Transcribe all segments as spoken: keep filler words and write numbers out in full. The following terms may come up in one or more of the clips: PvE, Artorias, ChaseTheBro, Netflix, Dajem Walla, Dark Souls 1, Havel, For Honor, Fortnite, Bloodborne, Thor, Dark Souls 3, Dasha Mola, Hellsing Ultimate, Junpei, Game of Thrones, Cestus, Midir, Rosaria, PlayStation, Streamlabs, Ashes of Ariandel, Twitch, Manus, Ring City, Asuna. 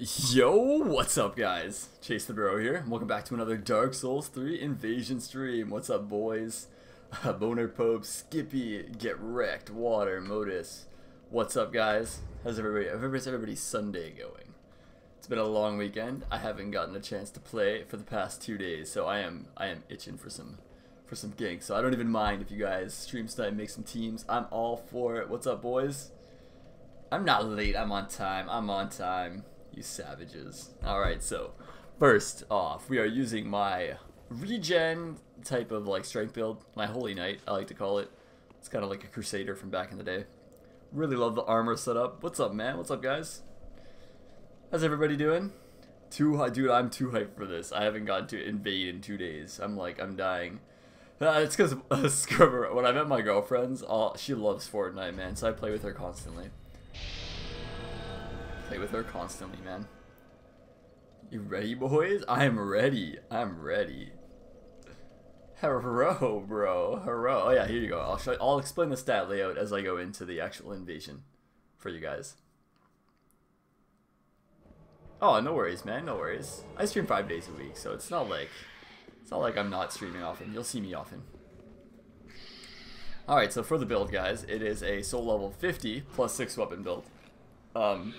Yo, what's up guys? Chase the Bro here, and welcome back to another Dark Souls three Invasion stream. What's up boys? Uh, Boner Pope, Skippy, Get Wrecked, Water, Modus. What's up guys? How's everybody, how's everybody's Sunday going? It's been a long weekend. I haven't gotten a chance to play for the past two days, so I am I am itching for some for some gigs. So I don't even mind if you guys stream tonight and make some teams. I'm all for it. What's up boys? I'm not late, I'm on time, I'm on time. You savages. Alright, so first off, we are using my regen type of like strength build, my holy knight, I like to call it. It's kind of like a crusader from back in the day. Really love the armor setup. What's up, man? What's up, guys? How's everybody doing? Too high, dude. I'm too hyped for this. I haven't gotten to invade in two days. I'm like, I'm dying. Uh, it's because uh, Scrubber. When I met my girlfriend's, all she loves Fortnite, man. So I play with her constantly. Play with her constantly, man. You ready, boys? I'm ready. I'm ready. Hero, bro. Hero. Oh, yeah, here you go. I'll, show you, I'll explain the stat layout as I go into the actual invasion for you guys. Oh, no worries, man. No worries. I stream five days a week, so it's not like it's not like I'm not streaming often. You'll see me often. Alright, so for the build, guys, it is a soul level fifty plus six weapon build. Um...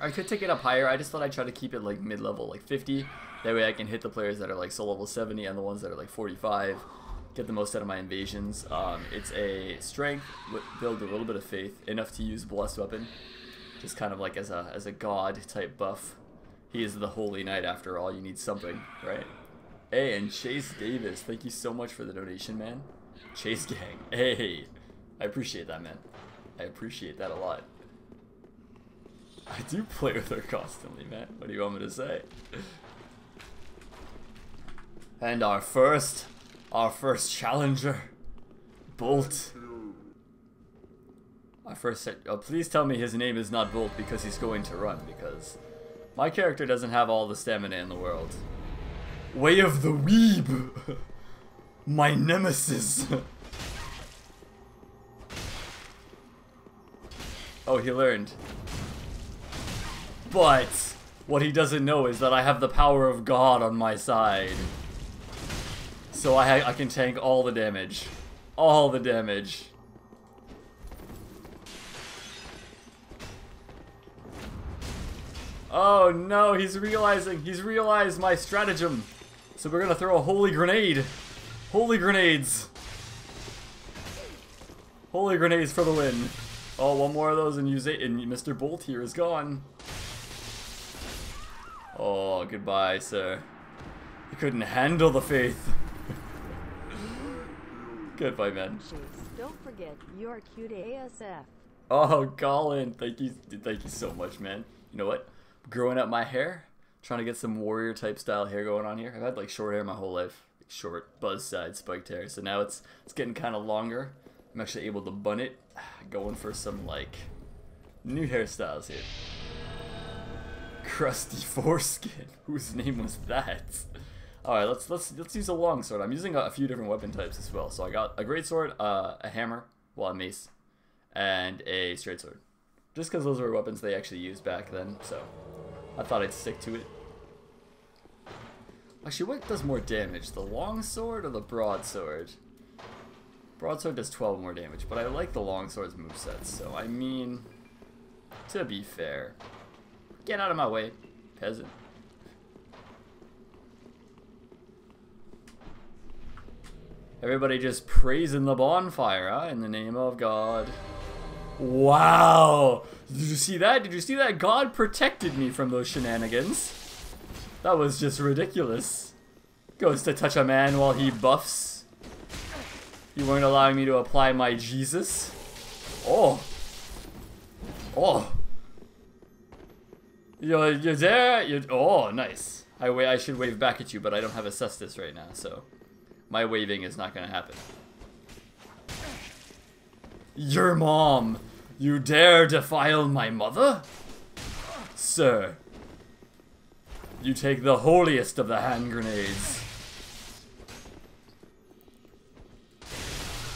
I could take it up higher. I just thought I'd try to keep it like mid-level, like fifty. That way I can hit the players that are like soul level seventy and the ones that are like forty-five. Get the most out of my invasions. Um, it's a strength build with a little bit of faith, enough to use blessed weapon, just kind of like as a as a god type buff. He is the holy knight after all. You need something, right? Hey, and Chase Davis, thank you so much for the donation, man. Chase Gang, hey, I appreciate that, man. I appreciate that a lot. I do play with her constantly, man. What do you want me to say? And our first, our first challenger, Bolt. Our first, oh, please tell me his name is not Bolt because he's going to run, because my character doesn't have all the stamina in the world. Way of the Weeb, my nemesis. Oh, he learned. But what he doesn't know is that I have the power of God on my side. So I, I can tank all the damage. All the damage. Oh no, he's realizing. He's realized my stratagem. So we're gonna throw a holy grenade. Holy grenades. Holy grenades for the win. Oh, one more of those and use it. And Mister Bolt here is gone. Oh, goodbye, sir. You couldn't handle the faith. Goodbye, man. Don't forget, you're cute A S F. Oh, Colin, thank you, thank you so much, man. You know what? Growing up my hair, trying to get some warrior type style hair going on here. I've had like short hair my whole life, like, short buzz side spiked hair. So now it's it's getting kind of longer. I'm actually able to bun it. Going for some like new hairstyles here. Crusty foreskin. Whose name was that? All right, let's let's let's use a long sword. I'm using a, a few different weapon types as well. So I got a great sword, uh, a hammer, well a mace, and a straight sword. Just because those were weapons they actually used back then, so I thought I'd stick to it. Actually, what does more damage, the long sword or the broadsword? Broadsword does twelve more damage, but I like the long sword's movesets. So I mean, to be fair. Get out of my way, peasant. Everybody just praising the bonfire, huh? In the name of God. Wow! Did you see that? Did you see that? God protected me from those shenanigans. That was just ridiculous. Goes to touch a man while he buffs. You weren't allowing me to apply my Jesus. Oh. Oh. You're, you're there. You're, oh, nice. I wa I should wave back at you, but I don't have a cestus right now, so my waving is not gonna happen. Your mom. You dare defile my mother, sir? You take the holiest of the hand grenades.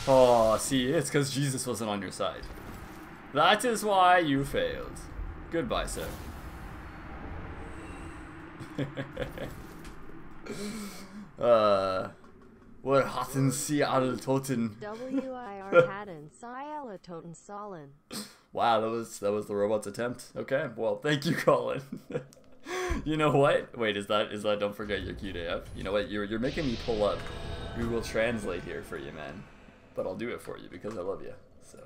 Oh, see, it's because Jesus wasn't on your side. That is why you failed. Goodbye, sir. uh, we're hatten see al toten. W I R hatten siala toten solin. Wow, that was that was the robot's attempt. Okay, well, thank you, Colin. You know what? Wait, is that is that? Don't forget your Q D F. You know what? You're you're making me pull up Google Translate here for you, man. But I'll do it for you because I love you. So.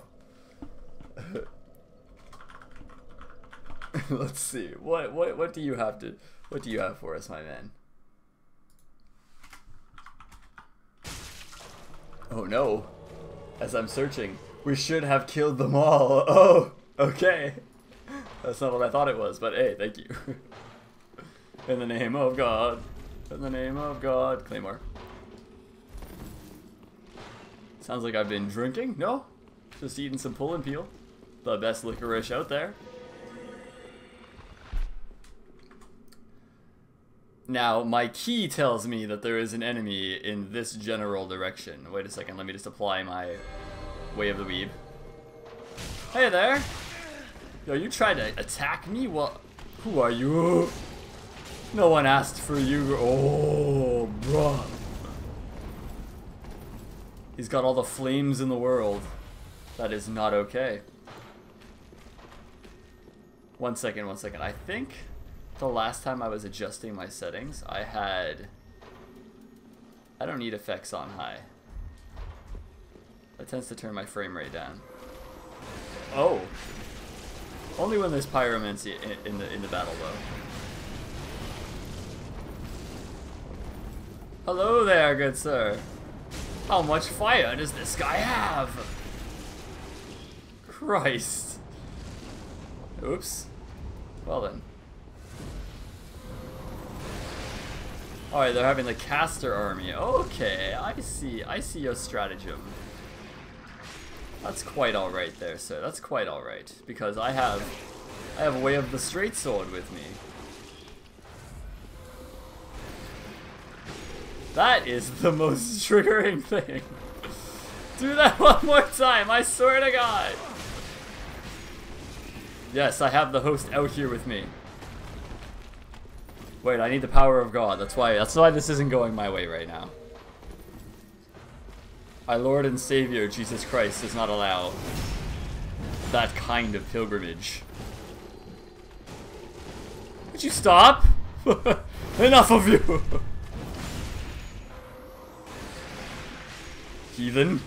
Let's see. What what what do you have to what do you have for us, my man? Oh no. As I'm searching, we should have killed them all. Oh, okay. That's not what I thought it was, but hey, thank you. In the name of God. In the name of God. Claymore. Sounds like I've been drinking. No? Just eating some pull and peel. The best licorice out there. Now, my key tells me that there is an enemy in this general direction. Wait a second, let me just apply my way of the weeb. Hey there! Yo, you tried to attack me? Well, who are you? No one asked for you. Oh, bruh. He's got all the flames in the world. That is not okay. One second, one second. I think... the last time I was adjusting my settings, I had... I don't need effects on high. That tends to turn my frame rate down. Oh! Only when there's pyromancy in the, in the battle, though. Hello there, good sir! How much fire does this guy have? Christ! Oops. Well then. Alright, they're having the caster army. Okay, I see. I see your stratagem. That's quite alright there, sir. That's quite alright. Because I have... I have Way of the Straight Sword with me. That is the most triggering thing. Do that one more time, I swear to God! Yes, I have the host out here with me. Wait, I need the power of God. That's why that's why this isn't going my way right now. Our Lord and Savior, Jesus Christ, does not allow that kind of pilgrimage. Would you stop? Enough of you! Heathen.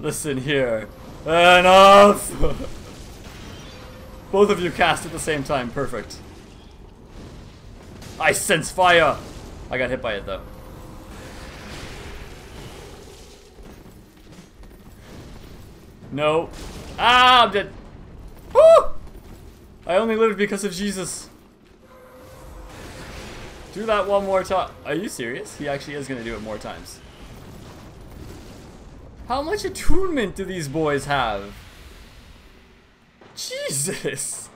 Listen here. Enough! Both of you cast at the same time, perfect. I sense fire! I got hit by it though. No. Ah, I'm dead. Woo! I only lived because of Jesus. Do that one more time. Are you serious? He actually is gonna do it more times. How much attunement do these boys have? Jesus!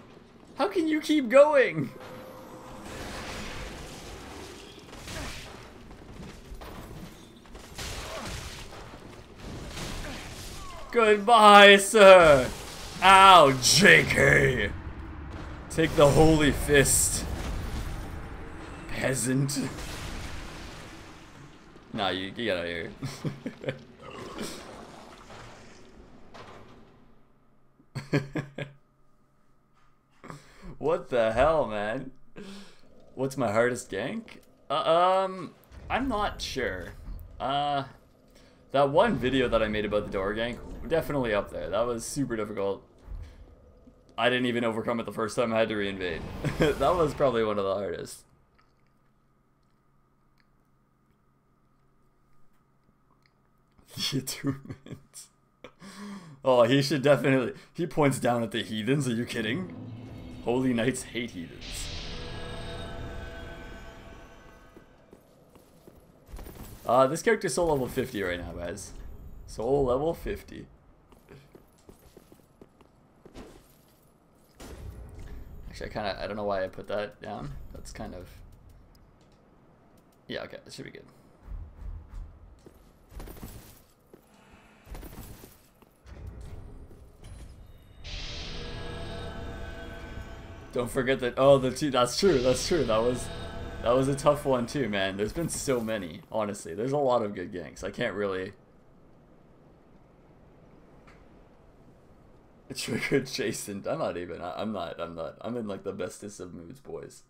How can you keep going? Goodbye, sir! Ow, J K! Take the holy fist. Peasant. Nah, you get out of here. What the hell, man? What's my hardest gank? Uh, um, I'm not sure. Uh, that one video that I made about the door gank, definitely up there. That was super difficult. I didn't even overcome it the first time I had to reinvade. That was probably one of the hardest. The attunement. Oh, he should definitely... He points down at the heathens, are you kidding? Holy knights hate heathens. Uh, this character's soul level fifty right now, guys. Soul level fifty. Actually, I kind of... I don't know why I put that down. That's kind of... Yeah, okay, that should be good. Don't forget that. Oh, the two. That's true. That's true. That was, that was a tough one too, man. There's been so many. Honestly, there's a lot of good ganks. I can't really. Triggered Jason. I'm not even. I, I'm not. I'm not. I'm in like the bestest of moods, boys.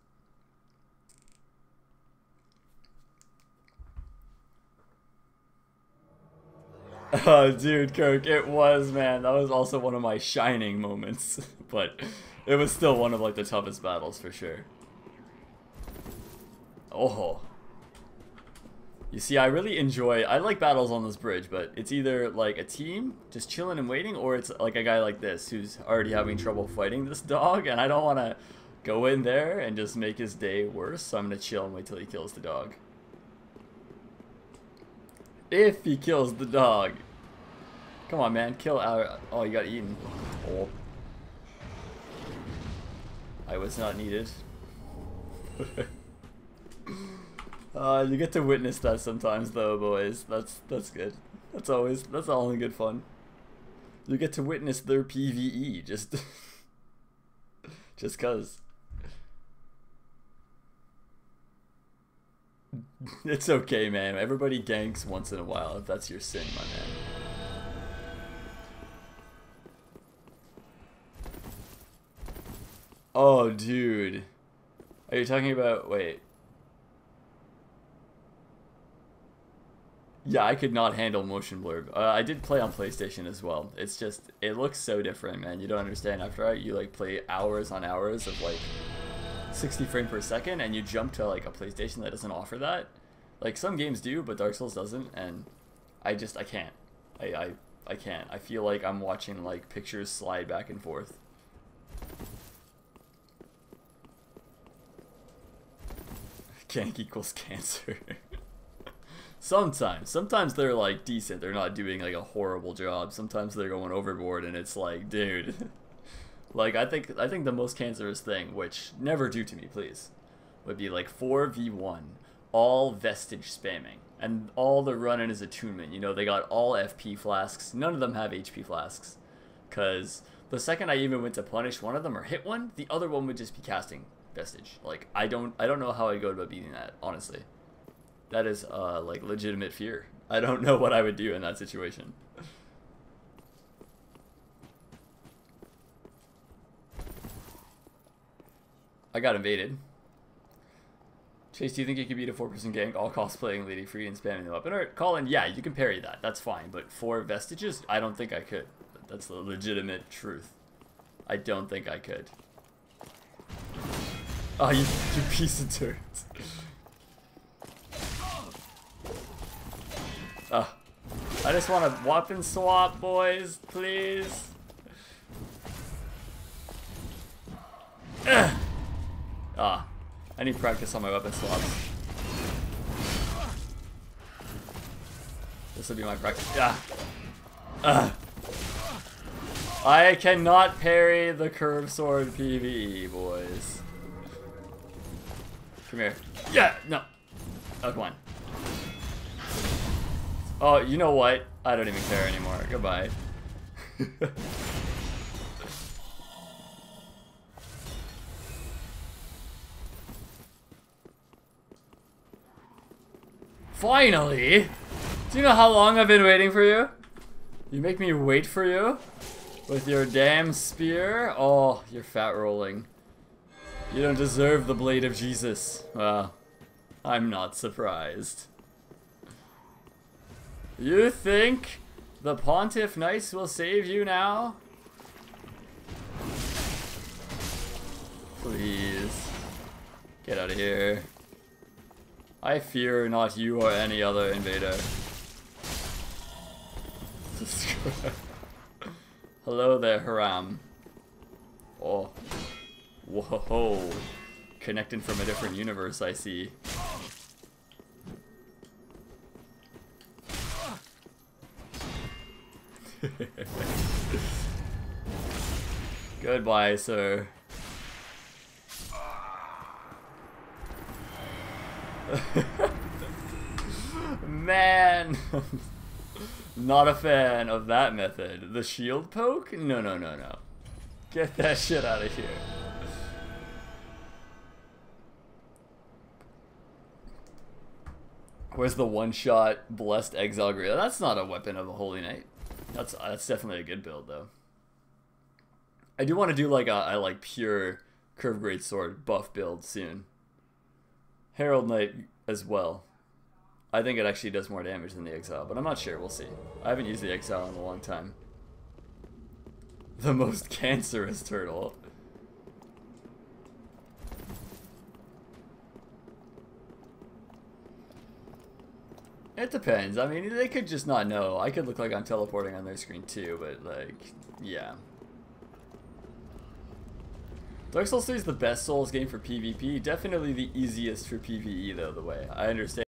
Oh, dude, Kirk, it was, man. That was also one of my shining moments, but it was still one of, like, the toughest battles for sure. Oh. You see, I really enjoy, I like battles on this bridge, but it's either, like, a team just chilling and waiting, or it's, like, a guy like this who's already having trouble fighting this dog, and I don't want to go in there and just make his day worse, so I'm going to chill and wait till he kills the dog. If he kills the dog. Come on, man. Kill our... Oh, you got eaten. Oh. I was not needed. uh, you get to witness that sometimes, though, boys. That's that's good. That's always... That's only good fun. You get to witness their P V E. Just... just cuz. It's okay, man. Everybody ganks once in a while. If that's your sin, my man. Oh, dude. Are you talking about... Wait. Yeah, I could not handle motion blur. Uh, I did play on PlayStation as well. It's just... It looks so different, man. You don't understand. After I, you, like, play hours on hours of, like... sixty frames per second, and you jump to like a PlayStation that doesn't offer that. Like some games do, but Dark Souls doesn't, and I just I can't. I I, I can't. I feel like I'm watching like pictures slide back and forth. Gank equals cancer. Sometimes. Sometimes they're like decent. They're not doing like a horrible job. Sometimes they're going overboard and it's like, dude. Like, I think I think the most cancerous thing, which never do to me, please, would be like four v one, all vestige spamming, and all the running is attunement. You know, they got all F P flasks. None of them have H P flasks, because the second I even went to punish one of them or hit one, the other one would just be casting vestige. Like, I don't I don't know how I go about beating that, honestly. That is, uh, like, legitimate fear. I don't know what I would do in that situation. I got invaded. Chase, do you think you could beat a four-person gank all cosplaying Lady Free and spamming the weapon art? Colin, yeah, you can parry that. That's fine. But four vestiges? I don't think I could. That's the legitimate truth. I don't think I could. Oh, you, you piece of dirt. uh, I just want to weapon swap, boys. Please. Ugh. Ah, I need practice on my weapon swaps. This will be my practice. Ah. Ah. I cannot parry the curved sword P V E, boys. Come here. Yeah, no. Oh, come on. Oh, you know what? I don't even care anymore. Goodbye. Finally! Do you know how long I've been waiting for you? You make me wait for you? With your damn spear? Oh, you're fat rolling. You don't deserve the blade of Jesus. Well, I'm not surprised. You think the Pontiff Knights will save you now? Please. Get out of here. I fear not you or any other invader. Hello there, Haram. Oh. Whoa. Connecting from a different universe, I see. Goodbye, sir. Man, not a fan of that method. The shield poke? No, no, no, no. Get that shit out of here. Where's the one-shot Blessed Exile Grill? That's not a weapon of a Holy Knight. That's that's definitely a good build, though. I do want to do like a, a like pure curved grade sword buff build soon. Herald Knight as well. I think it actually does more damage than the Exile, but I'm not sure. We'll see. I haven't used the Exile in a long time. The most cancerous turtle. It depends. I mean, they could just not know. I could look like I'm teleporting on their screen too, but like, yeah. Dark Souls three is the best Souls game for PvP. Definitely the easiest for PvE though, the way. I understand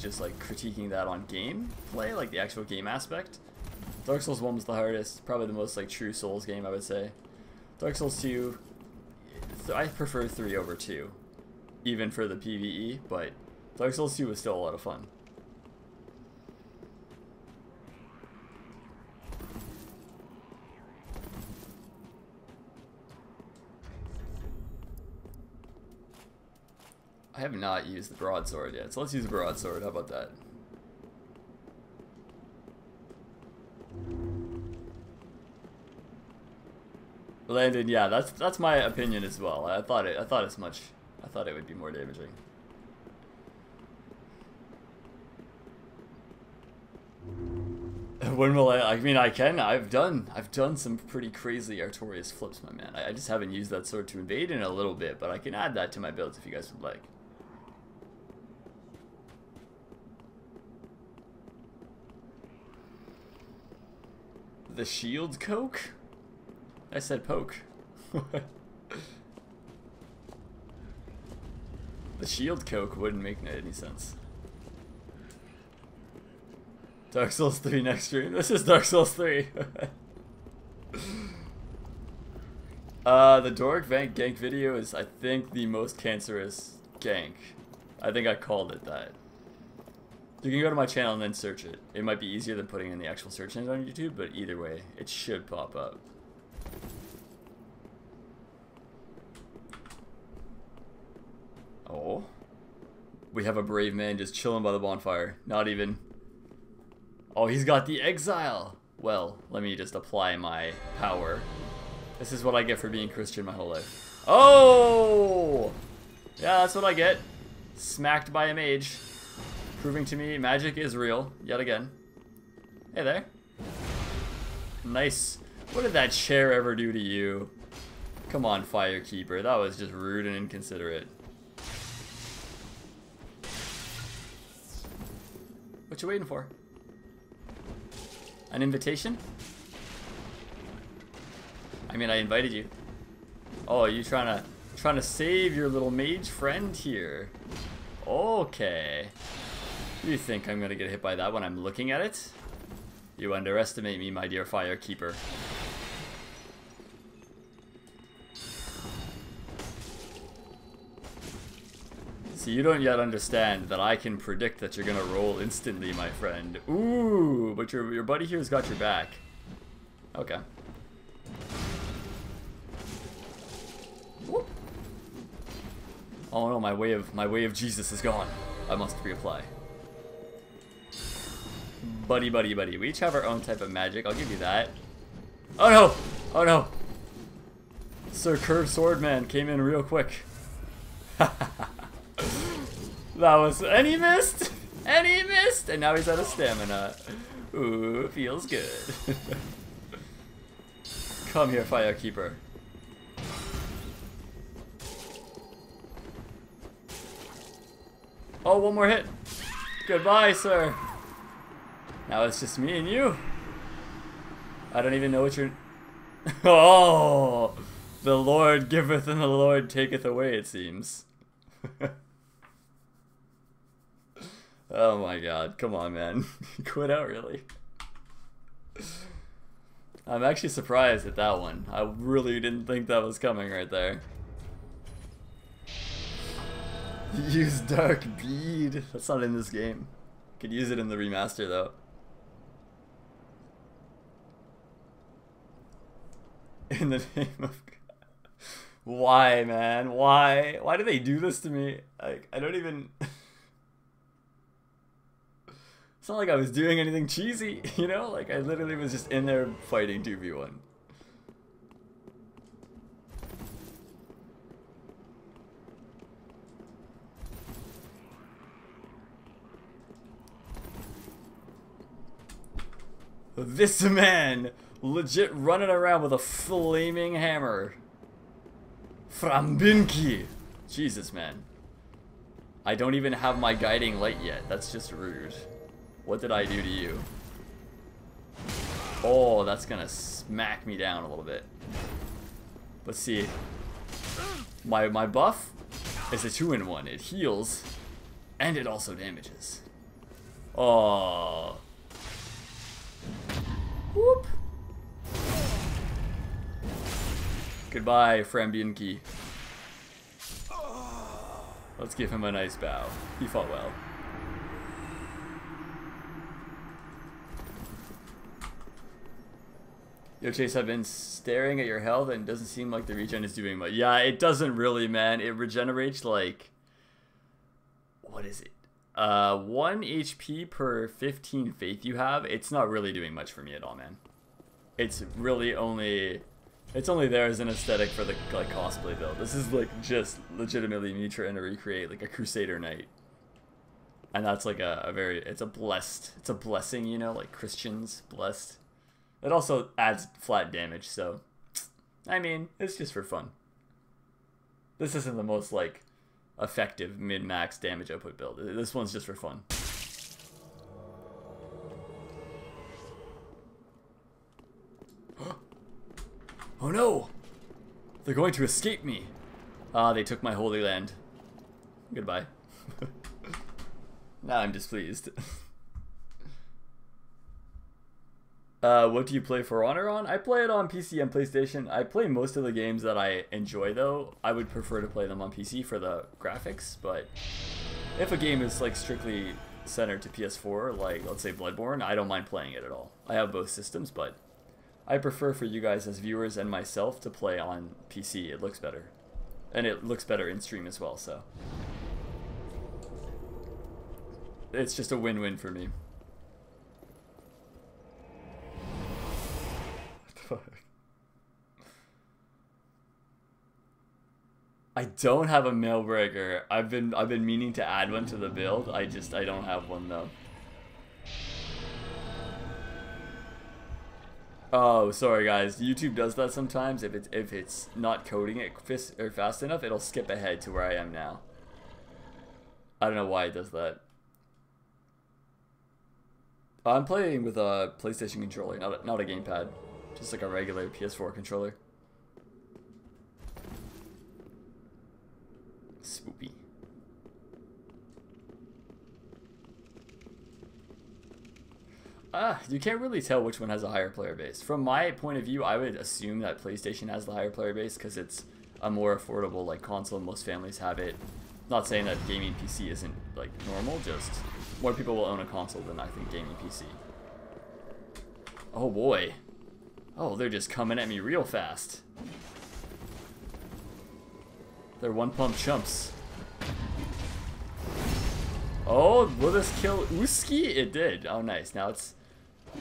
just like critiquing that on game play, like the actual game aspect. Dark Souls one was the hardest, probably the most like true Souls game, I would say. Dark Souls two, I prefer three over two, even for the PvE, but Dark Souls two was still a lot of fun. I have not used the broadsword yet, so let's use the broadsword. How about that? Landon, yeah, that's that's my opinion as well. I thought it. I thought as much. I thought it would be more damaging. When will I? I mean, I can. I've done. I've done some pretty crazy Artorias flips, my man. I, I just haven't used that sword to invade in a little bit, but I can add that to my builds if you guys would like. The shield coke? I said poke. The shield coke wouldn't make any sense. Dark Souls three next stream. This is Dark Souls three. uh, the Dork Vank gank video is, I think, the most cancerous gank. I think I called it that. You can go to my channel and then search it. It might be easier than putting in the actual search engine on YouTube, but either way, it should pop up. Oh. We have a brave man just chilling by the bonfire. Not even. Oh, he's got the exile! Well, let me just apply my power. This is what I get for being Christian my whole life. Oh! Yeah, that's what I get. Smacked by a mage. Proving to me magic is real, yet again. Hey there. Nice. What did that chair ever do to you? Come on, Firekeeper. That was just rude and inconsiderate. What you waiting for? An invitation? I mean, I invited you. Oh, you trying to trying to save your little mage friend here? Okay. You think I'm gonna get hit by that when I'm looking at it? You underestimate me, my dear Firekeeper. See, you don't yet understand that I can predict that you're gonna roll instantly, my friend. Ooh, but your, your buddy here's got your back. Okay. Whoop. Oh no, my way of my way of Jesus is gone. I must reapply. Buddy, buddy, buddy. We each have our own type of magic. I'll give you that. Oh no! Oh no! Sir Curved Swordman came in real quick. That was... And he missed! And he missed! And now he's out of stamina. Ooh, feels good. Come here, Firekeeper. Oh, one more hit. Goodbye, sir. Now it's just me and you. I don't even know what you're... Oh! The Lord giveth and the Lord taketh away, it seems. Oh my god. Come on, man. Quit out, really. I'm actually surprised at that one. I really didn't think that was coming right there. Use Dark Bead. That's not in this game. Could use it in the remaster, though. In the name of God. Why, man? Why? Why do they do this to me? Like, I don't even... It's not like I was doing anything cheesy, you know? Like, I literally was just in there fighting two v one. This man legit running around with a flaming hammer. Frambinki. Jesus, man. I don't even have my guiding light yet. That's just rude. What did I do to you? Oh, that's gonna smack me down a little bit. Let's see. My, my buff is a two in one. It heals and it also damages. Oh. Whoop. Goodbye, Frambinki. Let's give him a nice bow. He fought well. Yo, Chase, I've been staring at your health and it doesn't seem like the regen is doing much. Yeah, it doesn't really, man. It regenerates like... What is it? Uh, one H P per fifteen faith you have. It's not really doing much for me at all, man. It's really only... It's only there as an aesthetic for the like cosplay build. This is like just legitimately me trying to recreate like a Crusader Knight, and that's like a, a very it's a blessed it's a blessing, you know, like Christians blessed. It also adds flat damage, so I mean it's just for fun. This isn't the most like effective mid max damage output build. This one's just for fun. Oh no! They're going to escape me! Ah, they took my holy land. Goodbye. Now I'm displeased. uh, what do you play For Honor on? I play it on P C and PlayStation. I play most of the games that I enjoy though. I would prefer to play them on P C for the graphics, but if a game is like strictly centered to P S four, like let's say Bloodborne, I don't mind playing it at all. I have both systems, but I prefer for you guys as viewers and myself to play on P C. It looks better. And it looks better in stream as well, so. It's just a win-win for me. What the fuck? I don't have a mail breaker. I've been I've been meaning to add one to the build. I just I don't have one though. Oh, sorry guys. YouTube does that sometimes. If it's if it's not coding it fast or fast enough, it'll skip ahead to where I am now. I don't know why it does that. I'm playing with a PlayStation controller, not a, not a gamepad, just like a regular P S four controller. Spoopy. Ah, you can't really tell which one has a higher player base. From my point of view, I would assume that PlayStation has the higher player base because it's a more affordable like console. Most families have it. Not saying that gaming P C isn't like normal, just more people will own a console than I think gaming P C. Oh boy. Oh, they're just coming at me real fast. They're one pump chumps. Oh, will this kill Uski? It did. Oh nice. Now it's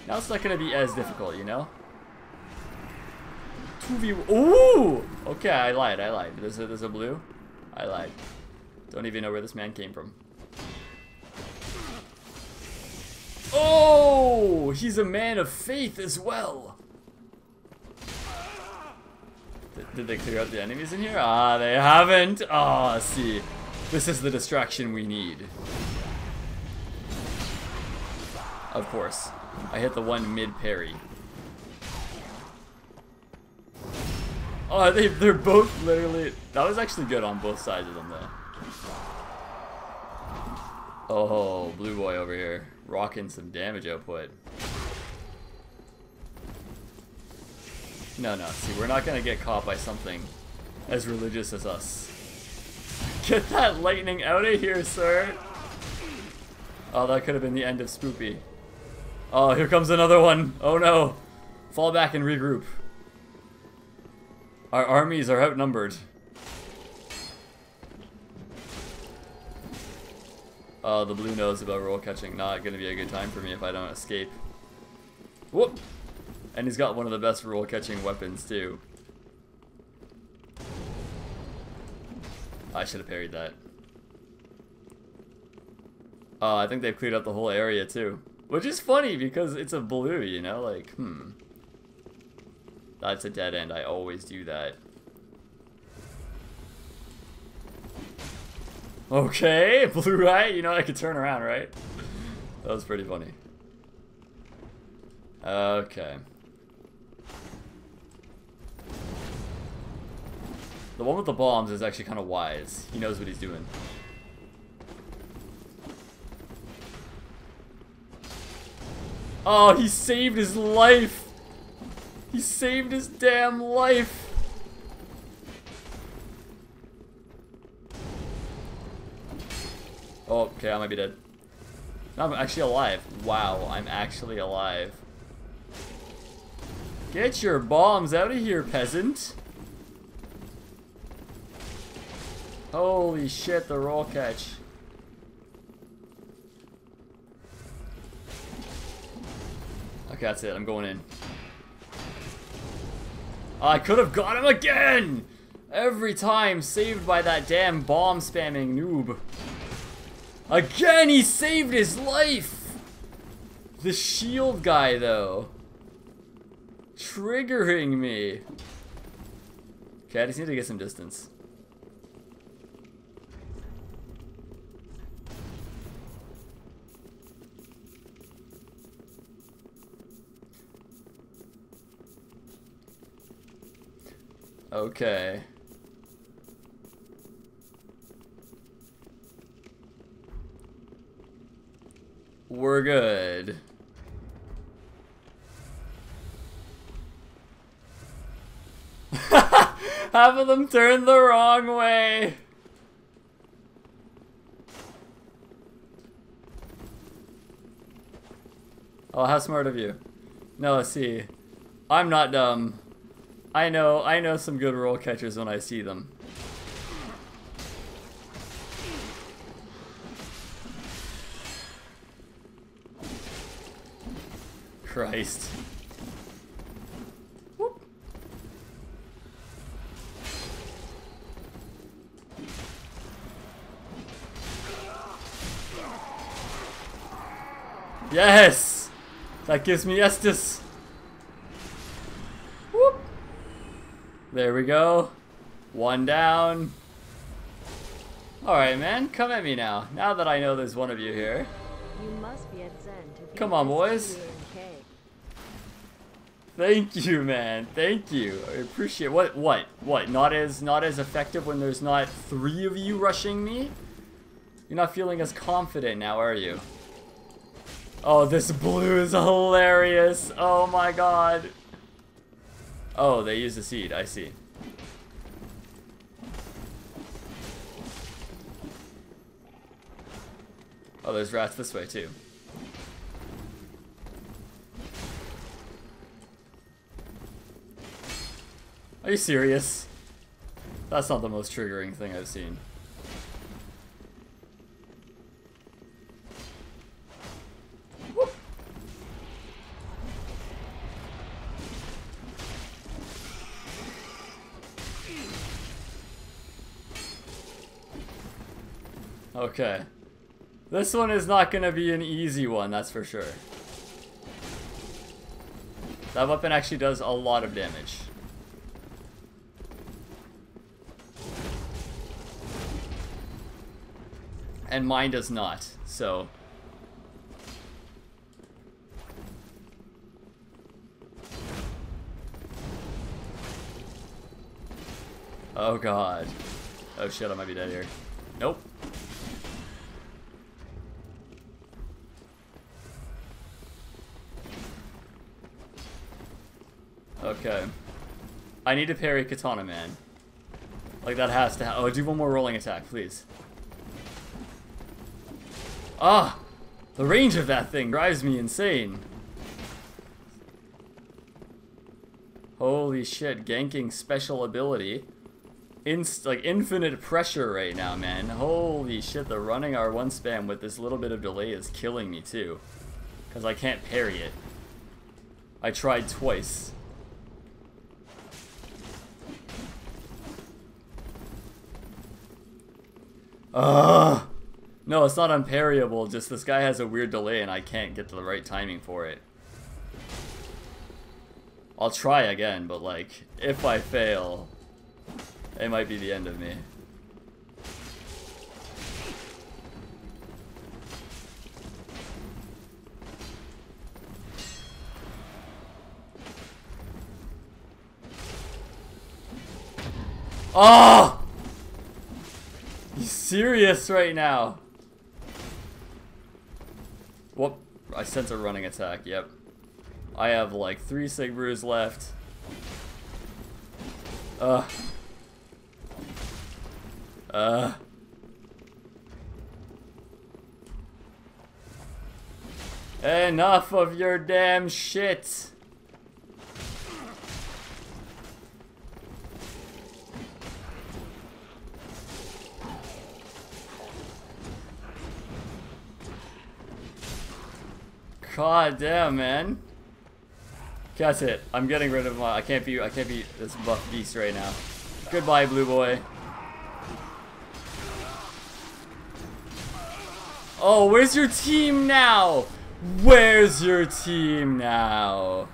Now it's not going to be as difficult, you know? two v one. Ooh! Okay, I lied, I lied. There's a, there's a blue. I lied. Don't even know where this man came from. Oh! He's a man of faith as well! Th did they clear out the enemies in here? Ah, they haven't! Ah, oh, see. This is the distraction we need. Of course. I hit the one mid-parry. Oh, they, they're both literally... That was actually good on both sides of them, though. Oh, blue boy over here. Rocking some damage output. No, no. See, we're not going to get caught by something as religious as us. Get that lightning out of here, sir. Oh, that could have been the end of Spoopy. Oh, here comes another one. Oh no. Fall back and regroup. Our armies are outnumbered. Oh, the blue knows about roll catching. Not gonna be a good time for me if I don't escape. Whoop! And he's got one of the best roll catching weapons too. I should have parried that. Uh, I think they've cleared up the whole area too. Which is funny because it's a blue, you know? Like, hmm. That's a dead end. I always do that. Okay, blue right? You know I could turn around, right? That was pretty funny. Okay. The one with the bombs is actually kind of wise. He knows what he's doing. Oh, he saved his life! He saved his damn life! Oh, okay, I might be dead. No, I'm actually alive. Wow, I'm actually alive. Get your bombs out of here, peasant. Holy shit, the roll catch. Okay, that's it. I'm going in. I could have got him again! Every time, saved by that damn bomb spamming noob. Again, he saved his life! The shield guy, though. Triggering me. Okay, I just need to get some distance. Okay. We're good. Half of them turned the wrong way. Oh, how smart of you. No, let's see. I'm not dumb. I know, I know some good roll catchers when I see them. Christ. Whoop. Yes! That gives me Estus. Whoop. There we go. One down. Alright, man. Come at me now. Now that I know there's one of you here. You must be at Zen to be Come on, boys. Thank you, man. Thank you. I appreciate it. What? What? What? Not as not as effective when there's not three of you rushing me? You're not feeling as confident now, are you? Oh, this blue is hilarious. Oh my god. Oh, they used the seed. I see. Oh, there's rats this way, too. Are you serious? That's not the most triggering thing I've seen. Whoop. Okay. This one is not gonna be an easy one, that's for sure. That weapon actually does a lot of damage. And mine does not, so. Oh god. Oh shit, I might be dead here. Nope. Okay. I need to parry Katana Man. Like that has to ha- oh, do one more rolling attack, please. Ah, the range of that thing drives me insane. Holy shit, ganking special ability. in like infinite pressure right now, man. Holy shit, the running R one spam with this little bit of delay is killing me too. Because I can't parry it. I tried twice. Ugh! No, it's not unparryable, just this guy has a weird delay and I can't get to the right timing for it. I'll try again, but like, if I fail, it might be the end of me. Oh! You serious right now? Whoop, I sense a running attack, yep. I have like three sig brews left. Uh. Uh. Enough of your damn shit. God damn, man. That's it. I'm getting rid of my. I can't be. I can't be this buff beast right now. Goodbye, blue boy. Oh, where's your team now? Where's your team now?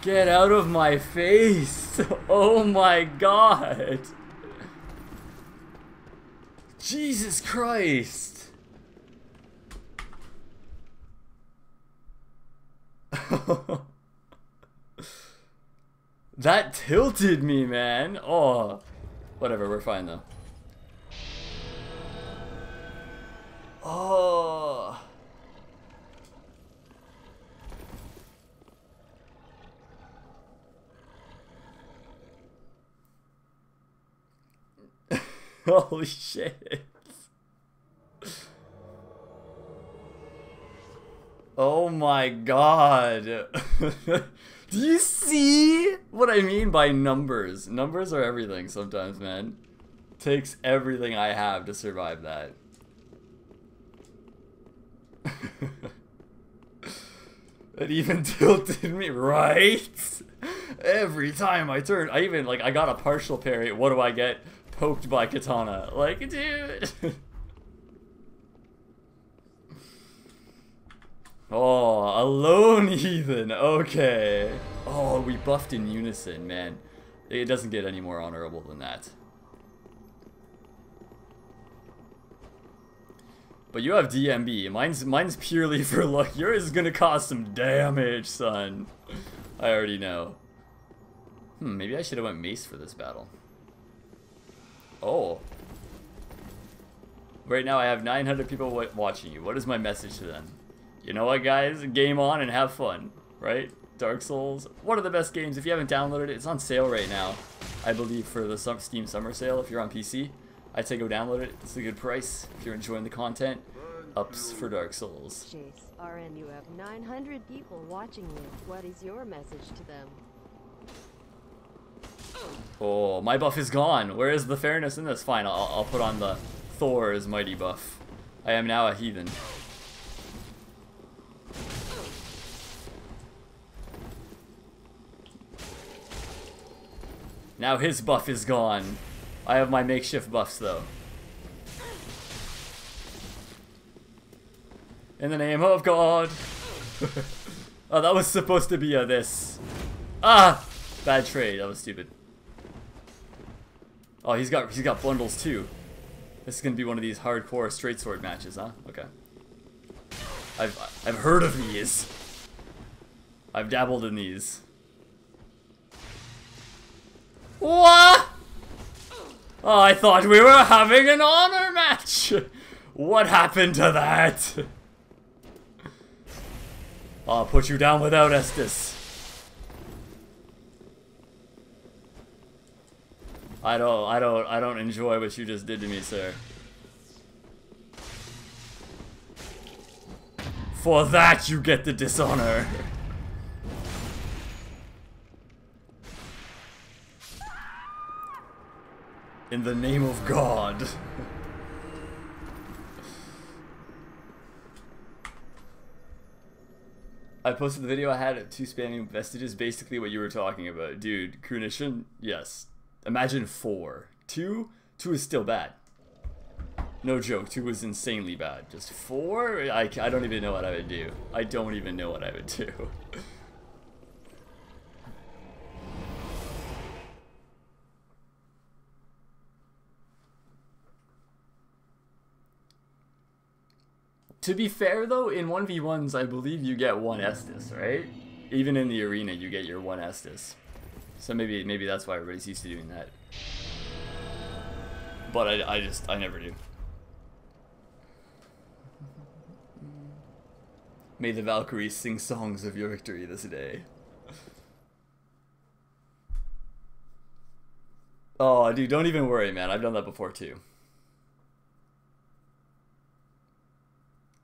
Get out of my face! Oh my God! Jesus Christ! That tilted me, man. Oh, whatever, we're fine though. Oh. Holy shit. Oh my God. Do you see what I mean by numbers? Numbers are everything sometimes, man. Takes everything I have to survive that. It even tilted me, right? Every time I turn, I even, like, I got a partial parry. What do I get? Poked by katana. Like, dude. Oh, alone heathen, okay. Oh, we buffed in unison, man. It doesn't get any more honorable than that. But you have D M B, mine's, mine's purely for luck. Yours is gonna cause some damage, son. I already know. Hmm, maybe I should've went mace for this battle. Oh. Right now I have nine hundred people watching you. What is my message to them? You know what, guys? Game on and have fun, right? Dark Souls, one of the best games. If you haven't downloaded it, it's on sale right now, I believe, for the Steam Summer Sale. If you're on P C, I'd say go download it. It's a good price. If you're enjoying the content, ups for Dark Souls. Chase, R N, you have nine hundred people watching you. What is your message to them? Oh, my buff is gone. Where is the fairness in this? Fine, I'll, I'll put on the Thor's mighty buff. I am now a heathen. Now his buff is gone. I have my makeshift buffs though. In the name of God. Oh, that was supposed to be a this. Ah, bad trade. That was stupid. Oh, he's got he's got bundles too. This is gonna be one of these hardcore straight sword matches, huh? Okay. I've I've heard of these. I've dabbled in these. What? Oh, I thought we were having an honor match! What happened to that? I'll put you down without Estus. I don't, I don't, I don't enjoy what you just did to me, sir. For that, you get the dishonor. In the name of God. I posted the video I had at two spamming vestiges, basically what you were talking about. Dude, Kunition, yes. Imagine four. Two? Two is still bad. No joke, two was insanely bad. Just four? I, I don't even know what I would do. I don't even know what I would do. To be fair though, in one v ones, I believe you get one Estus, right? Even in the arena, you get your one Estus. So maybe maybe that's why everybody's used to doing that. But I, I just, I never do. May the Valkyries sing songs of your victory this day. Oh, dude, don't even worry, man. I've done that before too.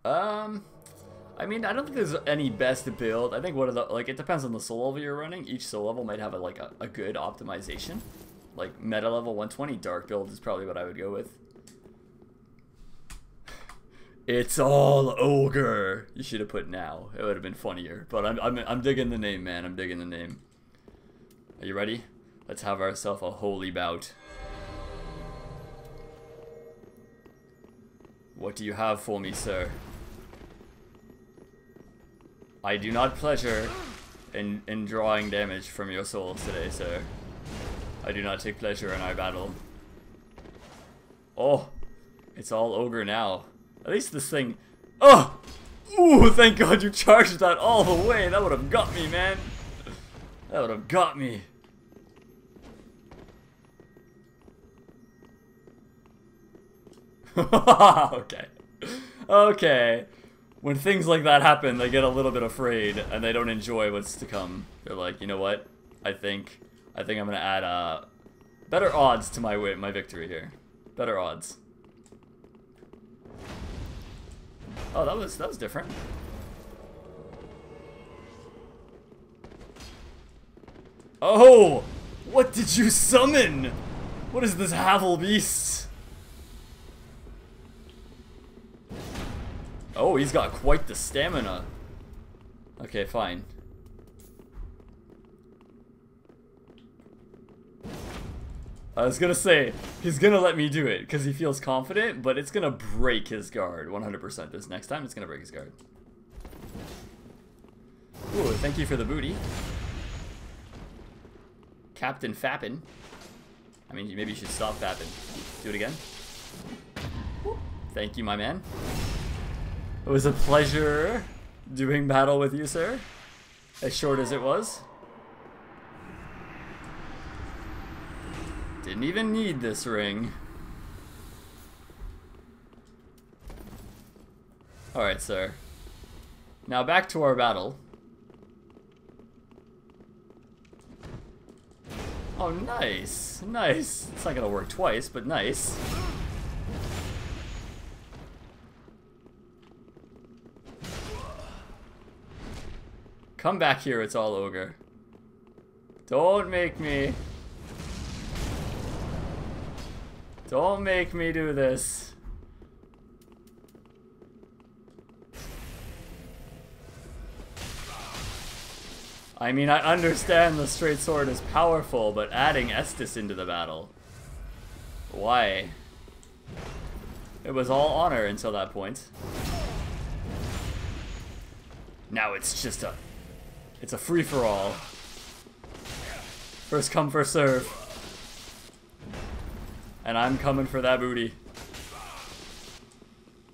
Um, I mean, I don't think there's any best build. I think one of the, like, it depends on the soul level you're running. Each soul level might have a, like a, a good optimization. Like meta level one twenty dark build is probably what I would go with. It's all ogre. You should have put now. It would have been funnier. But I'm I'm I'm digging the name, man. I'm digging the name. Are you ready? Let's have ourselves a holy bout. What do you have for me, sir? I do not pleasure in, in drawing damage from your souls today, sir. I do not take pleasure in our battle. Oh, it's all ogre now. At least this thing... Oh! Ooh, thank God you charged that all the way. That would have got me, man. That would have got me. Okay. Okay. When things like that happen, they get a little bit afraid, and they don't enjoy what's to come. They're like, you know what? I think, I think I'm gonna add uh, better odds to my my victory here. Better odds. Oh, that was that was different. Oh, what did you summon? What is this Havil beast? Oh, he's got quite the stamina. Okay, fine. I was gonna say, he's gonna let me do it, because he feels confident, but it's gonna break his guard one hundred percent this next time. It's gonna break his guard. Ooh, thank you for the booty. Captain Fappin. I mean, maybe you should stop Fappin. Do it again. Thank you, my man. It was a pleasure doing battle with you, sir. As short as it was. Didn't even need this ring. Alright, sir. Now back to our battle. Oh, nice. Nice. It's not gonna work twice, but nice. Come back here, it's all ogre. Don't make me. Don't make me do this. I mean, I understand the straight sword is powerful, but adding Estus into the battle. Why? It was all honor until that point. Now it's just a... It's a free-for-all. First come, first serve. And I'm coming for that booty.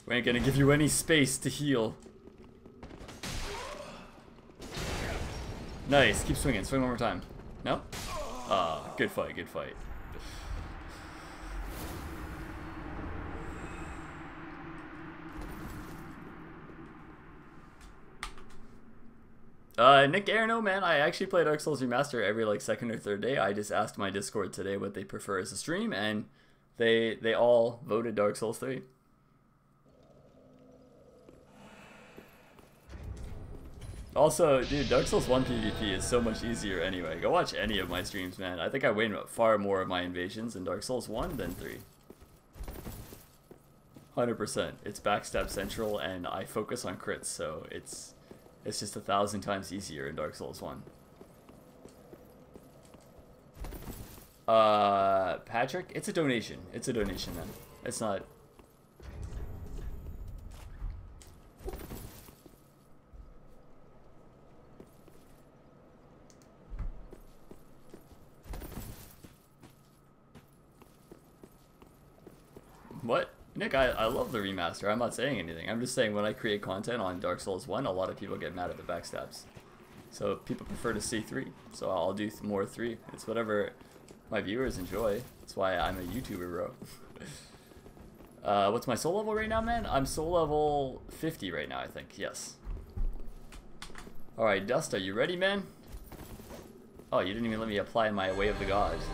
We ain't gonna give you any space to heal. Nice, keep swinging. Swing one more time. No? Ah, uh, good fight, good fight. Uh, Nick Arno, man, I actually play Dark Souls Remaster every, like, second or third day. I just asked my Discord today what they prefer as a stream, and they they all voted Dark Souls three. Also, dude, Dark Souls one PvP is so much easier anyway. Go watch any of my streams, man. I think I win far more of my invasions in Dark Souls one than three. one hundred percent. It's backstab central, and I focus on crits, so it's it's just a thousand times easier in Dark Souls one. Uh, Patrick? It's a donation. It's a donation, man. It's not... What? Nick, I, I love the remaster. I'm not saying anything. I'm just saying when I create content on Dark Souls one, a lot of people get mad at the backstabs. So people prefer to see three. So I'll do th more three. It's whatever my viewers enjoy. That's why I'm a YouTuber, bro. uh, what's my soul level right now, man? I'm soul level fifty right now, I think. Yes. Alright, Dust, are you ready, man? Oh, you didn't even let me apply my Way of the Gods.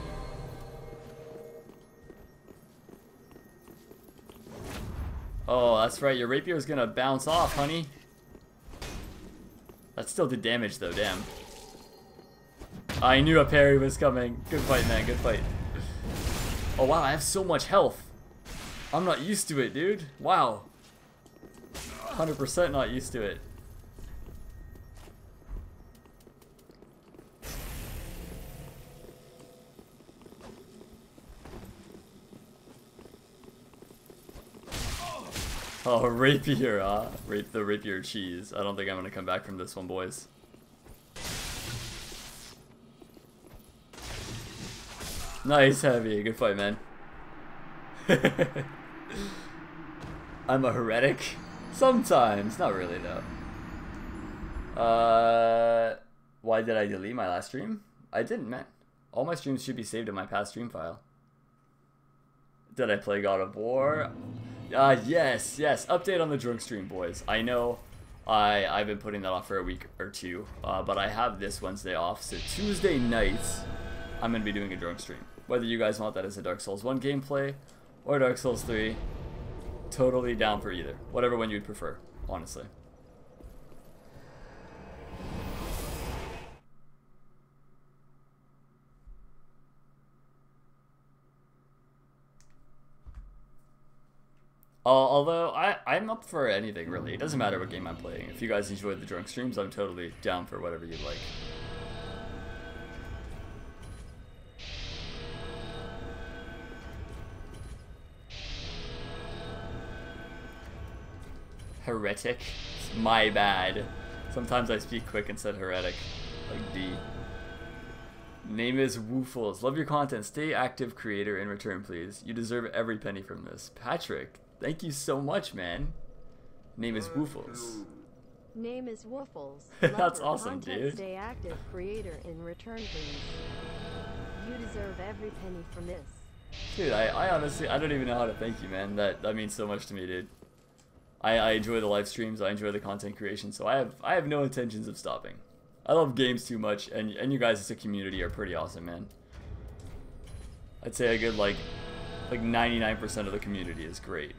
Oh, that's right. Your rapier is gonna bounce off, honey. That still did damage, though. Damn. I knew a parry was coming. Good fight, man. Good fight. Oh wow, I have so much health. I'm not used to it, dude. Wow. one hundred percent not used to it. Oh, rapier, huh? Rape the rapier cheese. I don't think I'm gonna come back from this one, boys. Nice, Heavy. Good fight, man. I'm a heretic? Sometimes. Not really, though. Uh, why did I delete my last stream? I didn't, man. All my streams should be saved in my past stream file. Did I play God of War? Ah, uh, yes, yes. Update on the drunk stream, boys. I know I, I've been putting that off for a week or two, uh, but I have this Wednesday off, so Tuesday nights, I'm going to be doing a drunk stream. Whether you guys want that as a Dark Souls one gameplay or Dark Souls three, totally down for either. Whatever one you'd prefer, honestly. Uh, although, I, I'm up for anything, really. It doesn't matter what game I'm playing. If you guys enjoyed the drunk streams, I'm totally down for whatever you'd like. Heretic? My bad. Sometimes I speak quick and said heretic. Like D. Name is Woofles. Love your content. Stay active, creator, in return, please. You deserve every penny from this. Patrick. Thank you so much, man. Name is Woofles. Name is Woofles. That's awesome, dude. Stay active, creator, in return, please. You deserve every penny from this. Dude, I, I honestly, I don't even know how to thank you, man. That that means so much to me, dude. I, I enjoy the live streams. I enjoy the content creation. So I have I have no intentions of stopping. I love games too much, and and you guys as a community are pretty awesome, man. I'd say a good like. Like ninety-nine percent of the community is great.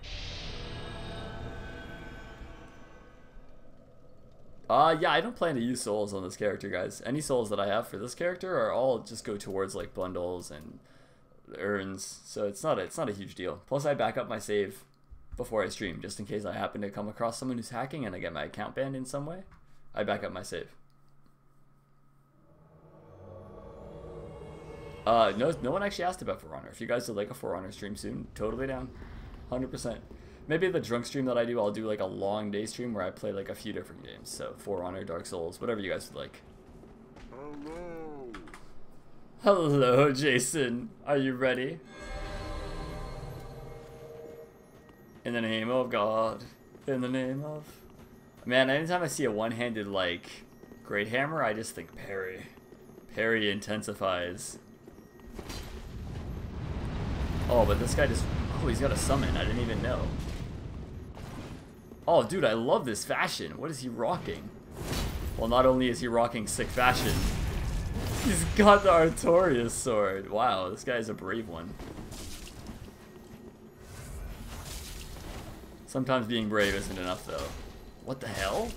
Uh, yeah, I don't plan to use souls on this character, guys. Any souls that I have for this character are all just go towards like bundles and urns, so it's not a, it's not a huge deal. Plus, I back up my save before I stream, just in case I happen to come across someone who's hacking and I get my account banned in some way. I back up my save. Uh, no, no one actually asked about For Honor. If you guys would like a For Honor stream soon, totally down. one hundred percent. Maybe the drunk stream that I do, I'll do like a long day stream where I play like a few different games. So, For Honor, Dark Souls, whatever you guys would like. Hello. Hello, Jason. Are you ready? In the name of God. In the name of... Man, anytime I see a one-handed, like, great hammer, I just think parry. Parry intensifies. Oh, but this guy just... Oh, he's got a summon. I didn't even know. Oh, dude, I love this fashion. What is he rocking? Well, not only is he rocking sick fashion, he's got the Artorias sword. Wow, this guy's a brave one. Sometimes being brave isn't enough, though. What the hell?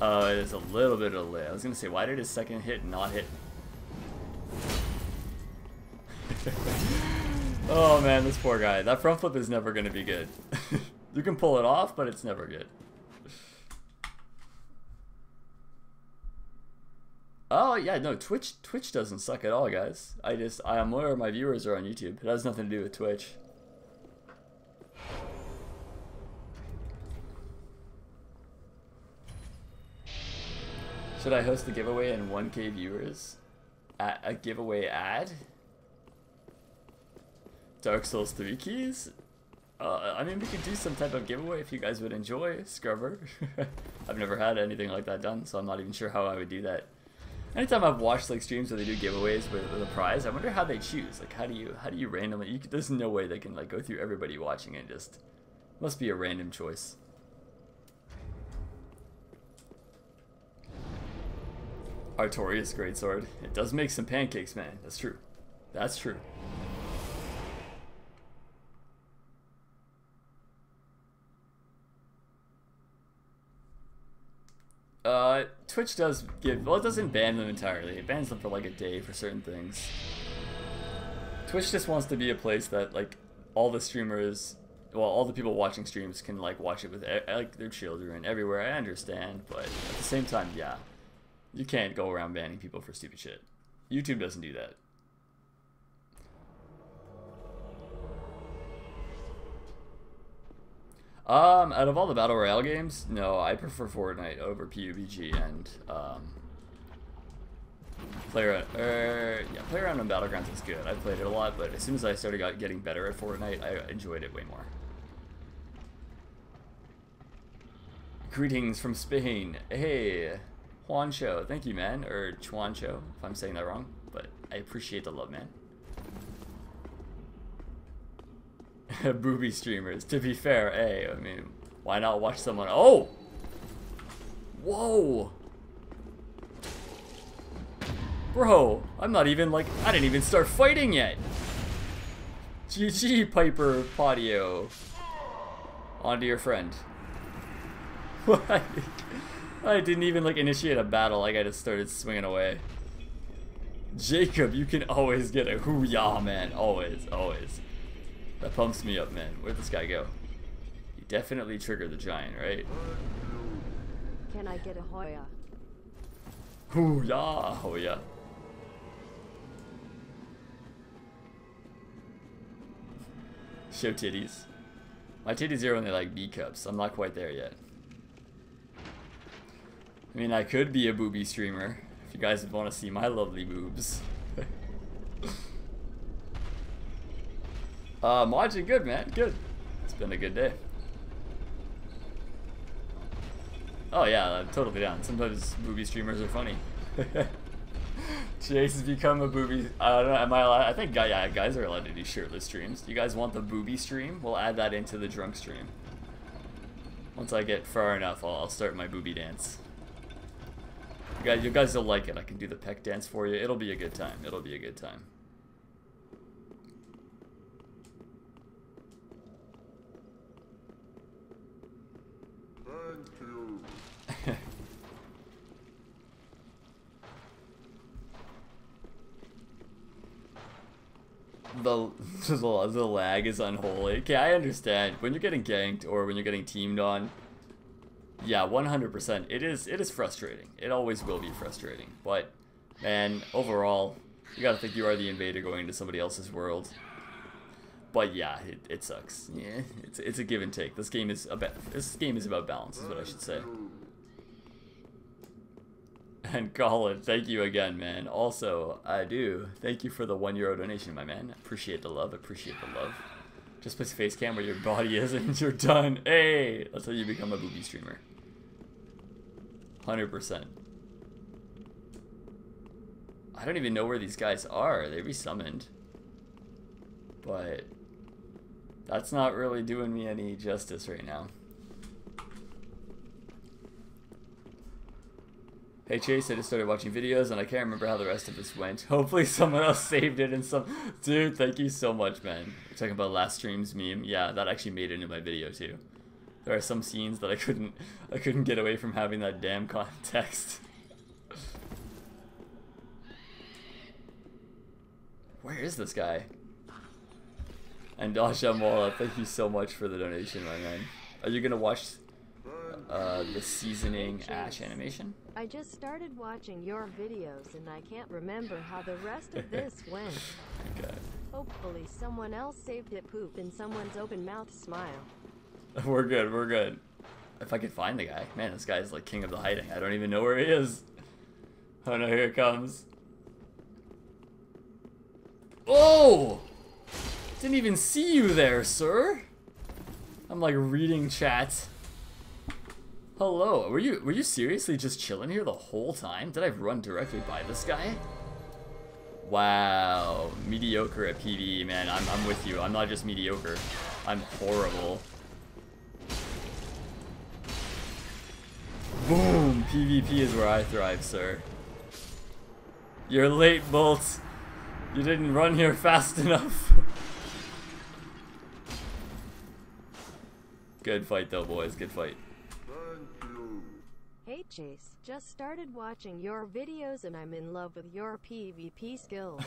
Oh, it is a little bit of a delay. I was gonna say, why did his second hit not hit me? Oh man, this poor guy. That front flip is never gonna be good. You can pull it off, but it's never good. Oh yeah, no, Twitch Twitch doesn't suck at all, guys. I just I am aware my viewers are on YouTube. It has nothing to do with Twitch. Should I host the giveaway and one K viewers? At a giveaway ad? Dark Souls three keys? Uh, I mean, we could do some type of giveaway if you guys would enjoy, Scrubber. I've never had anything like that done, so I'm not even sure how I would do that. Anytime I've watched like streams where they do giveaways with, with a prize, I wonder how they choose. Like, how do you how do you randomly? You, there's no way they can like go through everybody watching it. Just must be a random choice. Artorias Greatsword. It does make some pancakes, man. That's true. That's true. Uh, Twitch does give, well, it doesn't ban them entirely. It bans them for like a day for certain things. Twitch just wants to be a place that like all the streamers, well, all the people watching streams can like watch it with like their children everywhere. I understand, but at the same time, yeah, you can't go around banning people for stupid shit. YouTube doesn't do that. Um, out of all the Battle Royale games, no, I prefer Fortnite over P U B G and, um, Player, er, yeah, PlayerUnknown's Battlegrounds is good. I played it a lot, but as soon as I started got, getting better at Fortnite, I enjoyed it way more. Greetings from Spain. Hey, Juancho, thank you, man, or Chuancho, if I'm saying that wrong, but I appreciate the love, man. Booby streamers, to be fair, eh? I mean, why not watch someone? Oh! Whoa! Bro, I'm not even like, I didn't even start fighting yet! G G, Piper Patio. On to your friend. What? I didn't even like initiate a battle, like I just started swinging away. Jacob, you can always get a hoo-yah, man. Always, always. That pumps me up, man. Where'd this guy go? He definitely triggered the giant, right? Can I get a hoya? Hoo ya, hoya. Show titties. My titties are only like B cups. I'm not quite there yet. I mean, I could be a booby streamer if you guys would want to see my lovely boobs. Uh, Majin, good man, good. It's been a good day. Oh yeah, I'm totally down. Sometimes booby streamers are funny. Chase has become a booby. I don't know. Am I allowed? I think yeah, guys are allowed to do shirtless streams. Do you guys want the booby stream? We'll add that into the drunk stream. Once I get far enough, I'll, I'll start my booby dance. You guys, you guys will like it. I can do the peck dance for you. It'll be a good time. It'll be a good time. The, the the lag is unholy. Okay, I understand. When you're getting ganked or when you're getting teamed on, yeah, one hundred percent. It is it is frustrating. It always will be frustrating. But man, overall, you gotta think you are the invader going into somebody else's world. But yeah, it, it sucks. Yeah, it's it's a give and take. This game is about this game is about balance, is what I should say. And Colin, thank you again, man. Also, I do. Thank you for the one euro donation, my man. Appreciate the love. Appreciate the love. Just place a face cam where your body is and you're done. Hey! That's how you become a booby streamer. one hundred percent. I don't even know where these guys are. They resummoned. But that's not really doing me any justice right now. Hey Chase, I just started watching videos and I can't remember how the rest of this went. Hopefully someone else saved it in some... Dude, thank you so much, man. We're talking about last stream's meme. Yeah, that actually made it into my video too. there are some scenes that I couldn't I couldn't get away from having that damn context. Where is this guy? And Dasha Mola, thank you so much for the donation, my man. Are you gonna watch uh, the seasoning Ash animation? I just started watching your videos and I can't remember how the rest of this went. Okay. Hopefully someone else saved it poop in someone's open mouth smile. We're good, we're good. If I could find the guy. Man, this guy's like king of the hiding. I don't even know where he is. Oh no, here it comes. Oh! Didn't even see you there, sir. I'm like reading chat. Hello, were you were you seriously just chilling here the whole time? Did I run directly by this guy? Wow, mediocre at P V E, man. I'm, I'm with you. I'm not just mediocre. I'm horrible. Boom! PvP is where I thrive, sir. You're late, Bolt. You didn't run here fast enough. Good fight, though, boys. Good fight. Hey Chase, just started watching your videos and I'm in love with your P V P skills.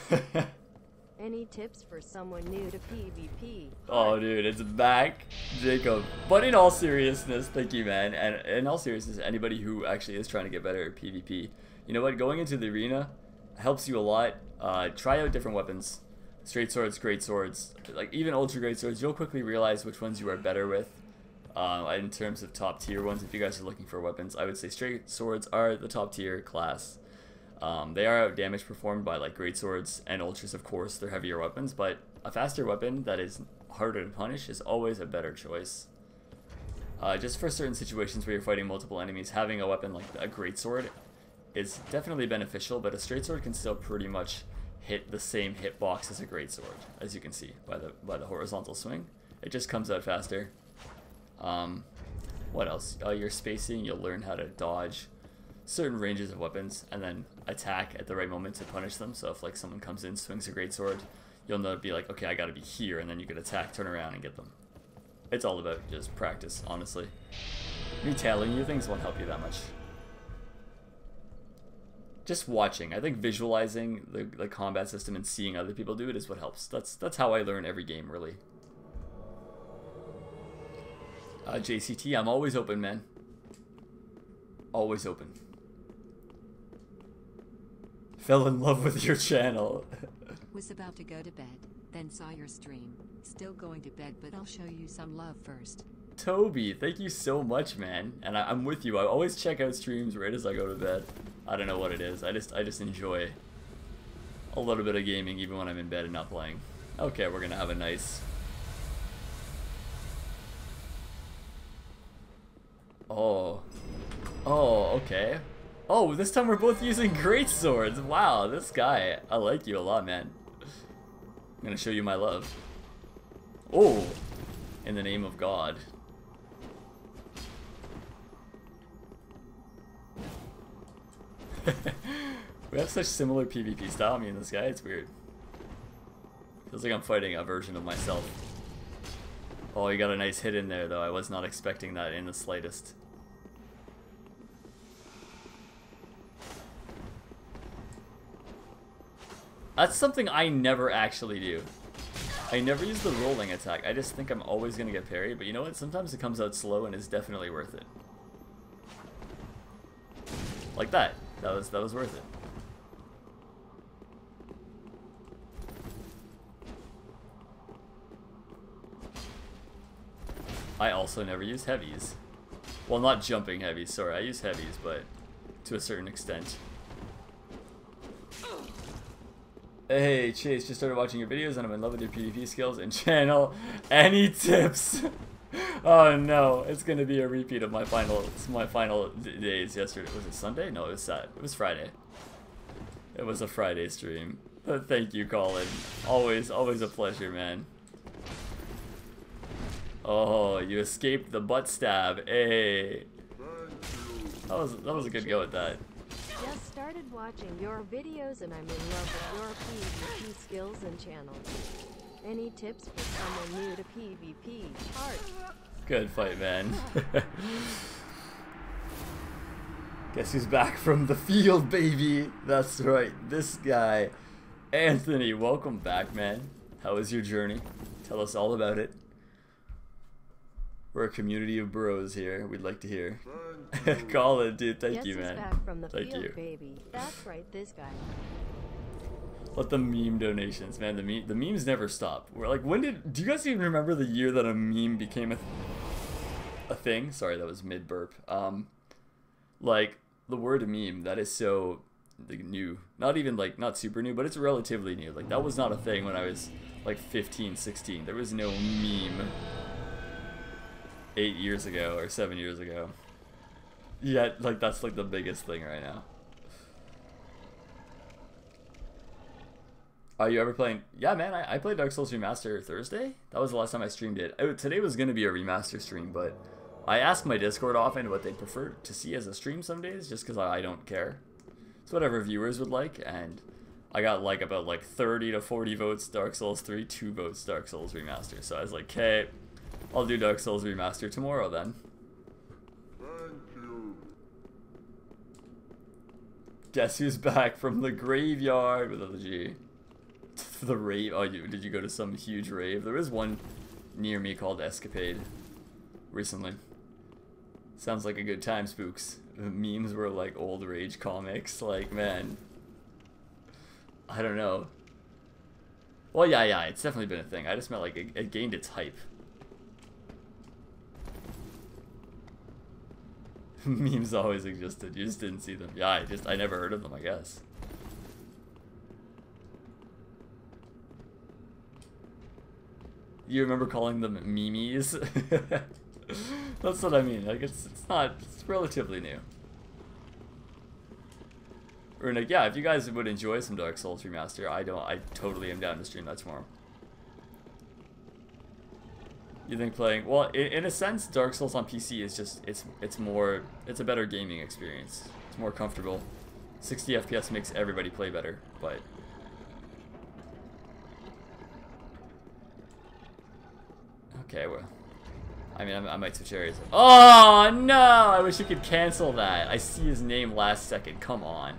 Any tips for someone new to P V P? Oh dude, it's back, Jacob. But in all seriousness, thank you, man. And in all seriousness, anybody who actually is trying to get better at P V P, you know what? Going into the arena helps you a lot. Uh, try out different weapons. Straight swords, great swords, like even ultra great swords. You'll quickly realize which ones you are better with. Uh, in terms of top tier ones, if you guys are looking for weapons, I would say straight swords are the top tier class. Um, they are out damage performed by like great swords and ultras, of course. They're heavier weapons, but a faster weapon that is harder to punish is always a better choice. Uh, just for certain situations where you're fighting multiple enemies, having a weapon like a great sword is definitely beneficial, but a straight sword can still pretty much hit the same hitbox as a great sword, as you can see by the by the horizontal swing. It just comes out faster. Um, what else? Uh, your spacing, you'll learn how to dodge certain ranges of weapons and then attack at the right moment to punish them. So if like someone comes in, swings a great sword, you'll know to be like, okay, I gotta be here, and then you can attack, turn around, and get them. It's all about just practice, honestly. Me telling you things won't help you that much. Just watching. I think visualizing the, the combat system and seeing other people do it is what helps. That's that's how I learn every game, really. Uh, J C T, I'm always open, man. Always open. Fell in love with your channel. Was about to go to bed, then saw your stream. Still going to bed, but I'll show you some love first. Toby, thank you so much, man. And I, I'm with you. I always check out streams right as I go to bed. I don't know what it is. I just, I just enjoy a little bit of gaming even when I'm in bed and not playing. Okay, we're gonna have a nice. Oh, oh, okay. Oh, this time we're both using great swords. Wow, this guy, I like you a lot, man. I'm gonna show you my love. Oh, in the name of God. We have such similar P V P style, me and this guy. It's weird. Feels like I'm fighting a version of myself. Oh, you got a nice hit in there, though. I was not expecting that in the slightest. That's something I never actually do. I never use the rolling attack. I just think I'm always going to get parried, but you know what? Sometimes it comes out slow and is definitely worth it. Like that. That was, that was worth it. I also never use heavies. Well, not jumping heavies, sorry. I use heavies, but to a certain extent. Hey, Chase, just started watching your videos and I'm in love with your P V P skills and channel. Any tips? Oh no, it's gonna be a repeat of my final my final days yesterday. Was it Sunday? No, it was Saturday. It was Friday. It was a Friday stream. But thank you, Colin. Always, always a pleasure, man. Oh, you escaped the butt stab. Hey. That was that was a good go at that. Just started watching your videos and I'm in love with your P V P skills and channel. Any tips for someone new to P V P? Heart. Good fight, man. Guess who's back from the field, baby? That's right, this guy. Anthony, welcome back, man. How was your journey? Tell us all about it. We're a community of bros here. We'd like to hear. Call it, dude. Thank Guess you, man. Back from the Thank field, you. Baby. That's right, this guy. Let the meme donations, man. The meme, the memes never stop. We're like, when did? Do you guys even remember the year that a meme became a th a thing? Sorry, that was mid burp. Um, like the word meme. That is so like, new. Not even like not super new, but it's relatively new. Like that was not a thing when I was like fifteen, sixteen. There was no meme. Eight years ago or seven years ago. Yeah, like that's like the biggest thing right now. Are you ever playing? Yeah, man, I, I played Dark Souls Remaster Thursday. That was the last time I streamed it. I, today was gonna be a remaster stream, but I ask my Discord often what they prefer to see as a stream some days, just because I, I don't care. It's whatever viewers would like, and I got like about like thirty to forty votes Dark Souls three, two votes Dark Souls Remaster. So I was like, okay. I'll do Dark Souls Remaster tomorrow then. Thank you. Guess who's back from the graveyard with L G. The rave. Oh, you, did you go to some huge rave? There is one near me called Escapade recently. Sounds like a good time, Spooks. The memes were like old rage comics. Like, man. I don't know. Well, yeah, yeah. It's definitely been a thing. I just meant like it, it gained its hype. Memes always existed. You just didn't see them. Yeah, I just I never heard of them, I guess. You remember calling them memes? That's what I mean. Like it's it's not it's relatively new. Or like yeah, if you guys would enjoy some Dark Souls Remaster, I don't I totally am down to stream that tomorrow. You think playing well in, in a sense Dark Souls on P C is just it's it's more it's a better gaming experience. It's more comfortable. sixty F P S makes everybody play better, but okay, well I mean I, I might switch areas. Oh no, I wish you could cancel that. I see his name last second. Come on.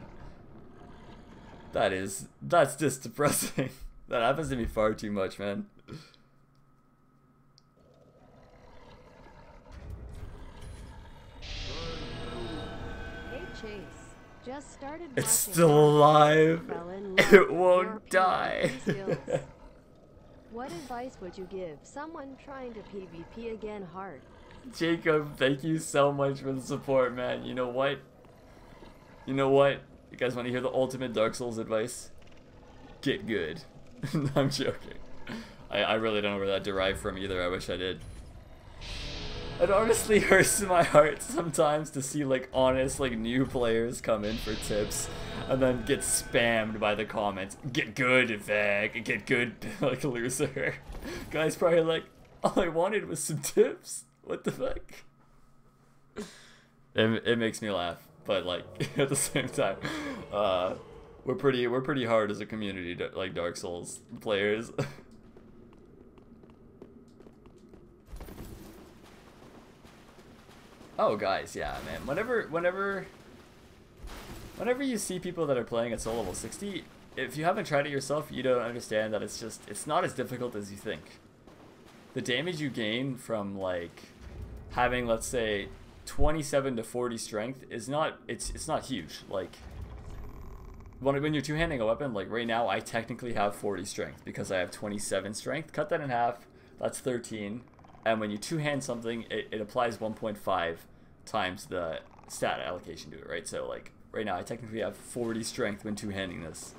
That is that's just depressing. That happens to me far too much, man. Just started it's still alive. It won't die. What advice would you give someone trying to PvP again hard? Jacob, thank you so much for the support, man. You know what? You know what? You guys want to hear the ultimate Dark Souls advice? Get good. I'm joking. I, I really don't know where that derived from either. I wish I did. It honestly hurts my heart sometimes to see like honest like new players come in for tips and then get spammed by the comments. Get good, Vag. Get good, like loser. Guys probably like, all I wanted was some tips. What the fuck? It, it makes me laugh, but like at the same time, uh, we're pretty we're pretty hard as a community, like Dark Souls players. Oh guys, yeah, man. Whenever, whenever, whenever you see people that are playing at soul level sixty, if you haven't tried it yourself, you don't understand that it's just it's not as difficult as you think. The damage you gain from like having, let's say, twenty-seven to forty strength is not it's it's not huge. Like when when you're two-handing a weapon, like right now, I technically have forty strength because I have twenty-seven strength. Cut that in half. That's thirteen. And when you two-hand something, it, it applies one point five times the stat allocation to it, right? So, like, right now I technically have forty strength when two-handing this.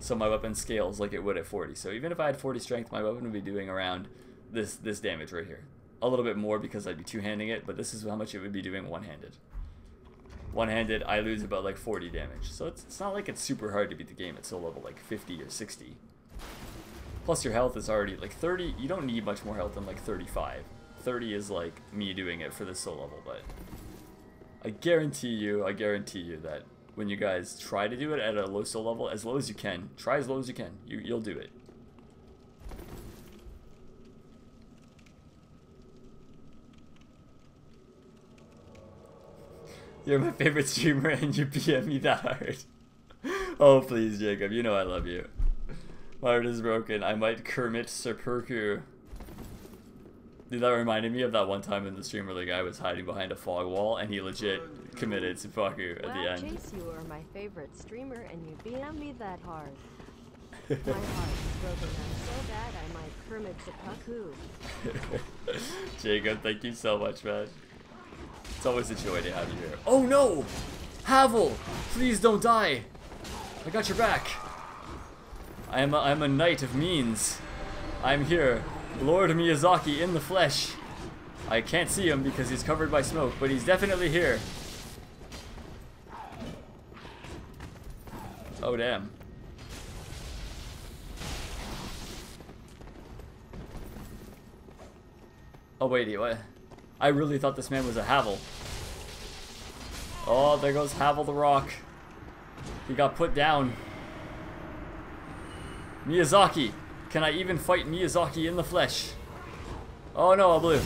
So my weapon scales like it would at forty. So even if I had forty strength, my weapon would be doing around this this damage right here. A little bit more because I'd be two-handing it, but this is how much it would be doing one-handed. One-handed, I lose about, like, forty damage. So it's, it's not like it's super hard to beat the game at soul level, like, fifty or sixty. Plus your health is already like thirty, you don't need much more health than like thirty-five. thirty is like me doing it for this soul level, but I guarantee you, I guarantee you that when you guys try to do it at a low soul level, as low as you can, try as low as you can, you, you'll do it. You're my favorite streamer and you P M me that hard. Oh, please, Jacob. You know I love you. My heart is broken. I might Kermit Seppuku. Dude, that reminded me of that one time in the stream where the guy was hiding behind a fog wall and he legit committed seppuku at the end. Well, Chase, you are my favorite streamer and you P M me that hard. My heart is broken. I'm so bad I might Kermit Seppuku. Jacob, thank you so much, man. It's always a joy to have you here. Oh no! Havel! Please don't die! I got your back! I am a, I'm a knight of means. I'm here. Lord Miyazaki in the flesh. I can't see him because he's covered by smoke, but he's definitely here. Oh damn. Oh wait, what? I really thought this man was a Havel. Oh, there goes Havel the Rock. He got put down. Miyazaki. Can I even fight Miyazaki in the flesh? Oh no, a blue.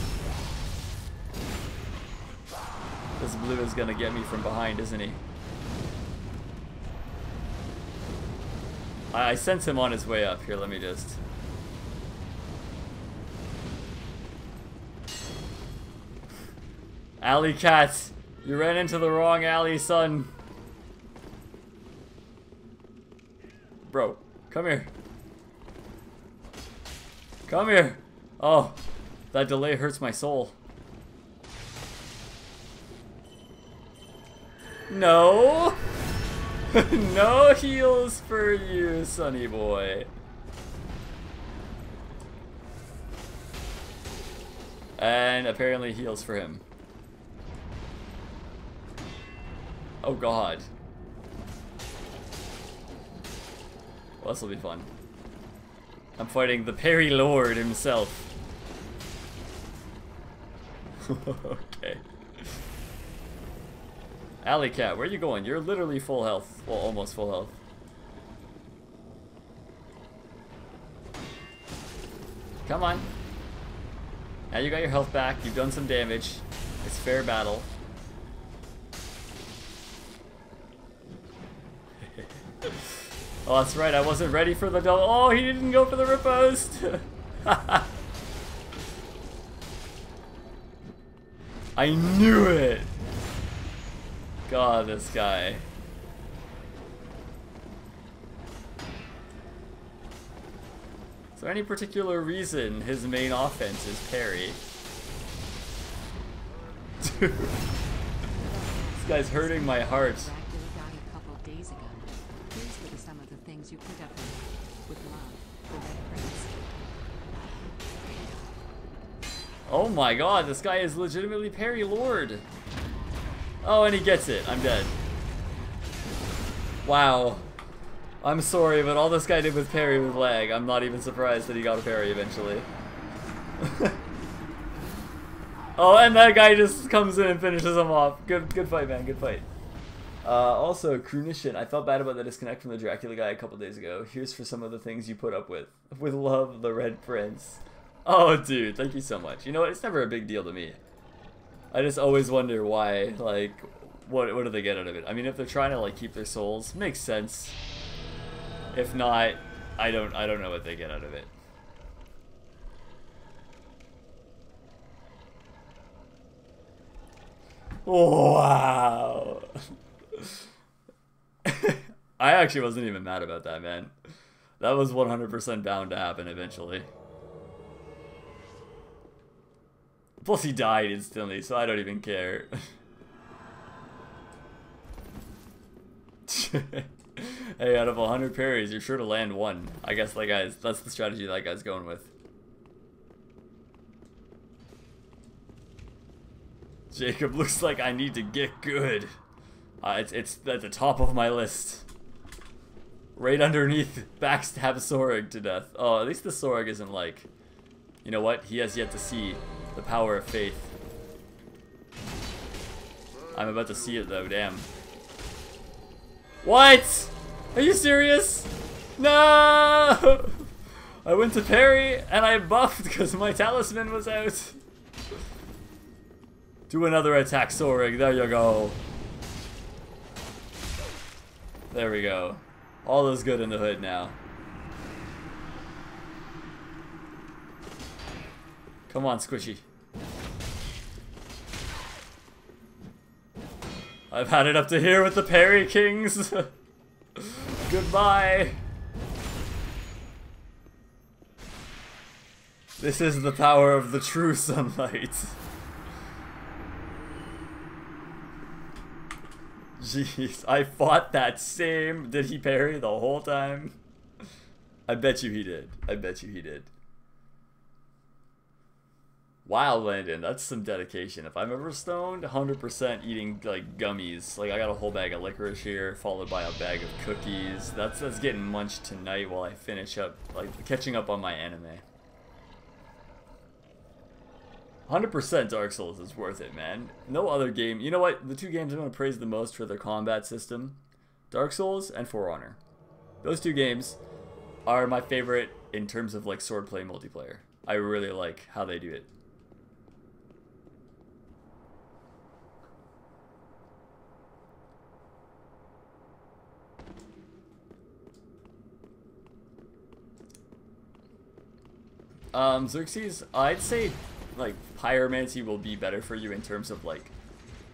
This blue is gonna get me from behind, isn't he? I, I sense him on his way up. Here, let me just... Alley Cat, you ran into the wrong alley, son. Bro, come here. Come here. Oh, that delay hurts my soul. No. No heals for you, sonny boy. And apparently heals for him. Oh god. Well, this will be fun. I'm fighting the Parry Lord himself. Okay. Alley Cat, where are you going? You're literally full health. Well, almost full health. Come on. Now you got your health back. You've done some damage. It's fair battle. Oh, that's right, I wasn't ready for the double. Oh, he didn't go for the riposte! I knew it! God, this guy. Is there any particular reason his main offense is parry? Dude. This guy's hurting my heart. You put up with love for... Oh my god, this guy is legitimately Parry Lord. Oh, and he gets it. I'm dead. Wow. I'm sorry, but all this guy did with parry was lag. I'm not even surprised that he got a parry eventually. Oh, and that guy just comes in and finishes him off. Good, good fight, man. Good fight. Uh, also, Crunition, I felt bad about the disconnect from the Dracula guy a couple days ago. Here's for some of the things you put up with. With love, the Red Prince. Oh, dude, thank you so much. You know what? It's never a big deal to me. I just always wonder why, like, what what do they get out of it? I mean, if they're trying to, like, keep their souls, makes sense. If not, I don't, I don't know what they get out of it. Wow. I actually wasn't even mad about that, man. That was one hundred percent bound to happen eventually. Plus he died instantly, so I don't even care. Hey, out of one hundred parries, you're sure to land one. I guess that guy's, that's the strategy that guy's going with. Jacob, looks like I need to get good. Uh, it's, it's at the top of my list. Right underneath backstab Sorg to death. Oh, at least the Sorg isn't like... You know what? He has yet to see the power of faith. I'm about to see it though, damn. What? Are you serious? No! I went to parry and I buffed because my talisman was out. Do another attack, Sorg. There you go. There we go. All is good in the hood now. Come on, Squishy. I've had it up to here with the Parry Kings. Goodbye. This is the power of the true sunlight. Jeez, I fought that same. Did he parry the whole time? I bet you he did. I bet you he did. Wow, Landon, that's some dedication. If I'm ever stoned, one hundred percent eating like gummies. Like I got a whole bag of licorice here, followed by a bag of cookies. That's that's getting munched tonight while I finish up, like catching up on my anime. one hundred percent Dark Souls is worth it, man. No other game. You know what? The two games I'm gonna praise the most for their combat system, Dark Souls and For Honor. Those two games are my favorite in terms of like swordplay multiplayer. I really like how they do it. Um, Xerxes, I'd say, like, Pyromancy will be better for you in terms of, like,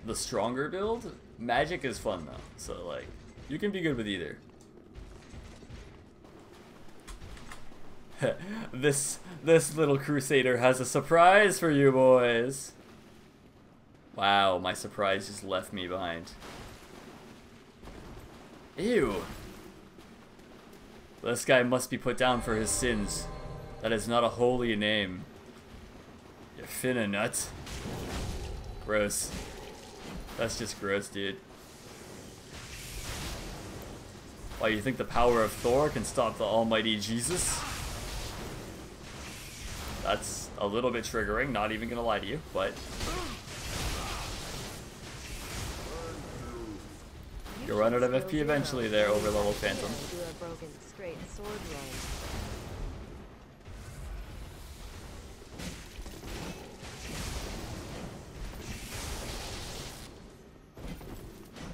the stronger build. Magic is fun, though, so, like, you can be good with either. this, this little crusader has a surprise for you boys. Wow, my surprise just left me behind. Ew. This guy must be put down for his sins. That is not a holy name. You finna nut. Gross. That's just gross, dude. Why, you think the power of Thor can stop the almighty Jesus? That's a little bit triggering, not even gonna lie to you, but... You'll run out of F P eventually there, overlevel Phantom.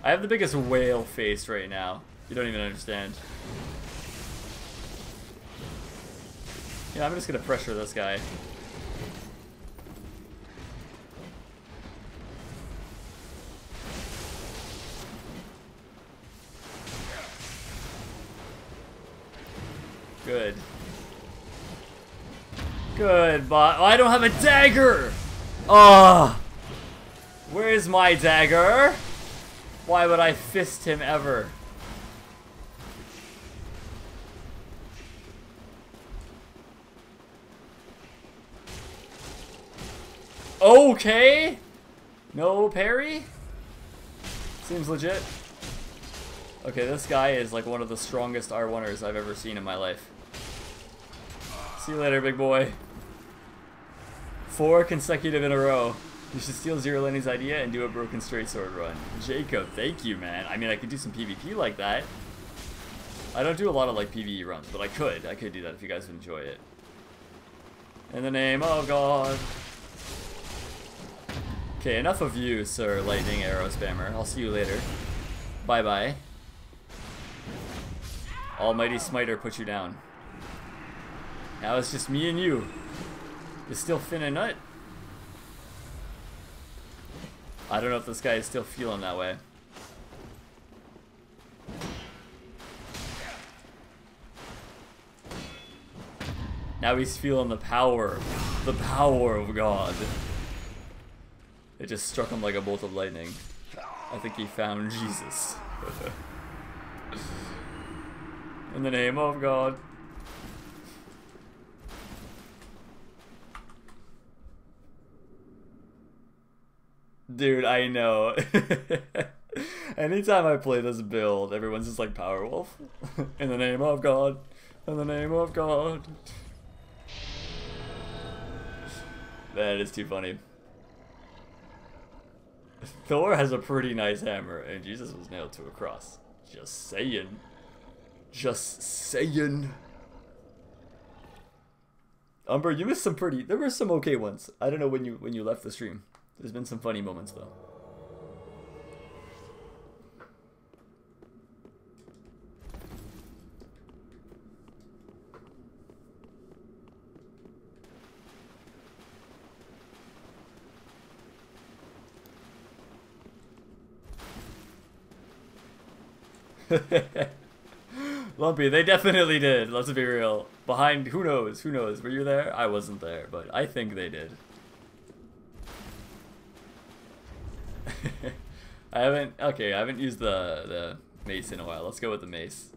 I have the biggest whale face right now. You don't even understand. Yeah, I'm just gonna pressure this guy. Good. Good, but oh, I don't have a dagger! Ah, oh, where's my dagger? Why would I fist him ever? Okay. No parry? Seems legit. Okay, this guy is like one of the strongest R one ers I've ever seen in my life. See you later, big boy. Four consecutive in a row. You should steal Zero Lenny's idea and do a broken straight sword run. Jacob, thank you, man. I mean, I could do some PvP like that. I don't do a lot of, like, PvE runs, but I could. I could do that if you guys would enjoy it. In the name of God. Okay, enough of you, sir, lightning arrow spammer. I'll see you later. Bye-bye. Almighty Smiter put you down. Now it's just me and you. You're still finna nut. I don't know if this guy is still feeling that way. Now he's feeling the power, the power of God. It just struck him like a bolt of lightning. I think he found Jesus. In the name of God. Dude, I know. Anytime I play this build, everyone's just like Powerwolf. In the name of God. In the name of God. That is too funny. Thor has a pretty nice hammer, and Jesus was nailed to a cross. Just saying. Just saying. Umber, you missed some pretty... There were some okay ones. I don't know when you when you left the stream. There's been some funny moments, though. Lumpy, they definitely did, let's be real. Behind, who knows, who knows, were you there? I wasn't there, but I think they did. I haven't, okay, I haven't used the, the mace in a while. Let's go with the mace.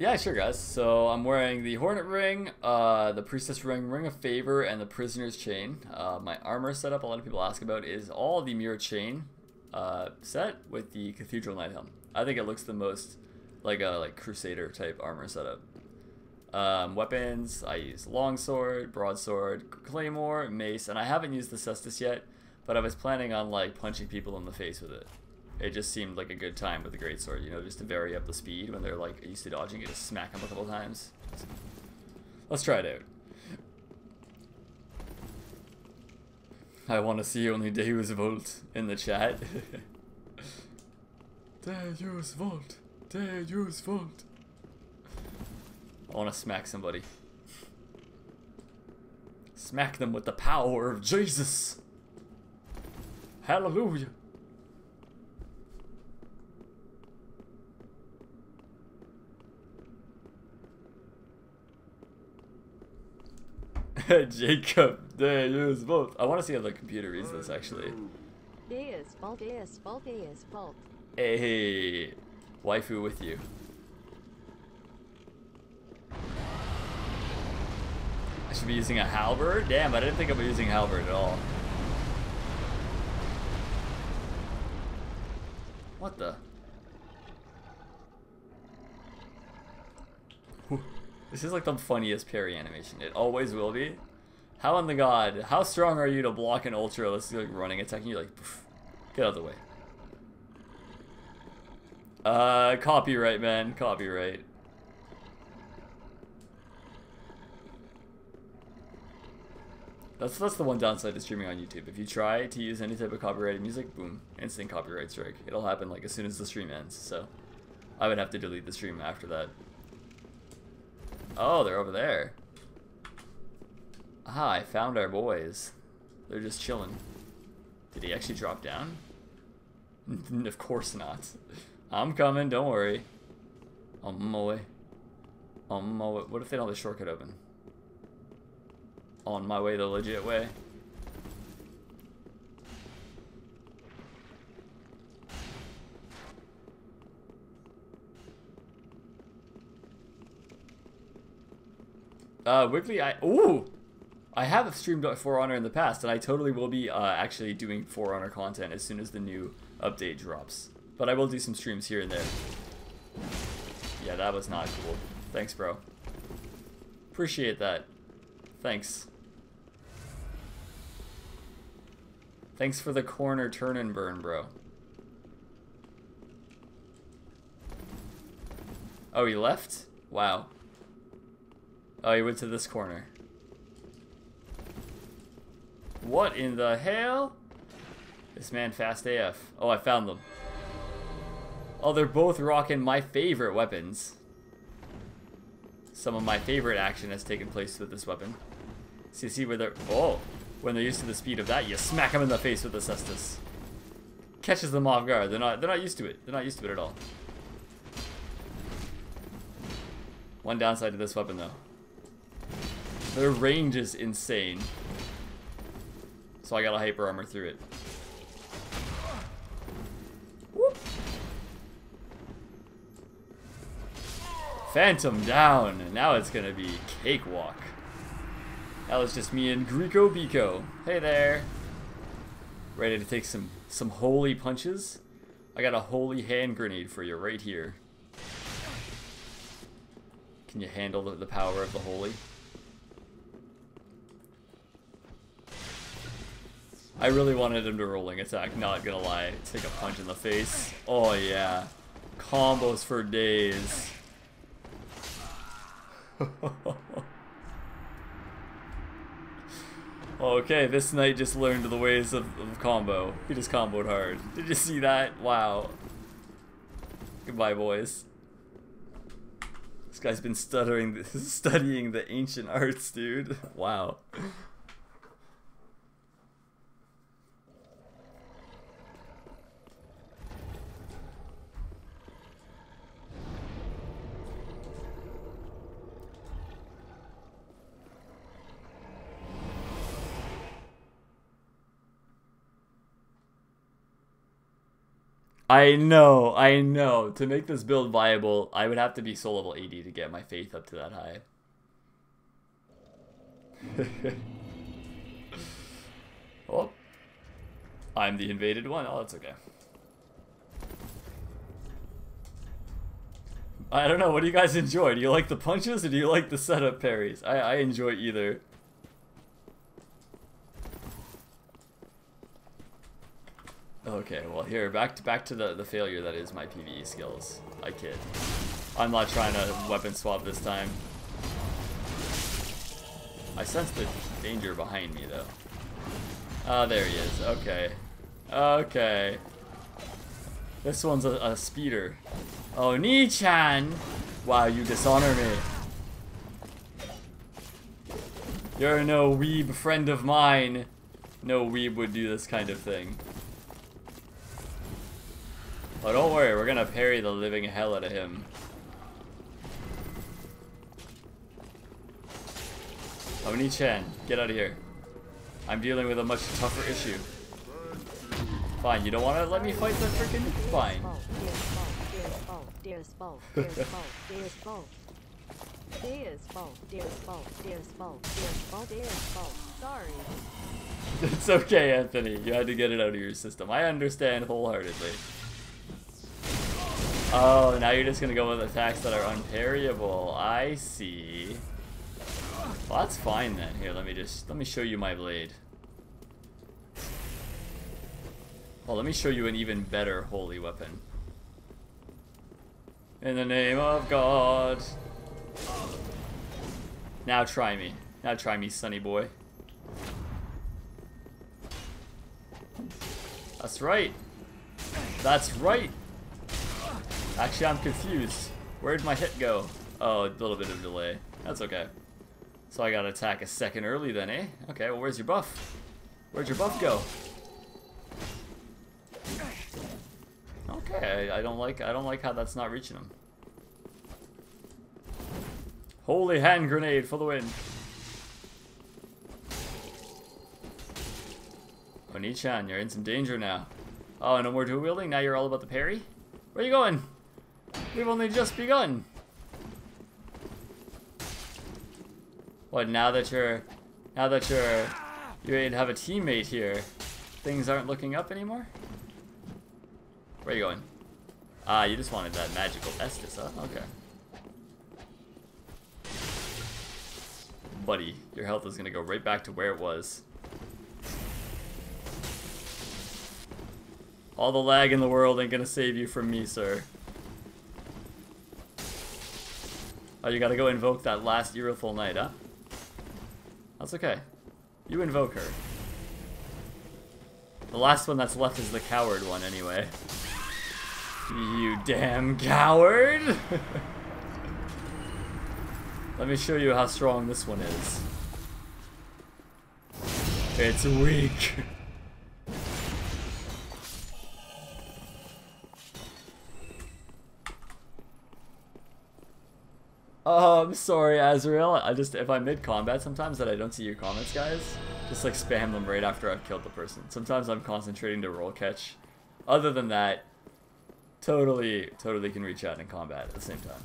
Yeah, sure guys, so I'm wearing the Hornet Ring, uh, the Priestess Ring, Ring of Favor, and the Prisoner's Chain. Uh, my armor setup, a lot of people ask about, is all the Mirror Chain uh, set with the Cathedral Knight Helm. I think it looks the most like a like Crusader type armor setup. Um, weapons, I use longsword, broadsword, claymore, mace, and I haven't used the cestus yet, but I was planning on like punching people in the face with it. It just seemed like a good time with the greatsword, you know, just to vary up the speed when they're like used to dodging, you just smack them a couple times. Let's try it out. I want to see only Deus Volt in the chat. Deus Volt, Deus Volt. I want to smack somebody. Smack them with the power of Jesus. Hallelujah. Jacob, they use both. I want to see how the computer reads this actually. Deus Volt, Deus Volt, Deus Volt. Hey, waifu with you. I should be using a halberd? Damn, I didn't think I'd be using halberd at all. What the? Whew. This is like the funniest parry animation. It always will be. How in the god? How strong are you to block an ultra? This is like running, attacking you. Like, poof, get out of the way. Uh, copyright, man. Copyright. That's, that's the one downside to streaming on YouTube. If you try to use any type of copyrighted music, boom, instant copyright strike. It'll happen like as soon as the stream ends, so I would have to delete the stream after that. Oh, they're over there. Ah, I found our boys. They're just chilling. Did he actually drop down? Of course not. I'm coming, don't worry. On my way. On my way. What if they don't have the shortcut open? On my way, the legit way. Uh, Wiggly, I, ooh! I have streamed For Honor in the past, and I totally will be uh, actually doing For Honor content as soon as the new update drops. But I will do some streams here and there. Yeah, that was not cool. Thanks, bro. Appreciate that. Thanks. Thanks for the corner turn and burn, bro. Oh, he left? Wow. Oh, he went to this corner. What in the hell? This man fast A F. Oh, I found them. Oh, they're both rocking my favorite weapons. Some of my favorite action has taken place with this weapon. See, see where they're... Oh! When they're used to the speed of that, you smack them in the face with the cestus. Catches them off guard. They're not, they're not used to it. They're not used to it at all. One downside to this weapon, though. Their range is insane. So I got a hyper armor through it. Whoop. Phantom down. Now it's gonna be cakewalk. That was just me and Greco Bico. Hey there. Ready to take some some holy punches? I got a holy hand grenade for you right here. Can you handle the, the power of the holy? I really wanted him to rolling attack, not gonna lie. Take a punch in the face. Oh yeah. Combos for days. Okay, this knight just learned the ways of, of combo. He just comboed hard. Did you see that? Wow. Goodbye, boys. This guy's been stuttering, studying the ancient arts, dude. Wow. I know, I know. To make this build viable, I would have to be soul level eighty to get my faith up to that high. Oh, I'm the invaded one. Oh, that's okay. I don't know. What do you guys enjoy? Do you like the punches or do you like the setup parries? I, I enjoy either. Okay, well here, back to back to the, the failure that is my PvE skills. I kid. I'm not trying to weapon swap this time. I sense the danger behind me though. Ah, uh, there he is. Okay. Okay. This one's a, a speeder. Oh, Ni-chan! Wow, you dishonor me. You're no weeb friend of mine. No weeb would do this kind of thing. Oh, don't worry, we're gonna parry the living hell out of him. Oni Chan, get out of here. I'm dealing with a much tougher issue. Fine, you don't want to let me fight the frickin'? Fine. It's okay, Anthony. You had to get it out of your system. I understand wholeheartedly. Oh, now you're just gonna go with attacks that are unparryable. I see. Well, that's fine then. Here, let me just let me show you my blade. Oh, let me show you an even better holy weapon. In the name of God. Now try me. Now try me, sonny boy. That's right. That's right. Actually, I'm confused. Where'd my hit go? Oh, a little bit of delay. That's okay. So I gotta attack a second early then, eh? Okay, well, where's your buff? Where'd your buff go? Okay, I, I don't like I don't like how that's not reaching him. Holy hand grenade for the win. Oni-chan, you're in some danger now. Oh, no more dual wielding? Now you're all about the parry? Where you going? We've only just begun. What, now that you're, now that you're, you have a teammate here, things aren't looking up anymore? Where are you going? Ah, you just wanted that magical Estus, huh? Okay. Buddy, your health is gonna go right back to where it was. All the lag in the world ain't gonna save you from me, sir. Oh, you gotta go invoke that last Eeriful Knight, huh? That's okay. You invoke her. The last one that's left is the coward one, anyway. You damn coward! Let me show you how strong this one is. It's weak. Oh, I'm sorry, Azrael. I just, if I'm mid-combat sometimes that I don't see your comments, guys, just like spam them right after I've killed the person. Sometimes I'm concentrating to roll catch. Other than that, totally, totally can reach out in combat at the same time.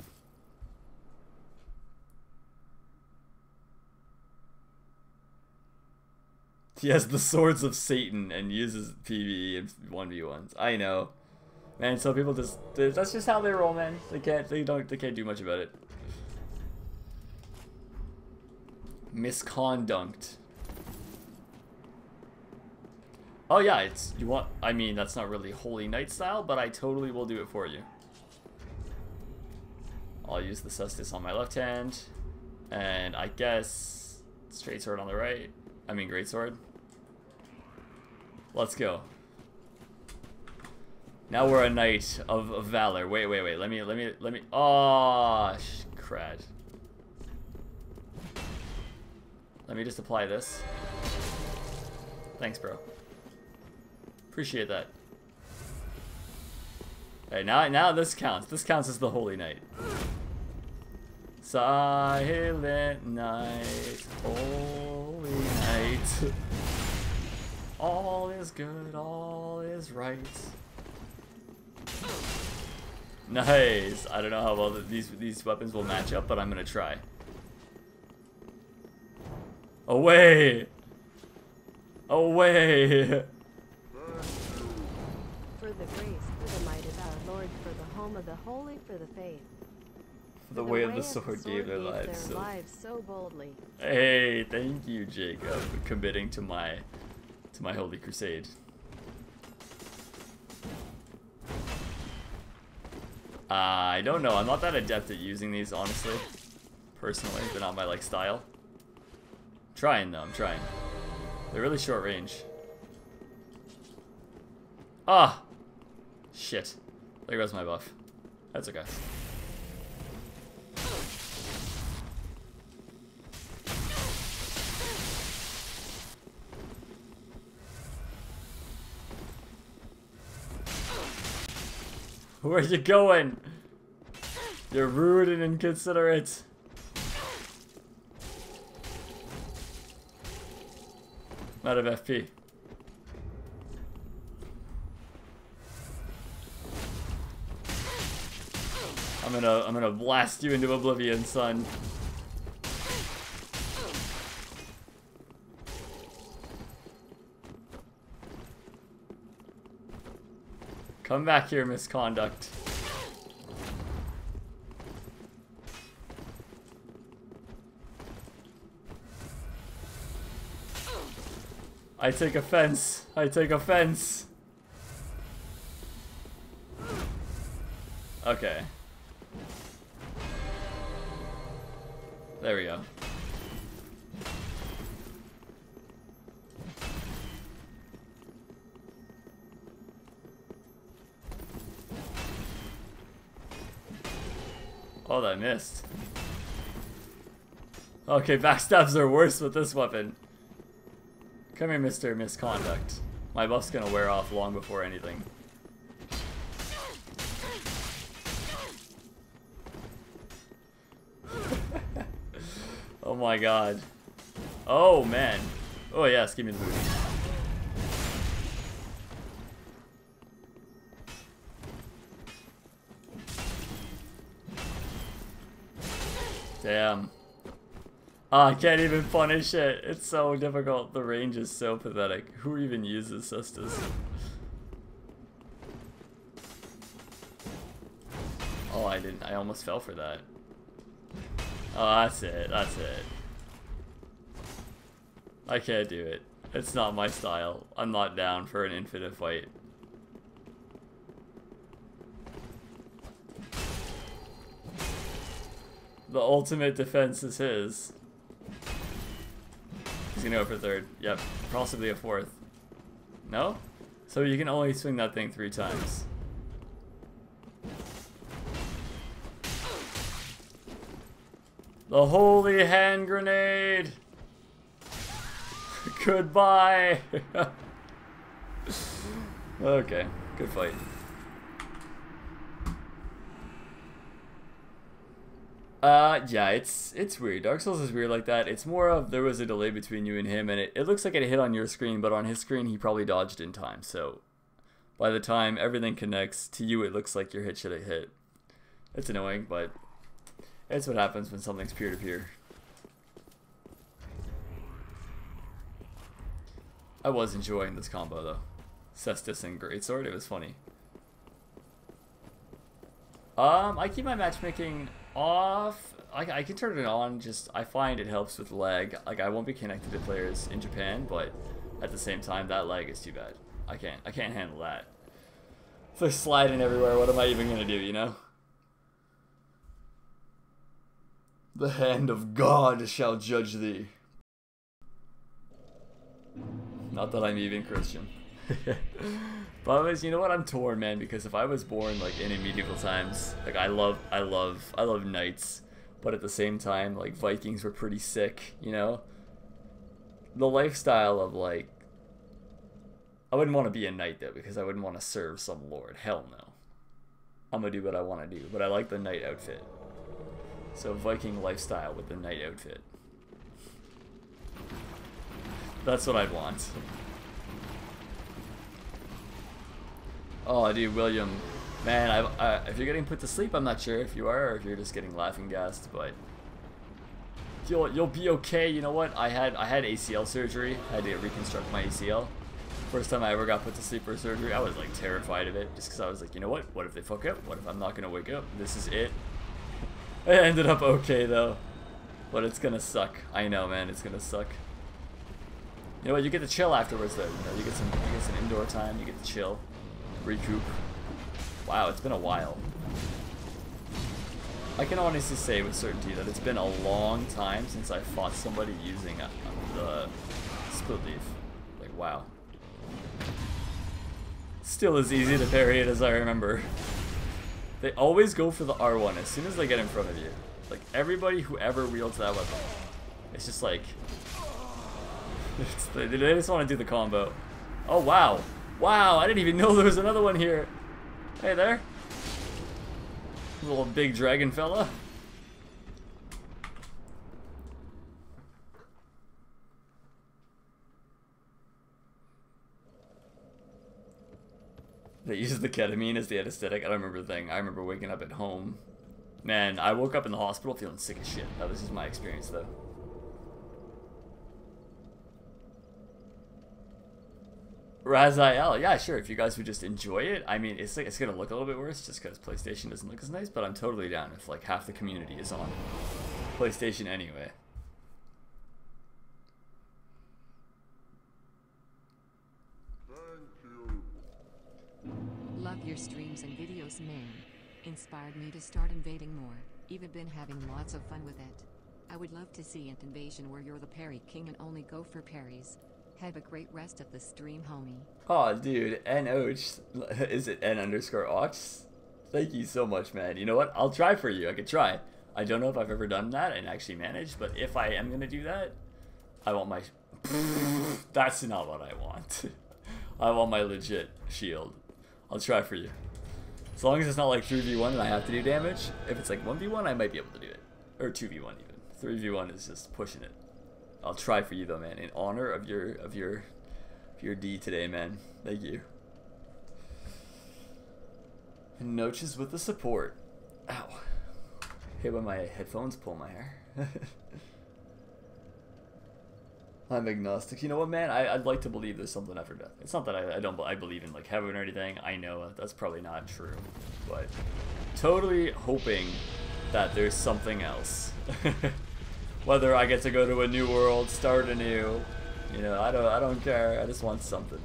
He has the swords of Satan and uses PvE and one v ones. I know. Man, some people just, that's just how they roll, man. They can't, they don't, they can't do much about it. Misconduct. Oh yeah, it's, you want, I mean, that's not really Holy Knight style, but I totally will do it for you. I'll use the Cestus on my left hand, and I guess straight sword on the right. I mean, great sword. Let's go. Now we're a knight of, of valor. Wait, wait, wait. Let me, let me, let me. Oh, sh crud. Let me just apply this. Thanks, bro. Appreciate that. Alright, now, now this counts. This counts as the Holy Knight. Silent night, holy night. All is good, all is right. Nice. I don't know how well these these weapons will match up, but I'm gonna try. Away! Away! For the grace, for the might of our Lord, for the home of the holy, for the faith. For the, the way of the sword, sword gave their, gave lives, their so. lives so boldly. Hey, thank you, Jacob, for committing to my to my holy crusade. Uh, I don't know. I'm not that adept at using these, honestly. Personally, they're not my like style. I'm trying though. I'm trying. They're really short range. Ah, shit. There goes my buff. That's okay. Where are you going? You're rude and inconsiderate. I'm out of F P. I'm gonna I'm gonna blast you into oblivion, son. Come back here, misconduct. I take offense. I take offense. Okay. There we go. Oh, that missed. Okay, backstabs are worse with this weapon. Come here, Mister Misconduct. My buff's gonna wear off long before anything. Oh my god. Oh man. Oh yes, give me the booty. Damn. Oh, I can't even punish it. It's so difficult. The range is so pathetic. Who even uses cestus? Oh, I didn't. I almost fell for that. Oh, that's it. That's it. I can't do it. It's not my style. I'm not down for an infinite fight. The ultimate defense is his. He's gonna go for third. Yep, possibly a fourth. No? So you can only swing that thing three times. The holy hand grenade! Goodbye! Okay, good fight. Uh, yeah, it's it's weird. Dark Souls is weird like that. It's more of there was a delay between you and him, and it, it looks like it hit on your screen, but on his screen, he probably dodged in time. So by the time everything connects to you, it looks like your hit should have hit. It's annoying, but it's what happens when something's peer-to-peer. I was enjoying this combo, though. Cestus and Greatsword, it was funny. Um, I keep my matchmaking off. I, I can turn it on. Just I find it helps with lag. Like I won't be connected to players in Japan, but at the same time that lag is too bad. I can't I can't handle that. If they're sliding everywhere, what am I even gonna do, you know? The hand of God shall judge thee. Not that I'm even Christian. But you know what, I'm torn, man, because if I was born like in medieval times, like I love I love I love knights, but at the same time like Vikings were pretty sick, you know? The lifestyle of like I wouldn't want to be a knight though, because I wouldn't want to serve some lord. Hell no. I'm gonna do what I wanna do, but I like the knight outfit. So Viking lifestyle with the knight outfit. That's what I'd want. Oh, dude, William Man, I, uh, if you're getting put to sleep, I'm not sure if you are or if you're just getting laughing gassed, but you'll you'll be okay. You know what? I had I had A C L surgery. I had to reconstruct my A C L. First time I ever got put to sleep for surgery, I was like terrified of it, just because I was like, you know what? What if they fuck up? What if I'm not gonna wake up? This is it. It ended up okay though, but it's gonna suck. I know, man. It's gonna suck. You know what? You get to chill afterwards though. You know, you get some you get some indoor time. You get to chill, recoup. Wow, it's been a while. I can honestly say with certainty that it's been a long time since I fought somebody using a, the split leaf. Like, wow. Still as easy to parry it as I remember. They always go for the R one as soon as they get in front of you. Like, everybody who ever wields that weapon. It's just like... It's, they just want to do the combo. Oh, wow. Wow, I didn't even know there was another one here. Hey there. Little big dragon fella. They used the ketamine as the anesthetic. I don't remember the thing. I remember waking up at home. Man, I woke up in the hospital feeling sick as shit. Now, this is my experience, though. Raziel, yeah, sure, if you guys would just enjoy it. I mean, it's like it's gonna look a little bit worse just because PlayStation doesn't look as nice, but I'm totally down if like half the community is on PlayStation anyway. Thank you. Love your streams and videos, man. Inspired me to start invading more. Even been having lots of fun with it. I would love to see an invasion where you're the parry king and only go for parries. Have a great rest of the stream, homie. Aw, oh, dude, N O H, is it N underscore Ox? Thank you so much, man. You know what? I'll try for you. I could try. I don't know if I've ever done that and actually managed, but if I am going to do that, I want my... That's not what I want. I want my legit shield. I'll try for you. As long as it's not like three v one and I have to do damage. If it's like one v one, I might be able to do it. Or two v one even. three v one is just pushing it. I'll try for you though, man, in honor of your of your of your D today, man. Thank you. And Noches with the support. Ow. I hate when my headphones pull my hair. I'm agnostic. You know what, man? I, I'd like to believe there's something after death. It's not that I, I don't I believe in like heaven or anything. I know that's probably not true, but totally hoping that there's something else. Whether I get to go to a new world, start anew, you know, I don't, I don't care. I just want something.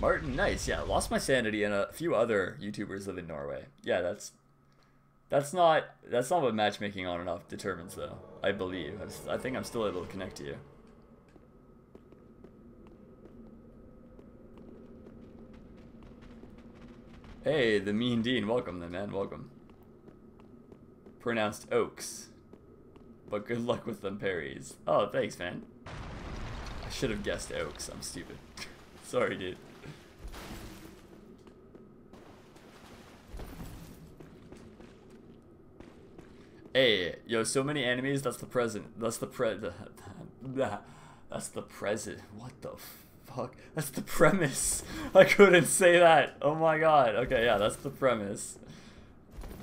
Martin, nice. Yeah, lost my sanity, and a few other YouTubers live in Norway. Yeah, that's, that's not, that's not what matchmaking on and off determines, though. I believe. I think I'm still able to connect to you. Hey, the mean Dean. Welcome, then, man. Welcome. Pronounced oaks, but good luck with them parries. Oh, thanks, man. I should have guessed oaks. I'm stupid. Sorry, dude. Hey, yo, so many enemies. That's the present. That's the pre. That's the present. What the fuck? That's the premise. I couldn't say that. Oh my god. Okay, yeah, that's the premise.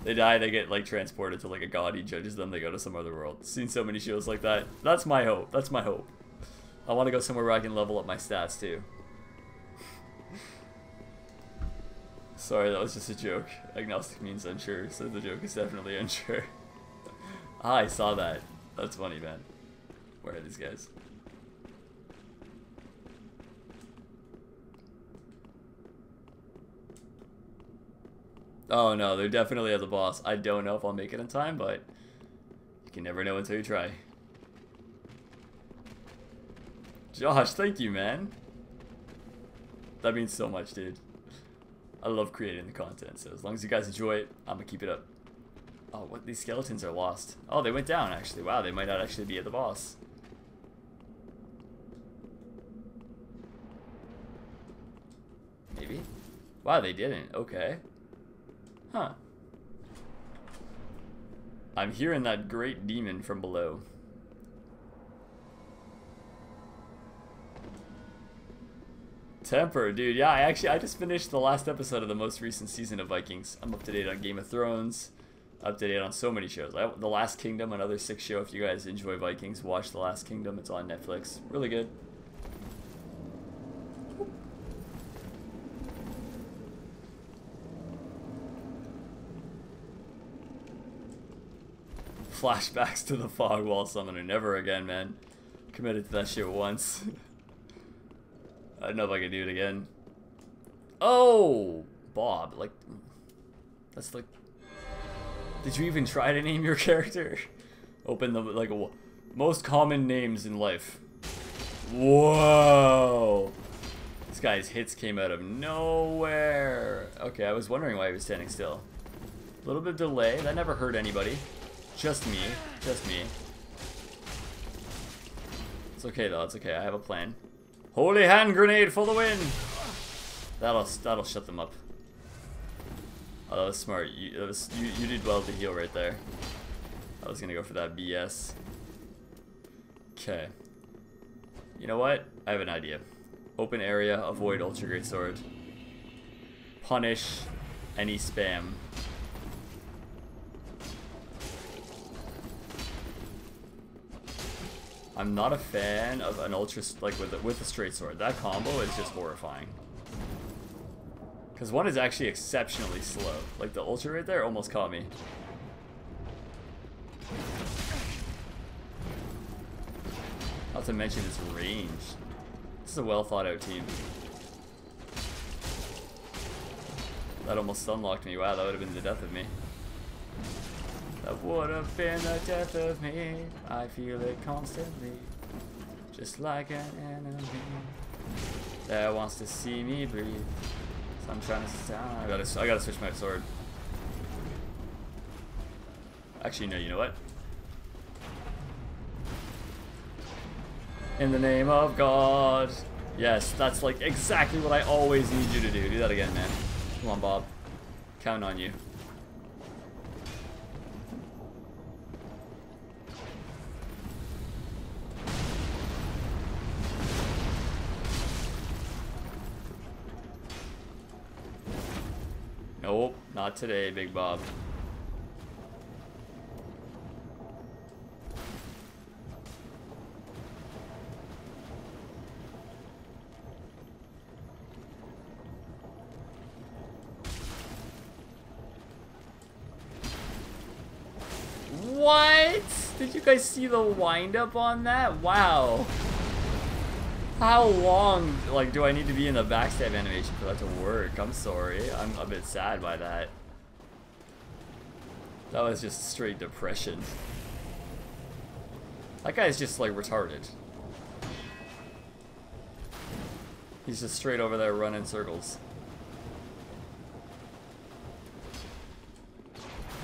They die, they get like transported to like a god, he judges them, they go to some other world. Seen so many shows like that. That's my hope. That's my hope. I want to go somewhere where I can level up my stats too. Sorry, that was just a joke. Agnostic means unsure, so the joke is definitely unsure. Ah, I saw that. That's funny, man. Where are these guys? Oh no, they're definitely at the boss. I don't know if I'll make it in time, but you can never know until you try. Josh, thank you, man. That means so much, dude. I love creating the content, so as long as you guys enjoy it, I'm gonna keep it up. Oh, what? These skeletons are lost. Oh, they went down, actually. Wow, they might not actually be at the boss. Maybe? Wow, they didn't. Okay. Huh. I'm hearing that great demon from below. Temper, dude. Yeah, I actually I just finished the last episode of the most recent season of Vikings. I'm up to date on Game of Thrones, up to date on so many shows. I, The Last Kingdom, another sick show. If you guys enjoy Vikings, watch The Last Kingdom. It's on Netflix. Really good. Flashbacks to the fog wall summoner. Never again, man. Committed to that shit once. I don't know if I can do it again. Oh, Bob. Like, that's like. Did you even try to name your character? Open the like a, most common names in life. Whoa. This guy's hits came out of nowhere. Okay, I was wondering why he was standing still. A little bit of delay. That never hurt anybody. Just me. Just me. It's okay though. It's okay. I have a plan. Holy hand grenade for the win! That'll that'll shut them up. Oh, that was smart. You, that was, you, you did well to heal right there. I was gonna go for that B S. Okay. You know what? I have an idea. Open area, avoid Ultra Great Sword. Punish any spam. I'm not a fan of an ultra, like with a, with a straight sword. That combo is just horrifying. Because one is actually exceptionally slow. Like the ultra right there almost caught me. Not to mention its range. This is a well thought out team. That almost stunlocked me. Wow, that would have been the death of me. That would have been the death of me. I feel it constantly, just like an enemy that wants to see me breathe. So I'm trying to stop. I gotta, I gotta switch my sword. Actually, no. You know what? In the name of God. Yes, that's like exactly what I always need you to do. Do that again, man. Come on, Bob. Counting on you. Nope, not today, Big Bob. What? Did you guys see the wind up on that? Wow. How long, like, do I need to be in the backstab animation for that to work? I'm sorry. I'm a bit sad by that. That was just straight depression. That guy's just, like, retarded. He's just straight over there running circles.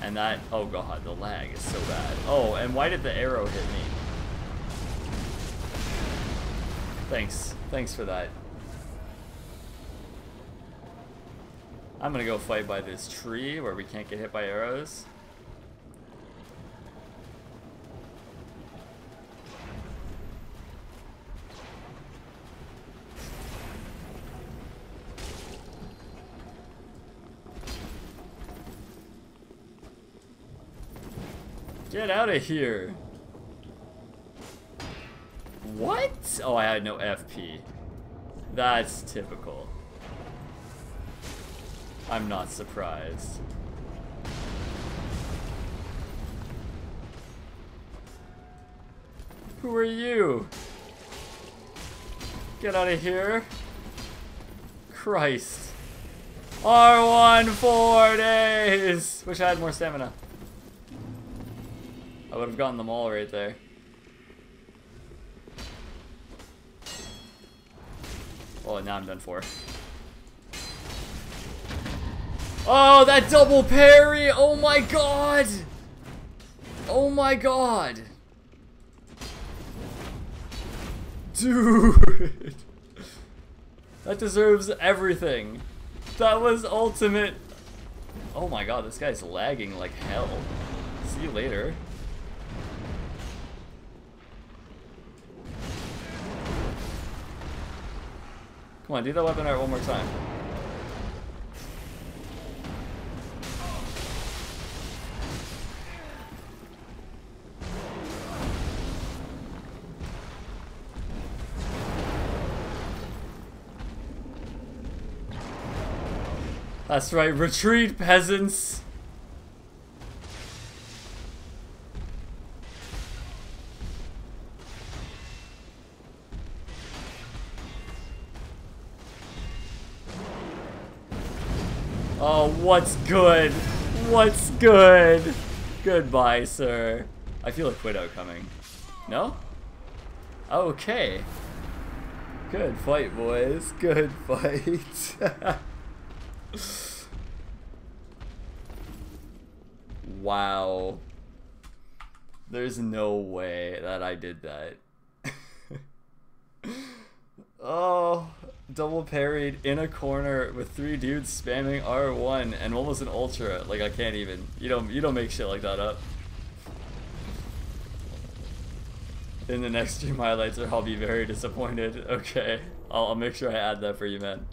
And that, oh god, the lag is so bad. Oh, and why did the arrow hit me? Thanks. Thanks for that. I'm gonna go fight by this tree where we can't get hit by arrows. Get out of here! What? Oh, I had no F P. That's typical. I'm not surprised. Who are you? Get out of here. Christ. R one four days! Wish I had more stamina. I would have gotten them all right there. Oh, now I'm done for. Oh, that double parry! Oh my god! Oh my god! Dude! That deserves everything. That was ultimate. Oh my god, this guy's lagging like hell. See you later. Come on, do that weapon art one more time. That's right, retreat, peasants! Oh, what's good? What's good? Goodbye, sir. I feel a Quiddo coming. No? Okay. Good fight, boys. Good fight. Wow. There's no way that I did that. Oh, double parried in a corner with three dudes spamming R one and one was an ultra. Like, I can't even. You don't you don't make shit like that up. In the next stream highlights or I'll be very disappointed. Okay. I'll, I'll make sure I add that for you, man.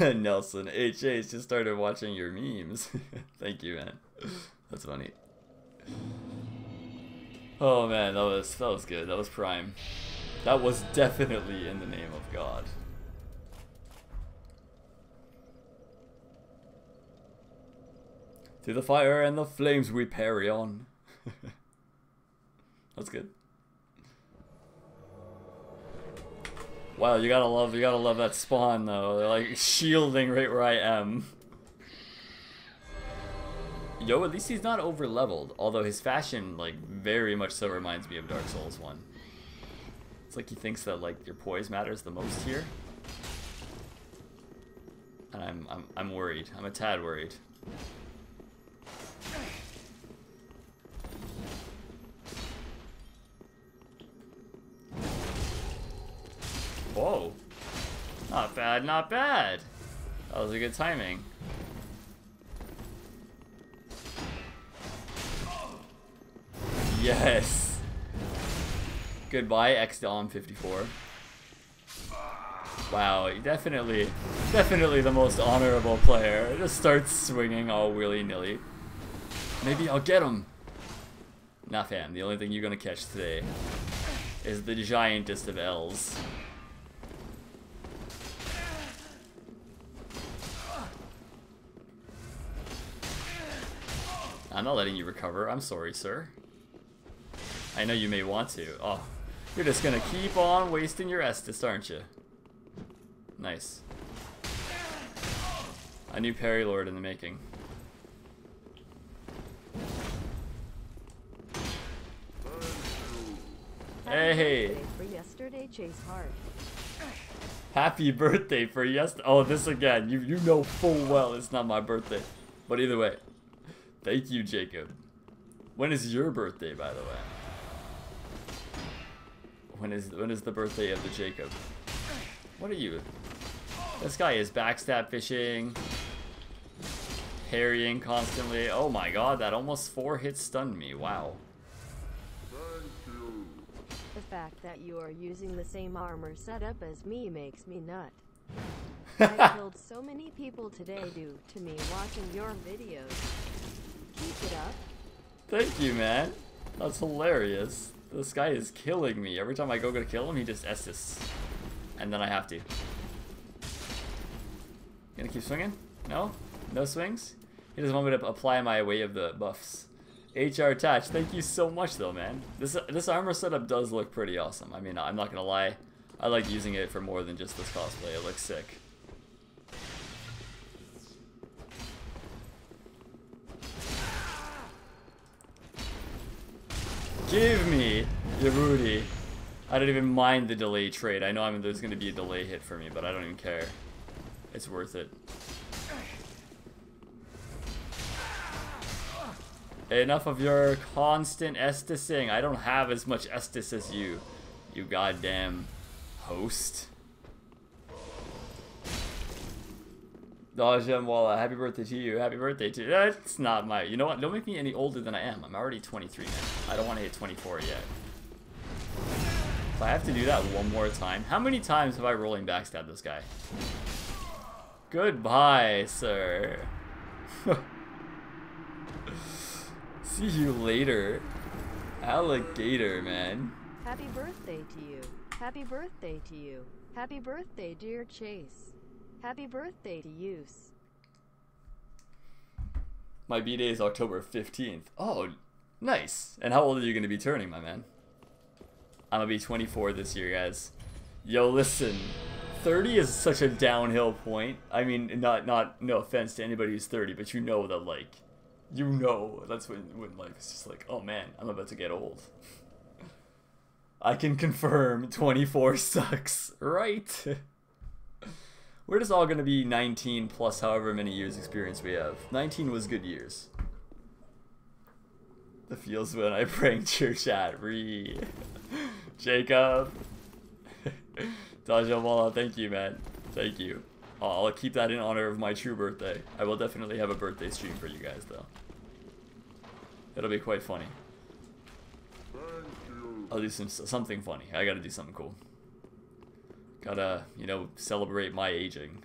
Nelson, H A's just started watching your memes. Thank you, man. That's funny. Oh man, that was that was good. That was prime. That was definitely in the name of God. Through the fire and the flames we parry on. That's good. Wow, you gotta love, you gotta love that spawn though. They're like shielding right where I am. Yo, at least he's not over leveled. Although his fashion, like, very much so reminds me of Dark Souls one. It's like he thinks that like your poise matters the most here. And I'm, I'm, I'm worried. I'm a tad worried. Whoa. Not bad, not bad. That was a good timing. Yes. Goodbye, X Dom fifty-four. Wow, definitely, definitely the most honorable player. Just starts swinging all willy-nilly. Maybe I'll get him. Nah, fam, the only thing you're gonna catch today is the giantest of L's. I'm not letting you recover. I'm sorry, sir. I know you may want to. Oh, you're just gonna keep on wasting your Estus, aren't you? Nice. A new parry lord in the making. Hey! Happy birthday for yesterday. Oh, this again. You you know full well it's not my birthday. But either way. Thank you, Jacob. When is your birthday, by the way? When is when is the birthday of the Jacob? What are you? This guy is backstab fishing, parrying constantly. Oh my God, that almost four hits stunned me. Wow. The fact that you are using the same armor setup as me makes me nut. I killed so many people today due to me watching your videos. Keep it up. Thank you, man. That's hilarious. This guy is killing me. Every time I go to kill him, he just Estus. And then I have to. Gonna keep swinging? No? No swings? He doesn't want me to apply my way of the buffs. H R Tatch, thank you so much though, man. This, this armor setup does look pretty awesome. I mean, I'm not gonna lie. I like using it for more than just this cosplay. It looks sick. Give me your booty. I don't even mind the delay trade. I know I'm, there's going to be a delay hit for me, but I don't even care. It's worth it. Enough of your constant Estusing. I don't have as much Estus as you. You goddamn host. Dajam Walla, happy birthday to you. Happy birthday to you. That's not my. You know what? Don't make me any older than I am. I'm already twenty-three now. I don't want to hit twenty-four yet. If I have to do that one more time, how many times have I rolling backstabbed this guy? Goodbye, sir. See you later, alligator man. Happy birthday to you. Happy birthday to you. Happy birthday, dear Chase. Happy birthday to you. My B-Day is October fifteenth. Oh, nice. And how old are you going to be turning, my man? I'm going to be twenty-four this year, guys. Yo, listen. thirty is such a downhill point. I mean, not, not, no offense to anybody who's thirty, but you know that, like, you know, that's when, when life is just like, oh man, I'm about to get old. I can confirm twenty-four sucks, right? We're just all going to be nineteen plus however many years experience we have. nineteen was good years. The feels when I pranked your chat. Re. Jacob. Daja Walla, thank you, man. Thank you. Oh, I'll keep that in honor of my true birthday. I will definitely have a birthday stream for you guys, though. It'll be quite funny. I'll do some, something funny. I gotta do something cool. Gotta, you know, celebrate my aging.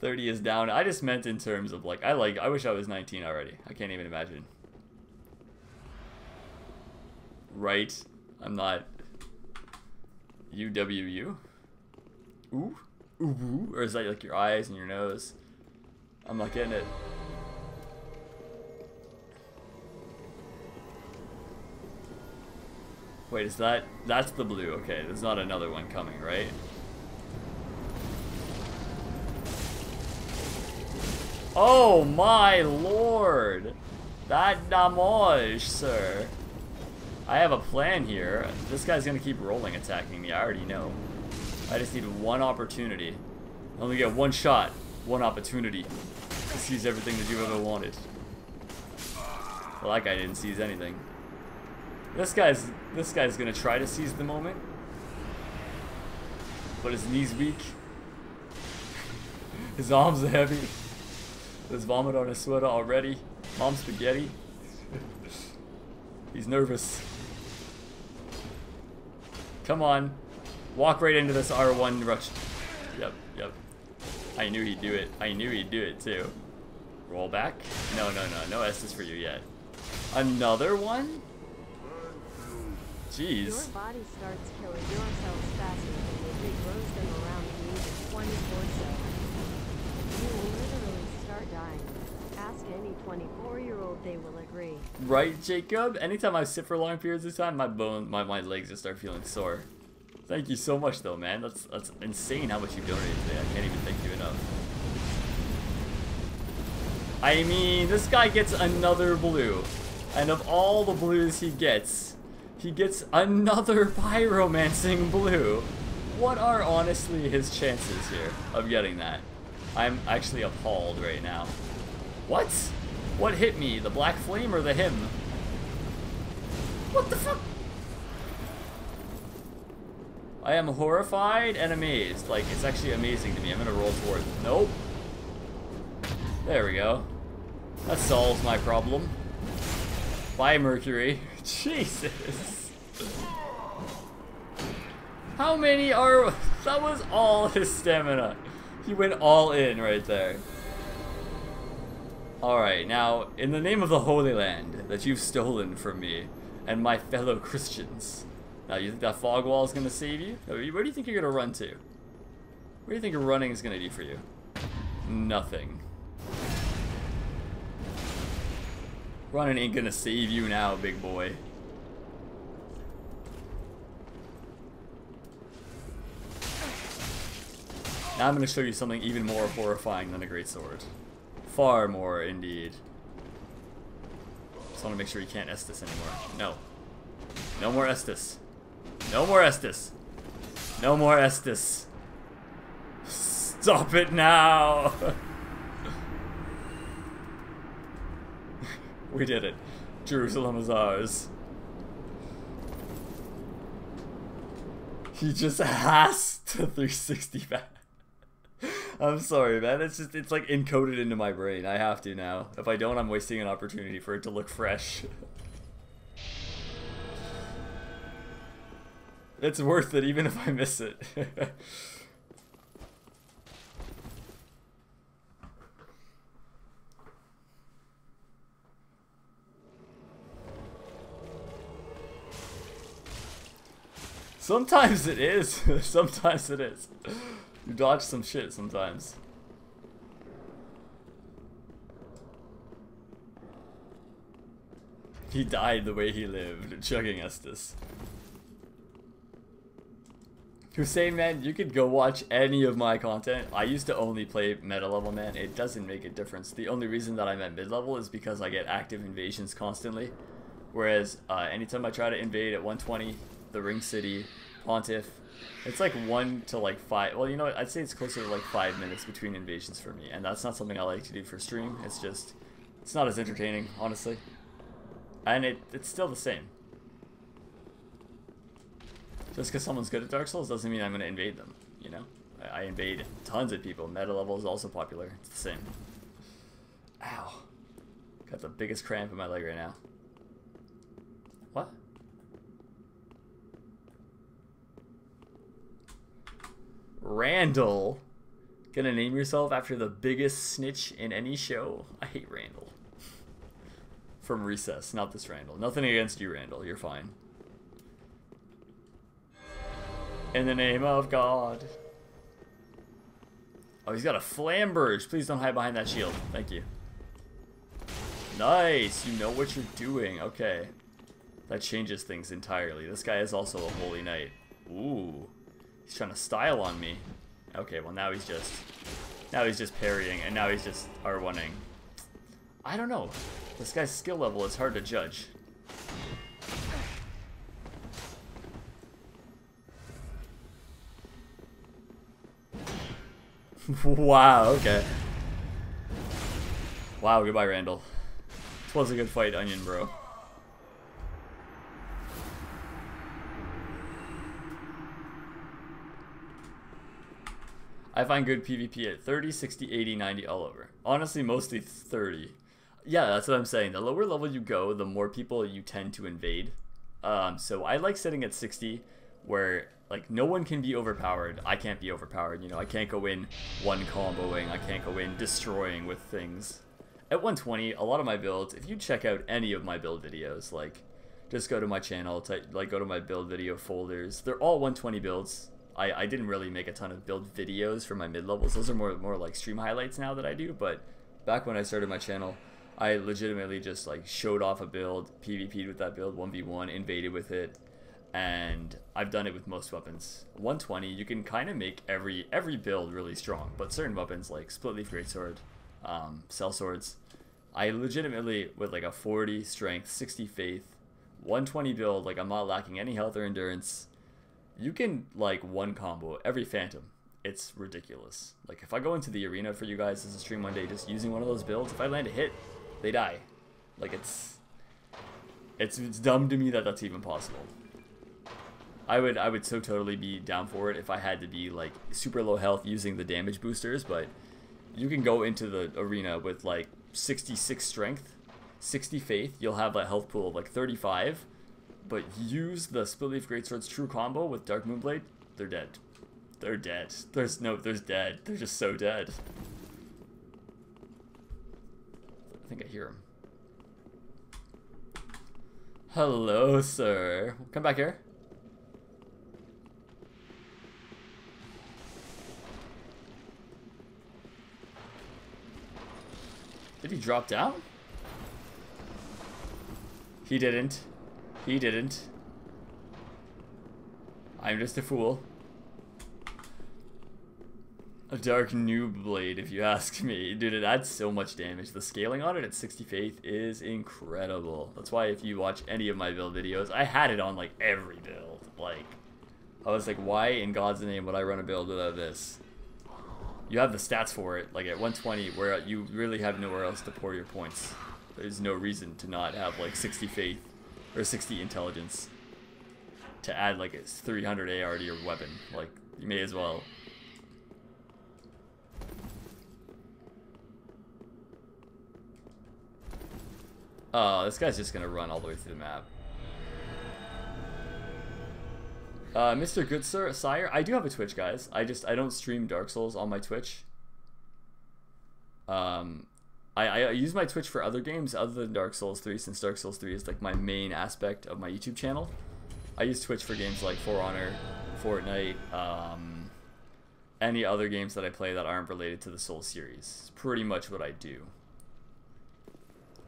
thirty is down. I just meant in terms of like, I like, I wish I was nineteen already. I can't even imagine. Right? I'm not. U W U? Ooh? Ooh? Or is that like your eyes and your nose? I'm not getting it. Wait, is that, that's the blue, okay, there's not another one coming, right? Oh my lord! That damage, sir! I have a plan here. This guy's gonna keep rolling attacking me, I already know. I just need one opportunity. I only get one shot, one opportunity. To seize everything that you've ever wanted. Well, that guy didn't seize anything. This guy's, this guy's gonna try to seize the moment, but his knee's weak, his arms are heavy, there's vomit on his sweater already, mom's spaghetti, he's nervous. Come on, walk right into this R one rush. Yep, yep, I knew he'd do it, I knew he'd do it too. Roll back, no, no, no, no S's for you yet. Another one? Jeez. Your body starts killing your cells faster than it regrows them around you twenty-four seven. You will literally start dying. Ask any twenty-four-year-old, they will agree. Right, Jacob? Anytime I sit for long periods of time, my bone, my, my legs just start feeling sore. Thank you so much, though, man. That's, that's insane how much you donated today. I can't even thank you enough. I mean, this guy gets another blue. And of all the blues he gets... he gets another pyromancing blue. What are honestly his chances here of getting that? I'm actually appalled right now. What? What hit me? The black flame or the hymn? What the fuck? I am horrified and amazed. Like, it's actually amazing to me. I'm gonna roll towards it. Nope. There we go. That solves my problem. Bye, Mercury. Jesus. How many are... that was all his stamina. He went all in right there. Alright, now, in the name of the Holy Land that you've stolen from me and my fellow Christians. Now, you think that fog wall is going to save you? Where do you think you're going to run to? What do you think running is going to do for you? Nothing. Running ain't gonna save you now, big boy. Now I'm gonna show you something even more horrifying than a greatsword. Far more, indeed. Just wanna make sure you can't Estus anymore. No. No more Estus. No more Estus. No more Estus. Stop it now! We did it. Jerusalem is ours. He just has to three sixty back. I'm sorry, man. It's just, it's like encoded into my brain. I have to now. If I don't, I'm wasting an opportunity for it to look fresh. It's worth it, even if I miss it. Sometimes it is. Sometimes it is. You dodge some shit sometimes. He died the way he lived, chugging Estus. Hussein, man, you could go watch any of my content. I used to only play meta level, man. It doesn't make a difference. The only reason that I'm at mid level is because I get active invasions constantly. Whereas uh, anytime I try to invade at one twenty, the Ring City, Pontiff, it's like one to like five. Well, you know what? I'd say it's closer to like five minutes between invasions for me, and that's not something I like to do for stream. It's just, it's not as entertaining, honestly. And it, it's still the same. Just because someone's good at Dark Souls doesn't mean I'm going to invade them, you know? I, I invade tons of people. Meta level is also popular. It's the same. Ow. Got the biggest cramp in my leg right now. What? Randall? Gonna name yourself after the biggest snitch in any show? I hate Randall. From Recess, not this Randall. Nothing against you, Randall. You're fine. In the name of God. Oh, he's got a flame burge. Please don't hide behind that shield. Thank you. Nice. You know what you're doing. Okay. That changes things entirely. This guy is also a holy knight. Ooh. He's trying to style on me. Okay, well now he's just... Now he's just parrying, and now he's just R one ing. I don't know. This guy's skill level is hard to judge. Wow, okay. Wow, goodbye, Randall. This was a good fight, Onion Bro. I find good PvP at thirty, sixty, eighty, ninety, all over. Honestly, mostly thirty. Yeah, that's what I'm saying. The lower level you go, the more people you tend to invade. Um, so I like sitting at sixty, where like no one can be overpowered. I can't be overpowered. You know, I can't go in one comboing. I can't go in destroying with things. At one twenty, a lot of my builds. If you check out any of my build videos, like just go to my channel, type, like go to my build video folders. They're all one twenty builds. I I didn't really make a ton of build videos for my mid levels. Those are more more like stream highlights now that I do. But back when I started my channel, I legitimately just like showed off a build, PvP'd with that build, one v one, invaded with it, and I've done it with most weapons. one twenty, you can kind of make every every build really strong, but certain weapons like Split Leaf Greatsword, um, Cell Swords, I legitimately with like a forty strength, sixty faith, one twenty build, like I'm not lacking any health or endurance, you can like one combo every Phantom. It's ridiculous. Like if I go into the arena for you guys as a stream one day just using one of those builds, if I land a hit, they die. Like it's, it's it's dumb to me that that's even possible. I would I would so totally be down for it if I had to be like super low health using the damage boosters, but you can go into the arena with like sixty-six strength, sixty faith. You'll have a health pool of like thirty-five, but use the Split Leaf Greatsword's true combo with Dark Moonblade. They're dead. They're dead. There's no. There's dead. They're just so dead. I think I hear him. Hello, sir. Come back here. Did he drop down? He didn't. He didn't. I'm just a fool. A dark new blade, if you ask me. Dude, it adds so much damage. The scaling on it at sixty faith is incredible. That's why if you watch any of my build videos, I had it on like every build. Like, I was like, why in God's name would I run a build without this? You have the stats for it, like at one twenty, where you really have nowhere else to pour your points. There's no reason to not have like sixty faith or sixty intelligence to add like it's three hundred A R to your weapon. Like, you may as well. Oh, this guy's just gonna run all the way through the map. Uh, Mister Good Sir, Sire, I do have a Twitch, guys. I just, I don't stream Dark Souls on my Twitch. Um, I, I use my Twitch for other games other than Dark Souls three, since Dark Souls three is like my main aspect of my YouTube channel. I use Twitch for games like For Honor, Fortnite, um, any other games that I play that aren't related to the Souls series. It's pretty much what I do.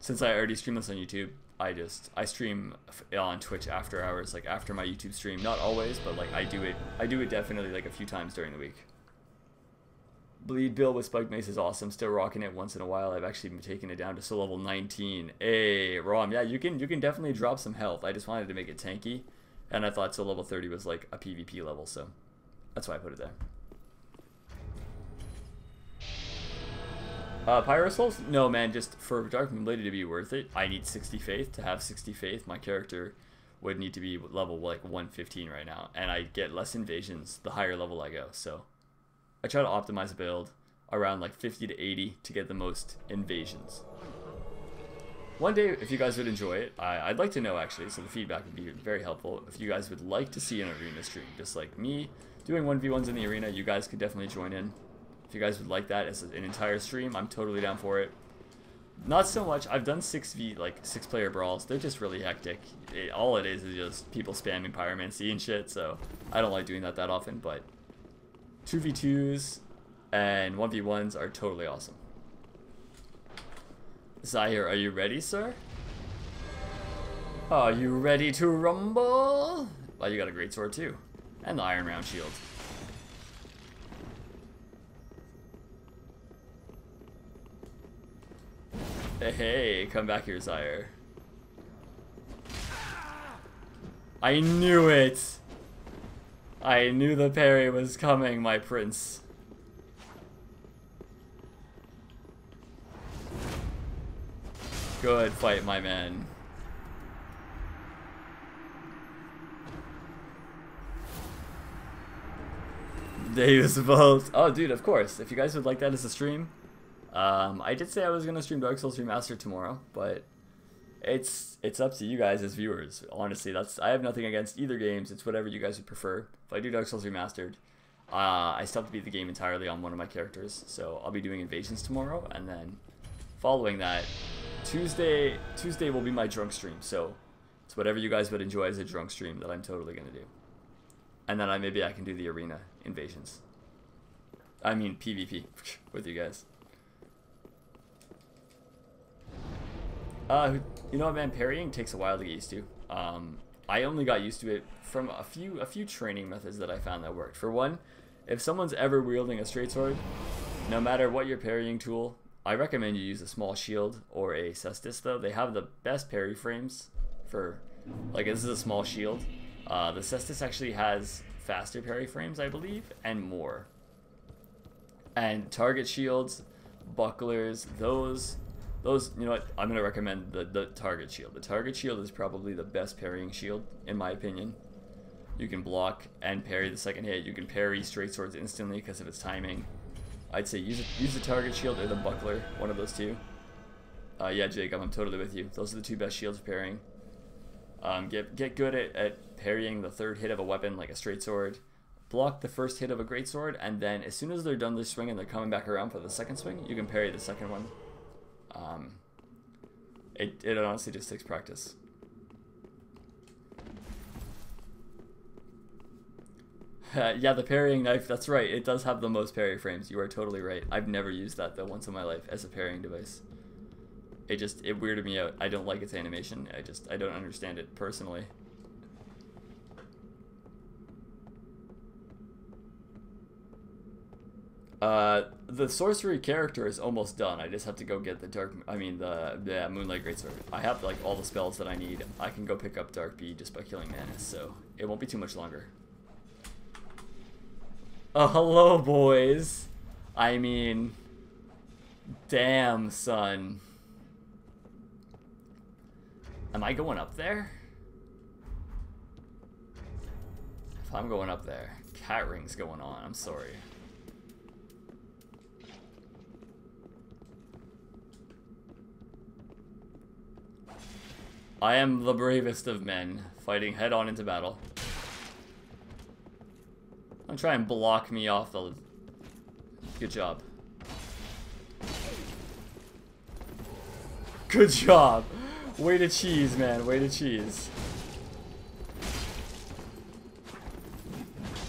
Since I already stream this on YouTube, I just, I stream on Twitch after hours, like after my YouTube stream. Not always, but like I do it, I do it definitely like a few times during the week. Bleed Bill with Spike Mace is awesome. Still rocking it once in a while. I've actually been taking it down to soul level nineteen. Hey, Rom, yeah, you can, you can definitely drop some health. I just wanted to make it tanky, and I thought soul level thirty was like a PvP level, so that's why I put it there. Uh, Pyro Souls? No, man, just for Dark Moonblade to be worth it, I need sixty Faith. To have sixty Faith, my character would need to be level, like, one fifteen right now, and I get less invasions the higher level I go, so I try to optimize a build around, like, fifty to eighty to get the most invasions. One day, if you guys would enjoy it, I, I'd like to know, actually, so the feedback would be very helpful. If you guys would like to see an arena stream, just like me doing one v ones in the arena, you guys could definitely join in. If you guys would like that as an entire stream, I'm totally down for it. Not so much. I've done six v, like, six-player brawls. They're just really hectic. It, all it is is just people spamming pyromancy and shit, so I don't like doing that that often, but two v twos and one v ones are totally awesome. Zaire, are you ready, sir? Are you ready to rumble? Well, you got a great sword, too. And the Iron Round Shield. Hey, come back here, Sire. I knew it! I knew the parry was coming, my prince. Good fight, my man. Davis Bolt. Oh, dude, of course. If you guys would like that as a stream... Um, I did say I was going to stream Dark Souls Remaster tomorrow, but it's it's up to you guys as viewers. Honestly, that's I have nothing against either games. It's whatever you guys would prefer. If I do Dark Souls Remastered, uh, I still have to beat the game entirely on one of my characters, so I'll be doing Invasions tomorrow, and then following that, Tuesday Tuesday will be my drunk stream, so it's whatever you guys would enjoy as a drunk stream that I'm totally going to do. And then I maybe I can do the Arena Invasions. I mean, PvP with you guys. Uh, you know what, man, parrying takes a while to get used to. Um, I only got used to it from a few a few training methods that I found that worked. For one, if someone's ever wielding a straight sword, no matter what your parrying tool, I recommend you use a small shield or a cestus, though. They have the best parry frames for, like, this is a small shield. Uh, the cestus actually has faster parry frames, I believe, and more. And target shields, bucklers, those... Those, you know what, I'm going to recommend the, the target shield. The target shield is probably the best parrying shield, in my opinion. You can block and parry the second hit. You can parry straight swords instantly because of its timing. I'd say use, a, use the target shield or the buckler, one of those two. Uh, yeah, Jacob, I'm totally with you. Those are the two best shields for parrying. Um, get, get good at, at parrying the third hit of a weapon, like a straight sword. Block the first hit of a great sword, and then as soon as they're done their swing and they're coming back around for the second swing, you can parry the second one. Um, it, it honestly just takes practice. Yeah, the parrying knife, that's right. It does have the most parry frames. You are totally right. I've never used that, though, once in my life as a parrying device. It just, it weirded me out. I don't like its animation. I just, I don't understand it personally. Uh, the sorcery character is almost done. I just have to go get the dark, I mean the, the Moonlight Greatsword. I have like all the spells that I need. I can go pick up Dark Bee just by killing Manus, so it won't be too much longer. Oh, hello boys. I mean, damn son. Am I going up there? If I'm going up there, cat ring's going on, I'm sorry. I am the bravest of men, fighting head-on into battle. Don't try and block me off the... Good job. Good job. Way to cheese, man. Way to cheese.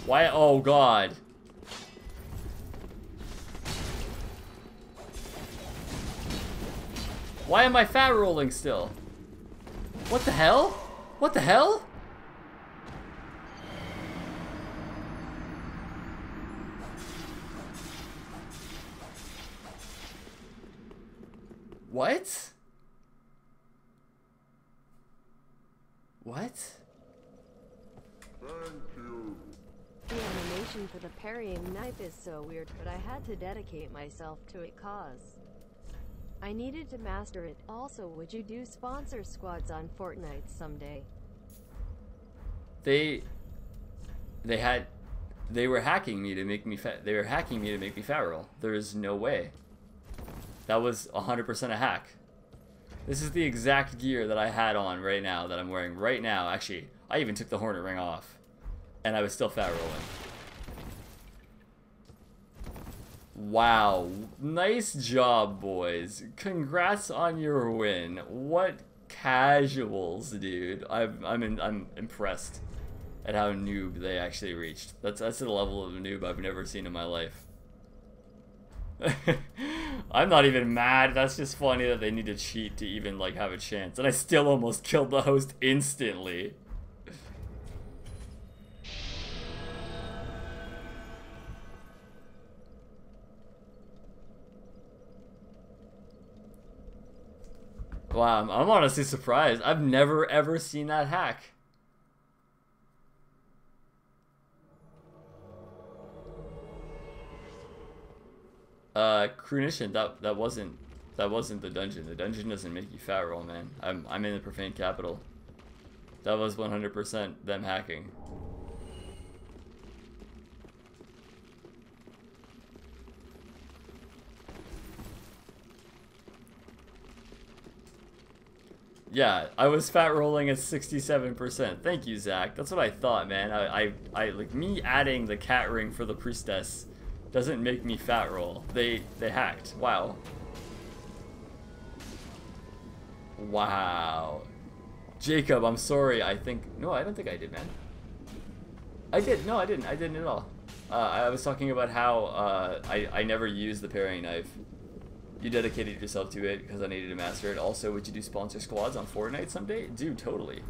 Why? Oh, God. Why am I fat rolling still? What the hell? What the hell? What? What? Thank you. The animation for the parrying knife is so weird, but I had to dedicate myself to it cause I needed to master it. Also, would you do sponsor squads on Fortnite someday? They... They had... They were hacking me to make me fat. They were hacking me to make me fat roll. There is no way. That was one hundred percent a hack. This is the exact gear that I had on right now, that I'm wearing right now. Actually, I even took the Hornet ring off, and I was still fat rolling. Wow. Nice job, boys. Congrats on your win. What casuals, dude. I'm, I'm, in, I'm impressed at how noob they actually reached. That's, that's the level of noob I've never seen in my life. I'm not even mad. That's just funny that they need to cheat to even like have a chance. And I still almost killed the host instantly. Wow, I'm, I'm honestly surprised. I've never ever seen that hack. Uh, Crunition, that that wasn't that wasn't the dungeon. The dungeon doesn't make you fat roll, man. I'm I'm in the profane capital. That was one hundred percent them hacking. Yeah, I was fat rolling at sixty-seven percent. Thank you, Zach. That's what I thought, man. I I, I like me adding the cat ring for the priestess. Doesn't make me fat roll. They they hacked. Wow. Wow. Jacob, I'm sorry. I think no, I don't think I did, man. I did. No, I didn't. I didn't at all. Uh, I was talking about how uh, I I never used the parrying knife. You dedicated yourself to it because I needed to master it. Also, would you do sponsor squads on Fortnite someday? Dude, totally.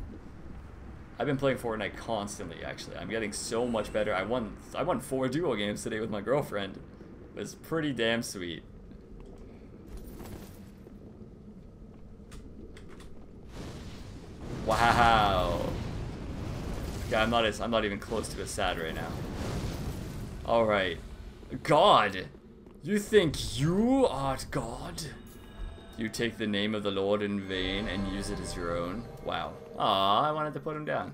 I've been playing Fortnite constantly, actually. I'm getting so much better. I won I won four duo games today with my girlfriend. It was pretty damn sweet. Wow. Yeah, I'm not as, I'm not even close to as sad right now. All right. God. You think you art God? You take the name of the Lord in vain and use it as your own. Wow. Aw, I wanted to put him down.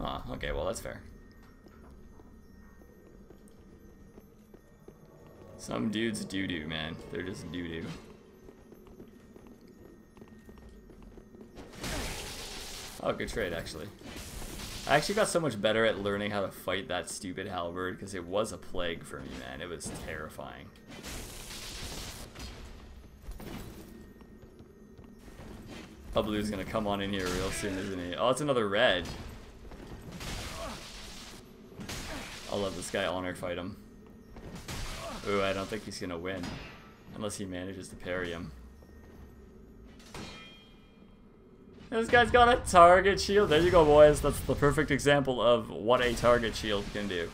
Ah, oh, okay, well that's fair. Some dudes doo-doo, man. They're just doo-doo. Oh, good trade, actually. I actually got so much better at learning how to fight that stupid halberd, because it was a plague for me, man. It was terrifying. Blue's gonna come on in here real soon, isn't he? Oh, it's another red. I'll let this guy honor fight him. Ooh, I don't think he's gonna win. Unless he manages to parry him. This guy's got a target shield. There you go, boys. That's the perfect example of what a target shield can do.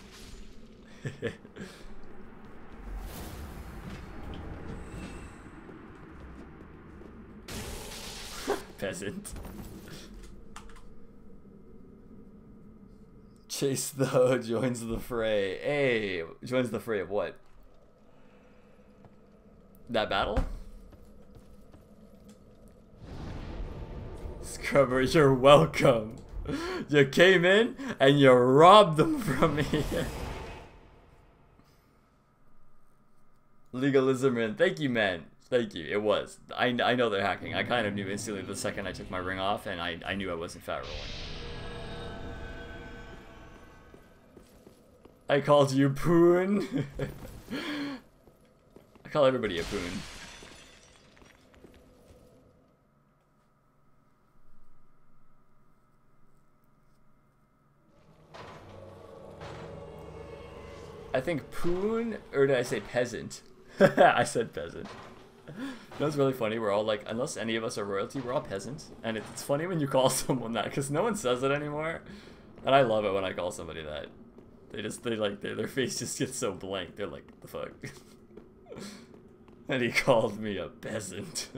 Peasant. Chase though joins the fray. Hey, joins the fray of what? That battle? Scrubber, you're welcome. You came in and you robbed them from me. Legalism, and thank you, man. Thank you. It was. I, I know they're hacking. I kind of knew instantly the second I took my ring off, and I, I knew I wasn't fat rolling. I called you Poon. I call everybody a Poon. I think Poon, or did I say peasant? I said peasant. That's really funny. We're all like, unless any of us are royalty, we're all peasants. And it's funny when you call someone that, because no one says it anymore. And I love it when I call somebody that. They just, they like, their face just gets so blank. They're like, what the fuck? And he called me a peasant.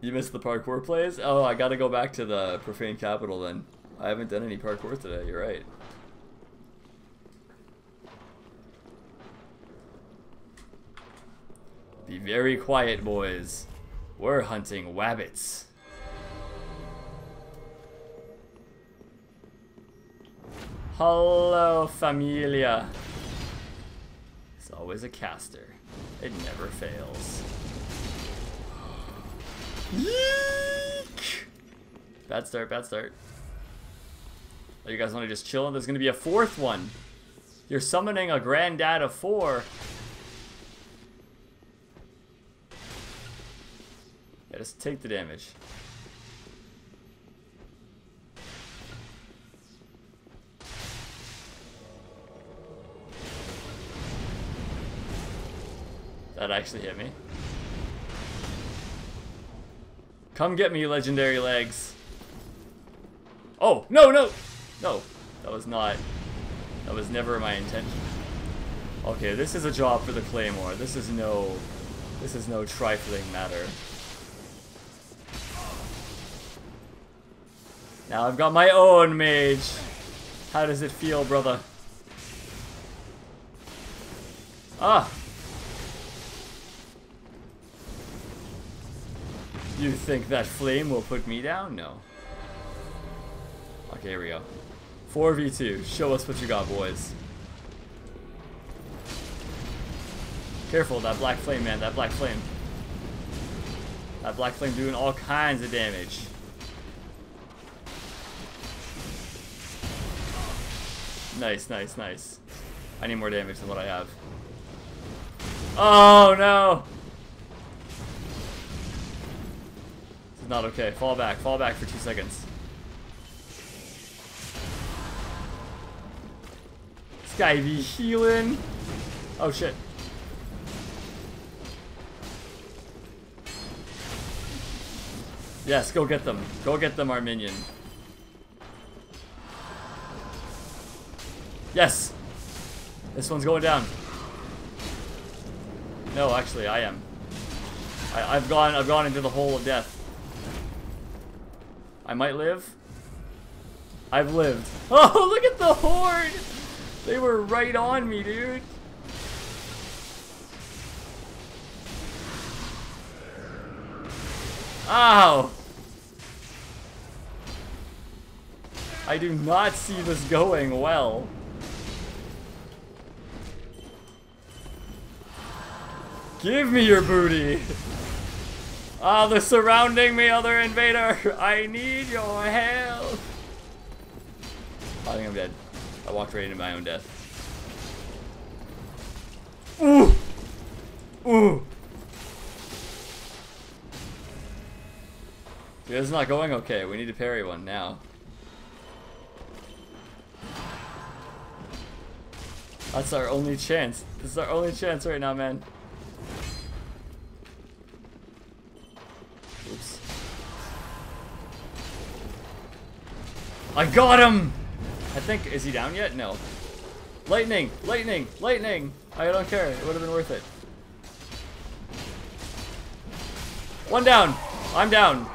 You missed the parkour plays? Oh, I gotta go back to the Profane Capital then. I haven't done any parkour today, you're right. Be very quiet, boys. We're hunting wabbits. Hello, familia. It's always a caster. It never fails. Yeek! Bad start, bad start. Oh, you guys want to just chill? There's going to be a fourth one. You're summoning a granddad of four. Yeah, just take the damage. That actually hit me. Come get me, legendary legs. Oh, no, no. No, that was not, that was never my intention. Okay, this is a job for the Claymore. This is no, this is no trifling matter. Now I've got my own mage. How does it feel, brother? Ah! You think that flame will put me down? No. Okay, here we go. four v two, show us what you got, boys. Careful, that black flame, man, that black flame. That black flame doing all kinds of damage. Nice, nice, nice. I need more damage than what I have. Oh, no! This is not okay. Fall back, fall back for two seconds. Guy be healing. Oh shit. Yes, go get them. Go get them, our minion. Yes. This one's going down. No, actually, I am. I, I've gone. I've gone into the hole of death. I might live. I've lived. Oh, look at the horde. They were right on me, dude. Ow! I do not see this going well. Give me your booty. Ah, they're surrounding me, other invader. I need your help. I think I'm dead. I walked right into my own death. Ooh! Ooh! Dude, this is not going okay. We need to parry one now. That's our only chance. This is our only chance right now, man. Oops. I got him! I think, is he down yet? No. Lightning! Lightning! Lightning! I don't care. It would have been worth it. One down! I'm down.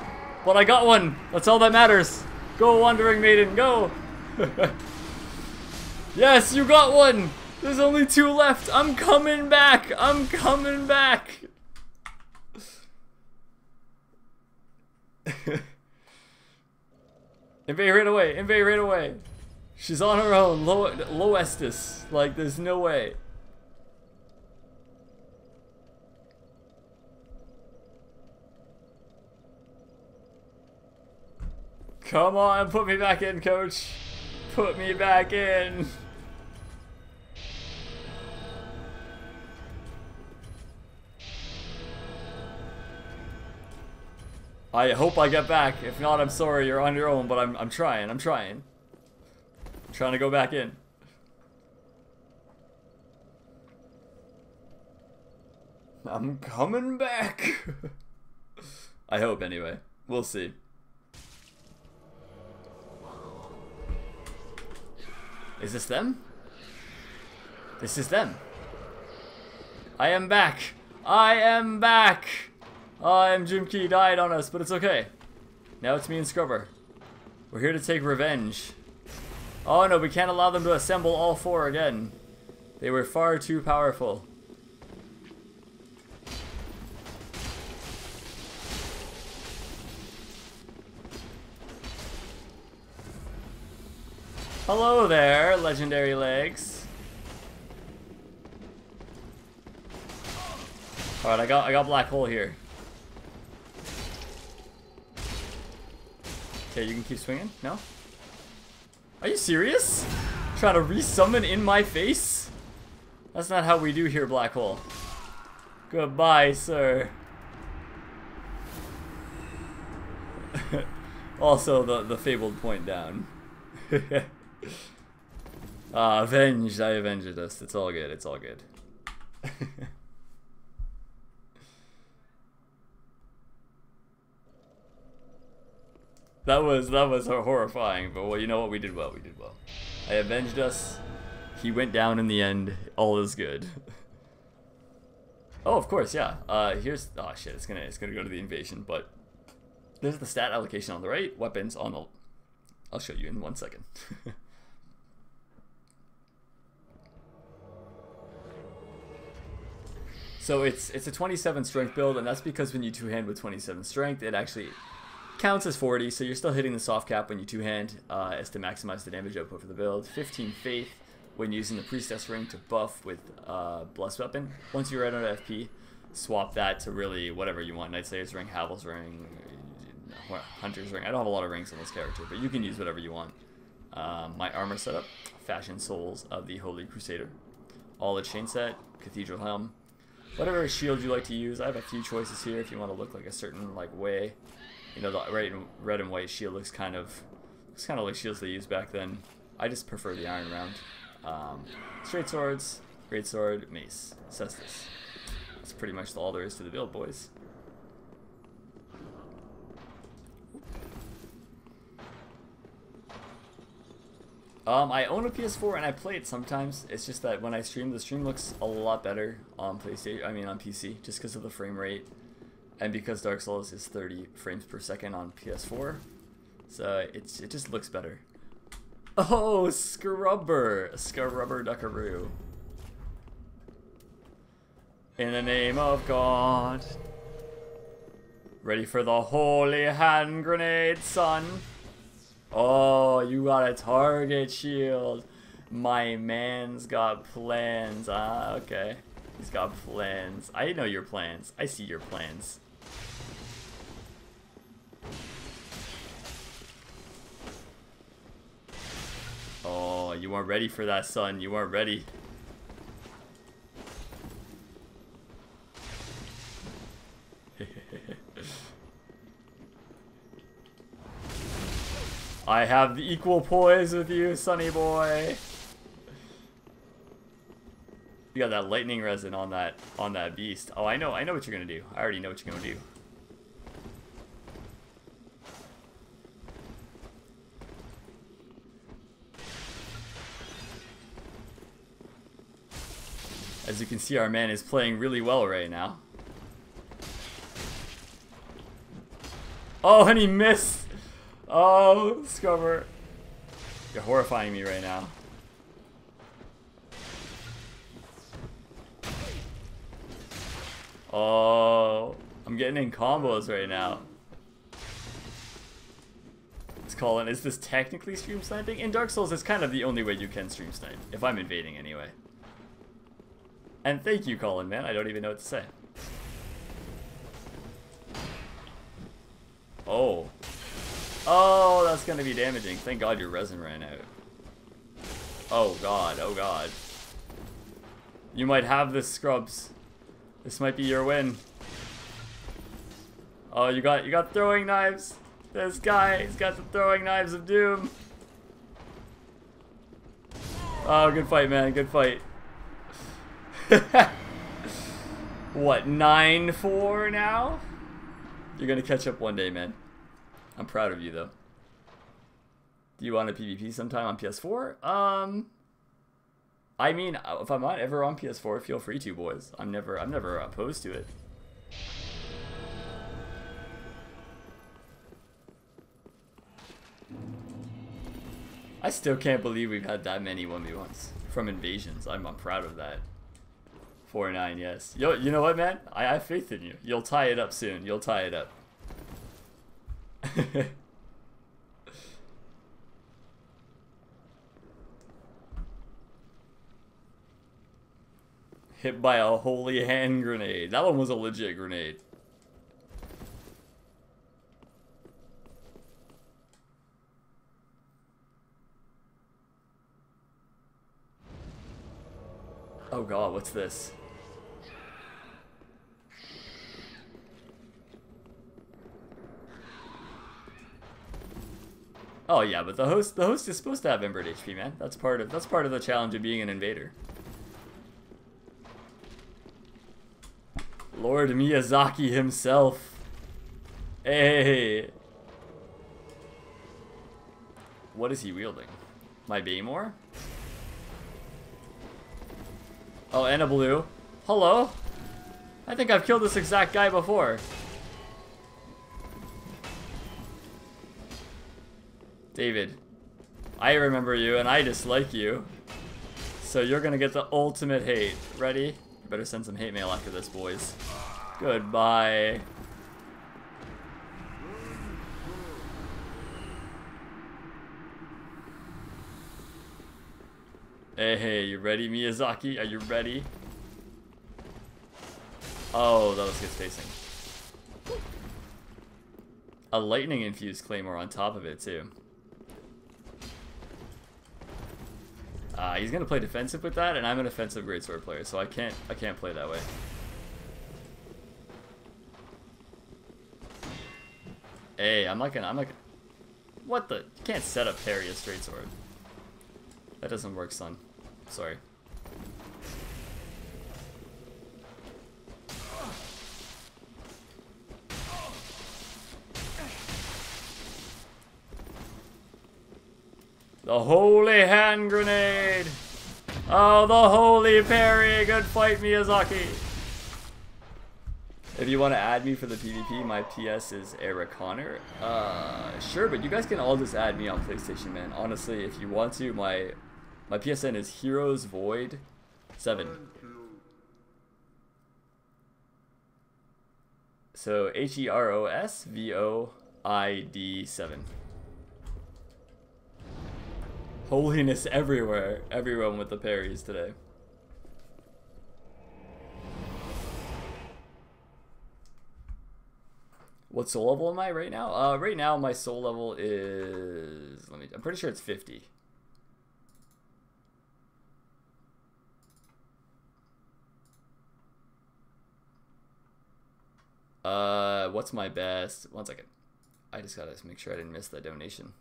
But I got one! That's all that matters! Go, Wandering Maiden, go! Yes, you got one! There's only two left! I'm coming back! I'm coming back! Invade right away! Invade right away! She's on her own, Lo Loestis. Like, there's no way. Come on, put me back in, coach. Put me back in. I hope I get back. If not, I'm sorry, you're on your own, but I'm, I'm trying, I'm trying. I'm trying to go back in. I'm coming back. I hope, anyway. We'll see. Is this them? This is them. I am back. I am back. I am Jim Key died on us, but it's okay. Now it's me and Scrubber. We're here to take revenge. Oh no, we can't allow them to assemble all four again. They were far too powerful. Hello there, legendary legs. All right, I got I got black hole here. Okay, you can keep swinging. No? Are you serious? Trying to resummon in my face? That's not how we do here, black hole. Goodbye, sir. Also, the the fabled point down. Ah, avenged. I avenged us. It's all good. It's all good. That was that was horrifying, but well, you know what? We did well. We did well. I avenged us. He went down in the end. All is good. Oh, of course, yeah. Uh, here's oh shit. It's gonna it's gonna go to the invasion, but there's the stat allocation on the right. Weapons on the. I'll show you in one second. So it's it's a twenty-seven strength build, and that's because when you two-hand with twenty-seven strength, it actually counts as forty, so you're still hitting the soft cap when you two-hand uh, as to maximize the damage output for the build. fifteen faith when using the priestess ring to buff with uh, blessed weapon. Once you're right out of F P, swap that to really whatever you want. Night Slayer's ring, Havil's ring, Hunter's ring. I don't have a lot of rings on this character, but you can use whatever you want. Um, my armor setup, Fashion Souls of the Holy Crusader. All the chain set, Cathedral Helm. Whatever shield you like to use. I have a few choices here if you want to look like a certain like way. You know, the red and, red and white shield looks kind of looks kind of like shields they used back then. I just prefer the iron round. Um, straight swords, great sword, mace, cestus. That's pretty much all there is to the build, boys. Um, I own a P S four and I play it sometimes. It's just that when I stream, the stream looks a lot better on PlayStation. I mean, on P C, just because of the frame rate, and because Dark Souls is thirty frames per second on P S four, so it's it just looks better. Oh, Scrubber, Scrubber Duckaroo! In the name of God, ready for the holy hand grenade, son. Oh, you got a target shield. My man's got plans. Ah, okay. He's got plans. I know your plans. I see your plans. Oh, you weren't ready for that, son. You weren't ready. I have the equal poise with you, sonny boy. You got that lightning resin on that on that beast. Oh, I know, I know what you're gonna do. I already know what you're gonna do. As you can see, our man is playing really well right now. Oh, and he missed. Oh, Scrubber. You're horrifying me right now. Oh, I'm getting in combos right now. It's calling, is this technically stream sniping? In Dark Souls, it's kind of the only way you can stream snipe, if I'm invading anyway. And thank you, Colin, man. I don't even know what to say. Oh. Oh, that's gonna be damaging. Thank God your resin ran out. Oh God, oh God. You might have this, Scrubs. This might be your win. Oh, you got you got throwing knives. This guy, he's got the throwing knives of doom. Oh, good fight, man. Good fight. What, nine four now? You're gonna catch up one day, man. I'm proud of you, though. Do you want a PvP sometime on P S four? Um, I mean, if I'm not ever on P S four, feel free to, boys. I'm never, I'm never opposed to it. I still can't believe we've had that many one v ones from invasions. I'm, I'm proud of that. four nine, yes. Yo, you know what, man? I have faith in you. You'll tie it up soon. You'll tie it up. Hit by a holy hand grenade. That one was a legit grenade. Oh God, what's this? Oh yeah, but the host the host is supposed to have embered H P, man. That's part of that's part of the challenge of being an invader. Lord Miyazaki himself. Hey. What is he wielding? My Baymore? Oh, and a blue. Hello? I think I've killed this exact guy before. David, I remember you and I dislike you. So you're gonna get the ultimate hate. Ready? You better send some hate mail after this, boys. Goodbye. Hey, hey, you ready, Miyazaki? Are you ready? Oh, that was good spacing. A lightning-infused claymore on top of it, too. Uh, he's gonna play defensive with that, and I'm an offensive greatsword player, so I can't, I can't play that way. Hey, I'm not gonna, I'm not gonna... What the? You can't set up parry a straight sword. That doesn't work, son. Sorry. The holy hand grenade! Oh, the holy parry! Good fight, Miyazaki! If you want to add me for the PvP, my P S is Eric Connor. Uh, sure, but you guys can all just add me on PlayStation, man. Honestly, if you want to, my... My P S N is Heroes Void seven. So H E R O S V O I D seven. Holiness everywhere. Everyone with the parries today. What soul level am I right now? Uh, right now my soul level is... Let me. I'm pretty sure it's fifty. Uh, what's my best? One second. I just gotta make sure I didn't miss that donation.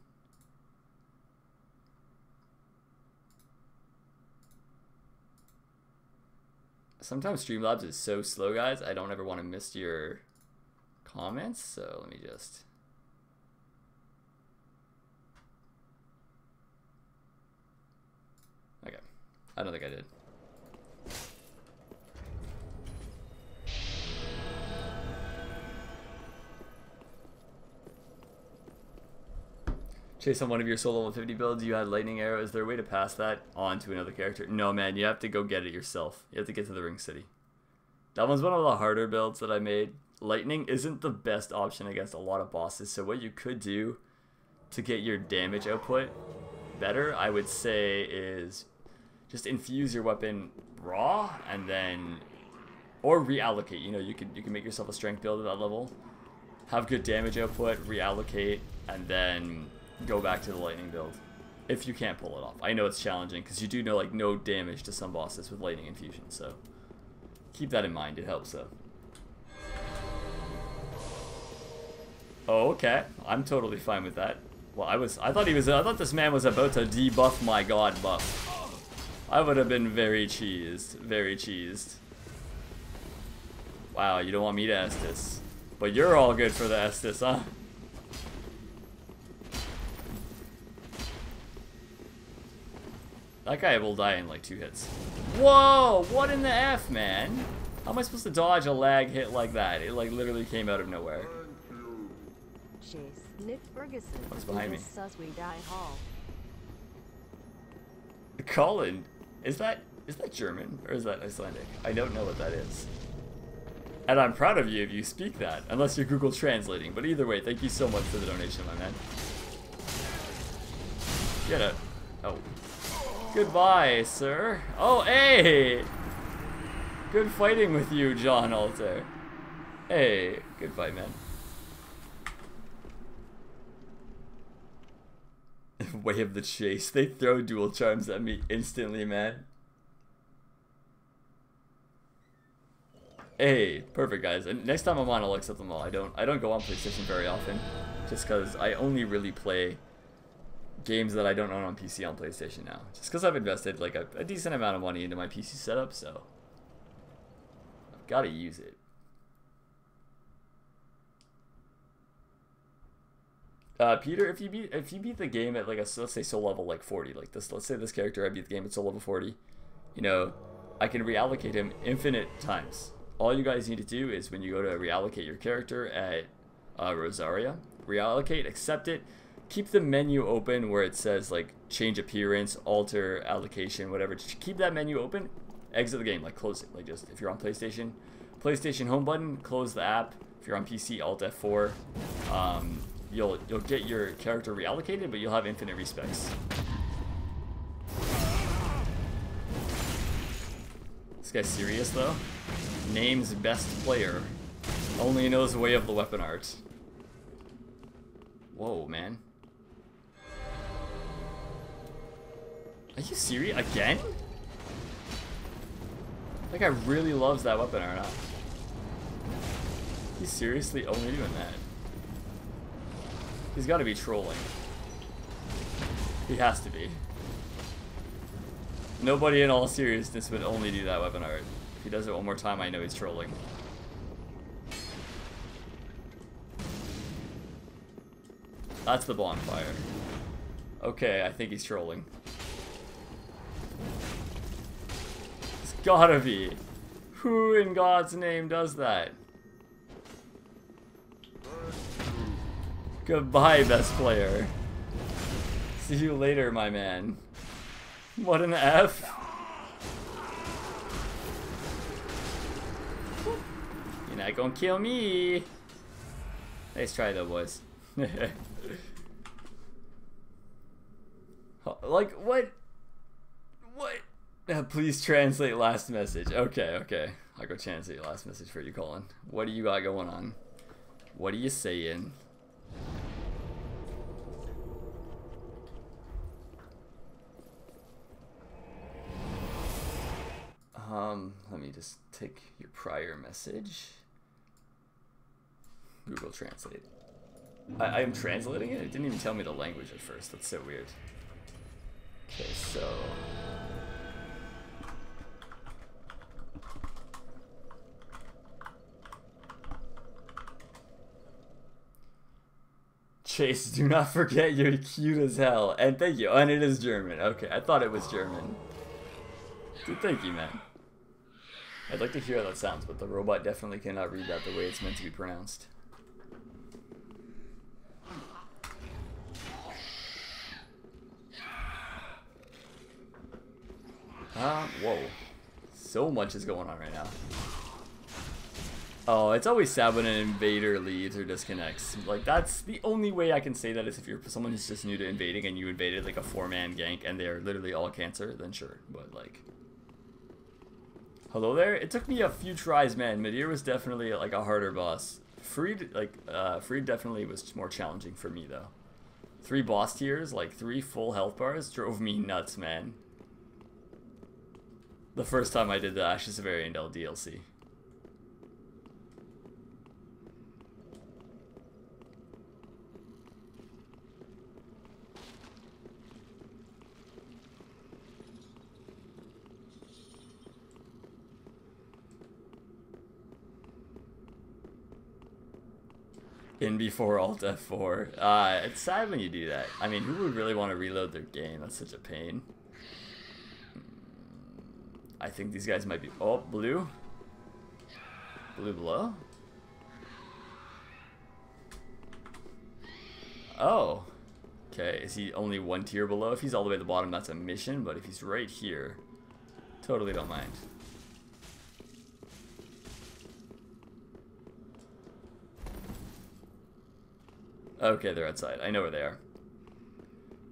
Sometimes Streamlabs is so slow, guys. I don't ever want to miss your comments, so let me just... Okay. I don't think I did. Chase, on one of your soul level fifty builds, you had lightning arrow. Is there a way to pass that on to another character? No, man, you have to go get it yourself. You have to get to the Ring City. That one's one of the harder builds that I made. Lightning isn't the best option against a lot of bosses, so what you could do to get your damage output better, I would say, is just infuse your weapon raw and then, or reallocate. You know, you can you can make yourself a strength build at that level. have good damage output, reallocate, and then go back to the lightning build if you can't pull it off. I know it's challenging because you do know like no damage to some bosses with lightning infusion, so keep that in mind, it helps though. Oh, okay, I'm totally fine with that. Well, I was, I thought he was, I thought this man was about to debuff my god buff. I would have been very cheesed, very cheesed. Wow, you don't want me to Estus. But you're all good for the Estus, huh? That guy will die in like two hits. Whoa, what in the F, man? How am I supposed to dodge a lag hit like that? It like literally came out of nowhere. What's behind me? Colin, is that is that German or is that Icelandic? I don't know what that is. And I'm proud of you if you speak that, unless you're Google translating. But either way, thank you so much for the donation, my man. Get it. Oh. Goodbye, sir. Oh, hey! Good fighting with you, John Alter. Hey, good fight, man. Way of the chase. They throw dual charms at me instantly, man. Hey, perfect, guys. And next time I'm on, I'll accept them all. I don't I don't go on PlayStation very often, just because I only really play games that I don't own on P C on PlayStation now. Just because I've invested like a, a decent amount of money into my P C setup, so I've got to use it. Uh, Peter, if you beat if you beat the game at like a let's say soul level like forty, like this, let's say this character I beat the game at soul level forty, you know, I can reallocate him infinite times. All you guys need to do is when you go to reallocate your character at uh, Rosaria, reallocate, accept it, keep the menu open where it says like change appearance, alter allocation, whatever. Just keep that menu open, exit the game, like close it, like just if you're on PlayStation, PlayStation home button, close the app. If you're on P C, Alt F four. Um, You'll you'll get your character reallocated, but you'll have infinite respects. This guy's serious though. Name's best player. Only knows the way of the weapon art. Whoa, man. Are you serious again? That guy really loves that weapon art. Huh? He's seriously only doing that. He's got to be trolling. He has to be. Nobody in all seriousness would only do that weapon art. If he does it one more time, I know he's trolling. That's the bonfire. Okay, I think he's trolling. It's gotta be. Who in God's name does that? Goodbye, best player. See you later, my man. What an F. You're not gonna kill me. Nice try though, boys. Like, what? What? Uh, please translate last message. Okay, okay. I'll go translate last message for you, Colin. What do you got going on? What are you saying? Um, let me just take your prior message. Google Translate. I am translating it? It didn't even tell me the language at first. That's so weird. Okay, so... Chase, do not forget you're cute as hell. And thank you. And it is German. Okay, I thought it was German. Dude, thank you, man. I'd like to hear how that sounds, but the robot definitely cannot read that the way it's meant to be pronounced. Ah, uh, whoa. So much is going on right now. Oh, it's always sad when an invader leaves or disconnects. Like, that's the only way I can say that is if you're someone who's just new to invading and you invaded like a four-man gank and they're literally all cancer, then sure, but like... Hello there. It took me a few tries, man. Midir was definitely like a harder boss Free, like, uh, free definitely was more challenging for me, though. Three boss tiers, like, three full health bars drove me nuts, man. The first time I did the Ashes of Ariandel D L C. In before Alt F four. Uh, it's sad when you do that. I mean, who would really want to reload their game? That's such a pain. I think these guys might be... Oh, blue. Blue below? Oh. Okay, is he only one tier below? If he's all the way at the bottom, that's a mission. But if he's right here, totally don't mind. Okay, they're outside. I know where they are.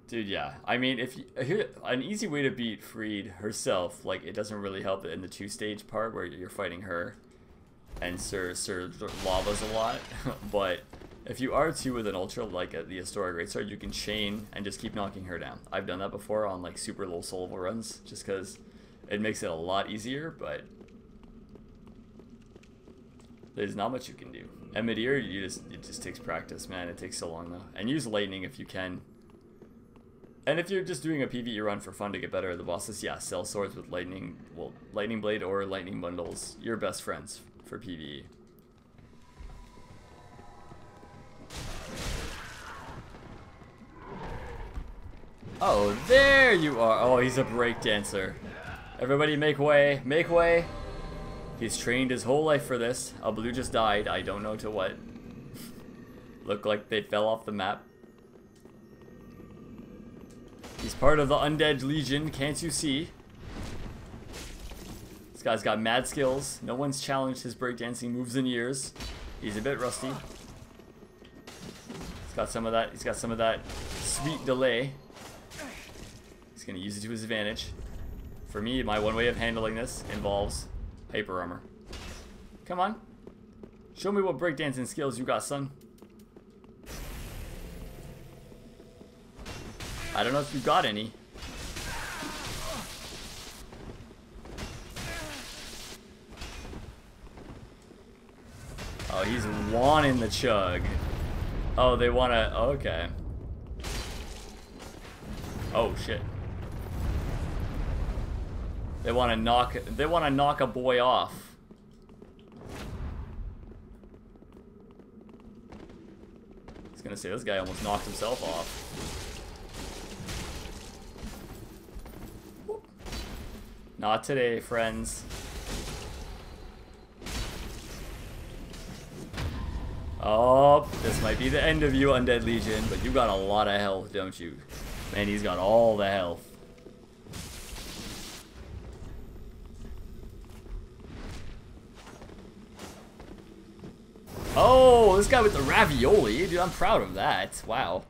Dude, yeah. I mean, if you, here, an easy way to beat Freed herself, like, it doesn't really help in the two-stage part where you're fighting her and Sir Sir Lava's a lot, but if you are two with an Ultra, like a, the Astora Greatsword, you can chain and just keep knocking her down. I've done that before on, like, super low soloable runs, just because it makes it a lot easier, but there's not much you can do. And mid-air, you just, it just takes practice, man. It takes so long, though. And use lightning if you can. And if you're just doing a PvE run for fun to get better at the bosses, yeah, sell swords with lightning, well, lightning blade or lightning bundles. Your best friends for PvE. Oh, there you are. Oh, he's a break dancer. Everybody make way. Make way. He's trained his whole life for this. A blue just died. I don't know to what. Looked like they fell off the map. He's part of the Undead Legion. Can't you see? This guy's got mad skills. No one's challenged his breakdancing moves in years. He's a bit rusty. He's got some of that. He's got some of that sweet delay. He's gonna use it to his advantage. For me, my one way of handling this involves paper armor. Come on. Show me what breakdancing skills you got, son. I don't know if you got any. Oh, he's wanting the chug. Oh, they want to... Oh, okay. Oh, shit. They want to knock. They want to knock a boy off. I was gonna say this guy almost knocked himself off. Whoop. Not today, friends. Oh, this might be the end of you, Undead Legion. But you got a lot of health, don't you? Man, he's got all the health. Oh, this guy with the ravioli. Dude, I'm proud of that. Wow.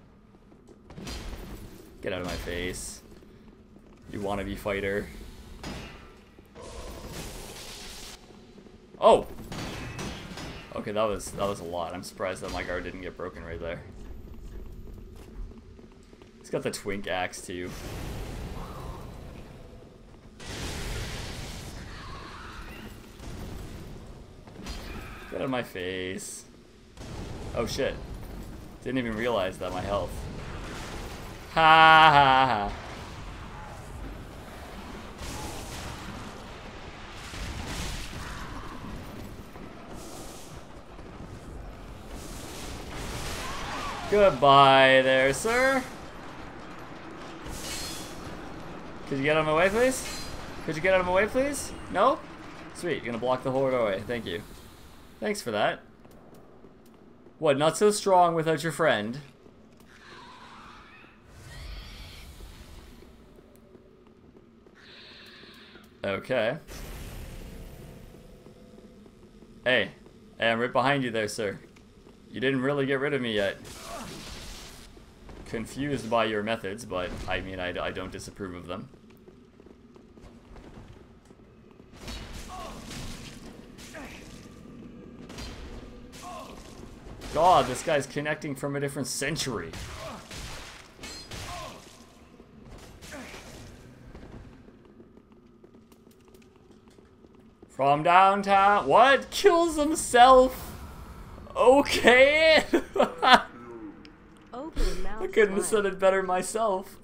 Get out of my face. You wannabe fighter. Oh! Okay, that was that was a lot. I'm surprised that my guard didn't get broken right there. He's got the twink axe too. Get out of my face. Oh shit. Didn't even realize that my health. Ha ha ha. Goodbye there, sir. Could you get out of my way, please? Could you get out of my way, please? No? Sweet, you're gonna block the whole doorway. Thank you. Thanks for that. What, not so strong without your friend? Okay. Hey. Hey, I'm right behind you there, sir. You didn't really get rid of me yet. Confused by your methods, but I mean, I, I don't disapprove of them. god, this guy's connecting from a different century. From downtown. What? Kills himself? Okay. I couldn't have said it better myself.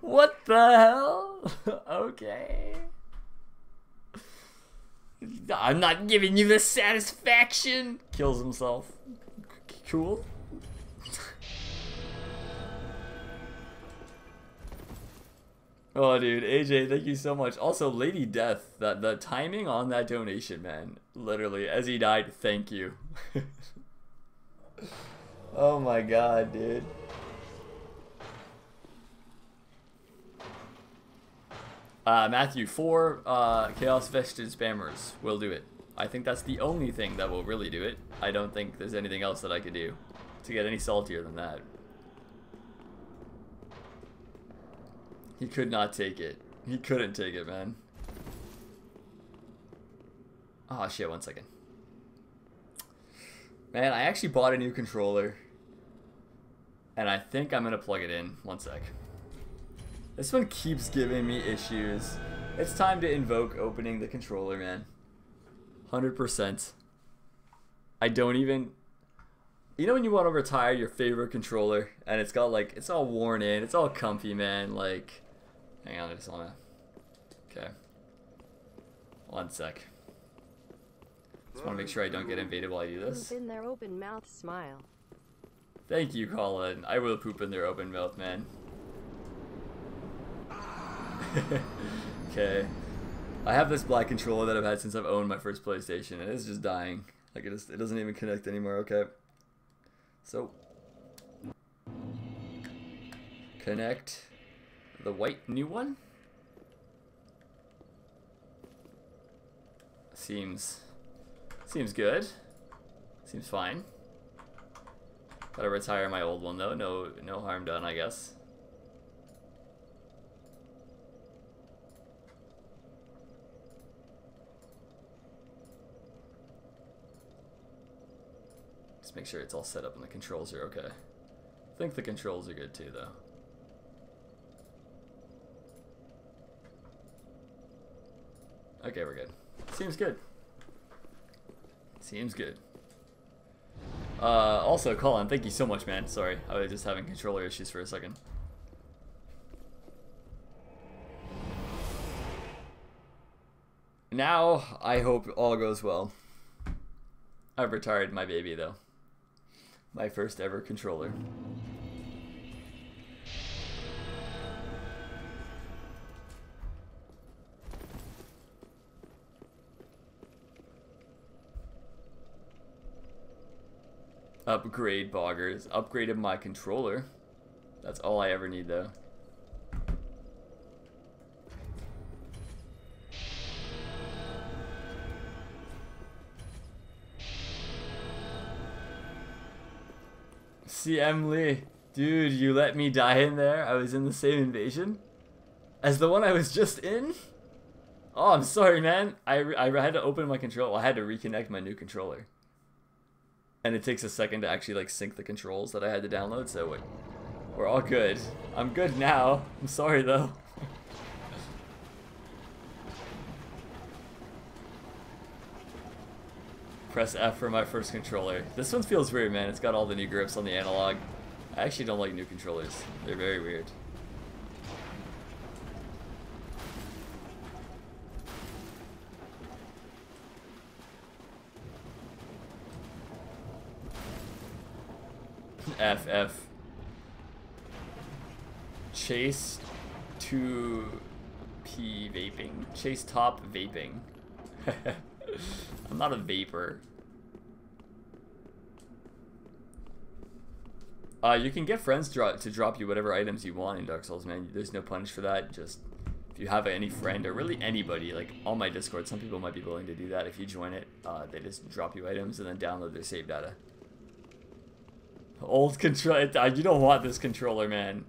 What the hell? Okay. I'm not giving you the satisfaction. Kills himself. Cool. Oh, dude, A J, thank you so much. Also, Lady Death, that the timing on that donation, man. Literally, as he died, thank you. Oh my god, dude. Uh, Matthew, four uh, Chaos Vested Spammers will do it. I think that's the only thing that will really do it. I don't think there's anything else that I could do to get any saltier than that. He could not take it. He couldn't take it, man. Oh shit, one second. Man, I actually bought a new controller. And I think I'm gonna plug it in. One sec. This one keeps giving me issues. It's time to invoke opening the controller, man. one hundred percent. I don't even... You know when you want to retire your favorite controller and it's got like, it's all worn in, it's all comfy, man, like... Hang on, I just wanna... Okay. One sec. Just wanna make sure I don't get invaded while I do this. Poop in their open mouth smile. Thank you, Colin. I will poop in their open mouth, man. Okay. I have this black controller that I've had since I've owned my first PlayStation and it's just dying. Like, it, just, it doesn't even connect anymore, okay? So, connect the white new one. Seems, seems good. Seems fine. Gotta retire my old one though. No, no harm done, I guess. Make sure it's all set up and the controls are okay. I think the controls are good too, though. Okay, we're good. Seems good. Seems good. Uh, also, Colin, thank you so much, man. Sorry, I was just having controller issues for a second. Now, I hope all goes well. I've retired my baby, though. My first ever controller. Upgrade boggers. Upgraded my controller. That's all I ever need, though. See, Emily, dude, you let me die in there. I was in the same invasion as the one I was just in. Oh, I'm sorry, man. I, I had to open my controller. I had to reconnect my new controller. And it takes a second to actually like sync the controls that I had to download. So wait, we're all good. I'm good now. I'm sorry, though. Press F for my first controller. This one feels weird, man. It's got all the new grips on the analog. I actually don't like new controllers. They're very weird. F, F. Chase to P vaping. Chase top vaping. I'm not a vapor. Uh, you can get friends dro to drop you whatever items you want in Dark Souls, man. There's no punish for that. Just if you have any friend or really anybody, like on my Discord, some people might be willing to do that. If you join it, uh, they just drop you items and then download their save data. Old control. You don't want this controller, man.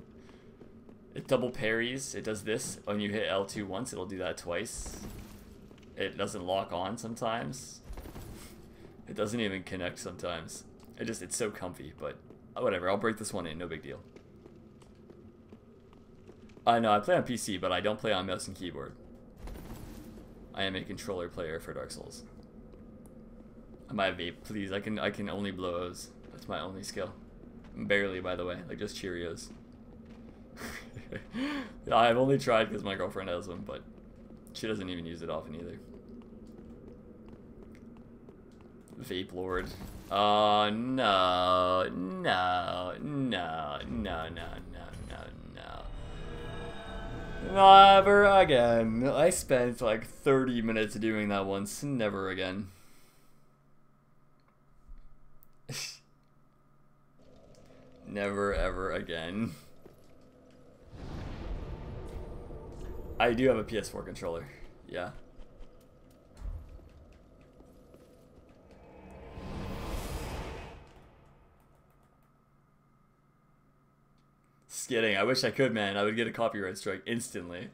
It double parries. It does this. When you hit L two once, it'll do that twice. It doesn't lock on sometimes. It doesn't even connect sometimes. It just, it's so comfy, but whatever. I'll break this one in, no big deal. I know, I play on P C, but I don't play on mouse and keyboard. I am a controller player for Dark Souls. My vape, please. I can I can only blow O's. That's my only skill. Barely, by the way. Like, just Cheerios. I've only tried because my girlfriend has them, but she doesn't even use it often either. Vape Lord. Oh, no. No. No. No. No. No. No. No. Never again. I spent like thirty minutes doing that once. Never again. Never ever again. I do have a P S four controller. Yeah. Skidding. I wish I could, man. I would get a copyright strike instantly.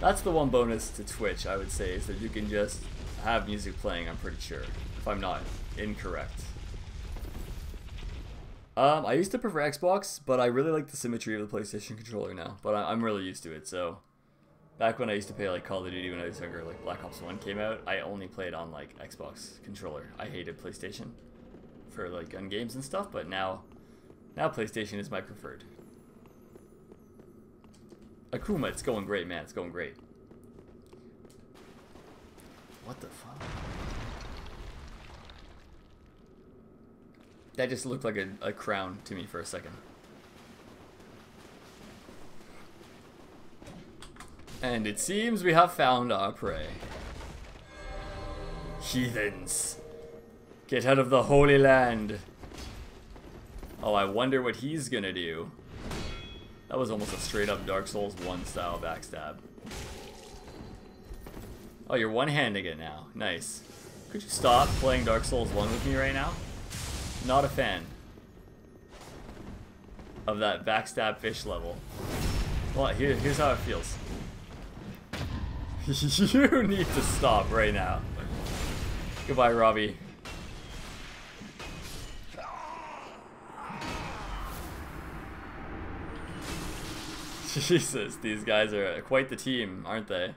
That's the one bonus to Twitch, I would say, is that you can just have music playing, I'm pretty sure, if I'm not incorrect. Um, I used to prefer Xbox, but I really like the symmetry of the PlayStation controller now, but I I'm really used to it, so... Back when I used to play, like, Call of Duty when I was younger, like, Black Ops one came out, I only played on, like, Xbox controller. I hated PlayStation for, like, gun games and stuff, but now... Now PlayStation is my preferred. Akuma, it's going great, man. It's going great. What the fuck? That just looked like a, a crown to me for a second. And it seems we have found our prey. Heathens. Get out of the Holy Land. Oh, I wonder what he's gonna do. That was almost a straight-up Dark Souls one style backstab. Oh, you're one-handing it now. Nice. Could you stop playing Dark Souls one with me right now? Not a fan of that backstab fish level. Well, here, here's how it feels. You need to stop right now. Goodbye, Robbie. Jesus, these guys are quite the team, aren't they?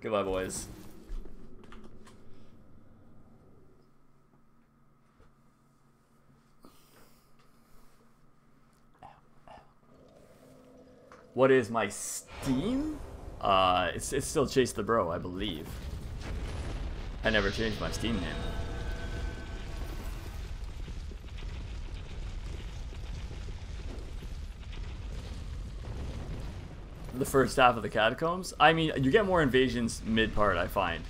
Goodbye, boys. What is my Steam? Uh, it's, it's still Chase the Bro, I believe. I never changed my Steam name. The first half of the catacombs. I mean, you get more invasions mid-part, I find.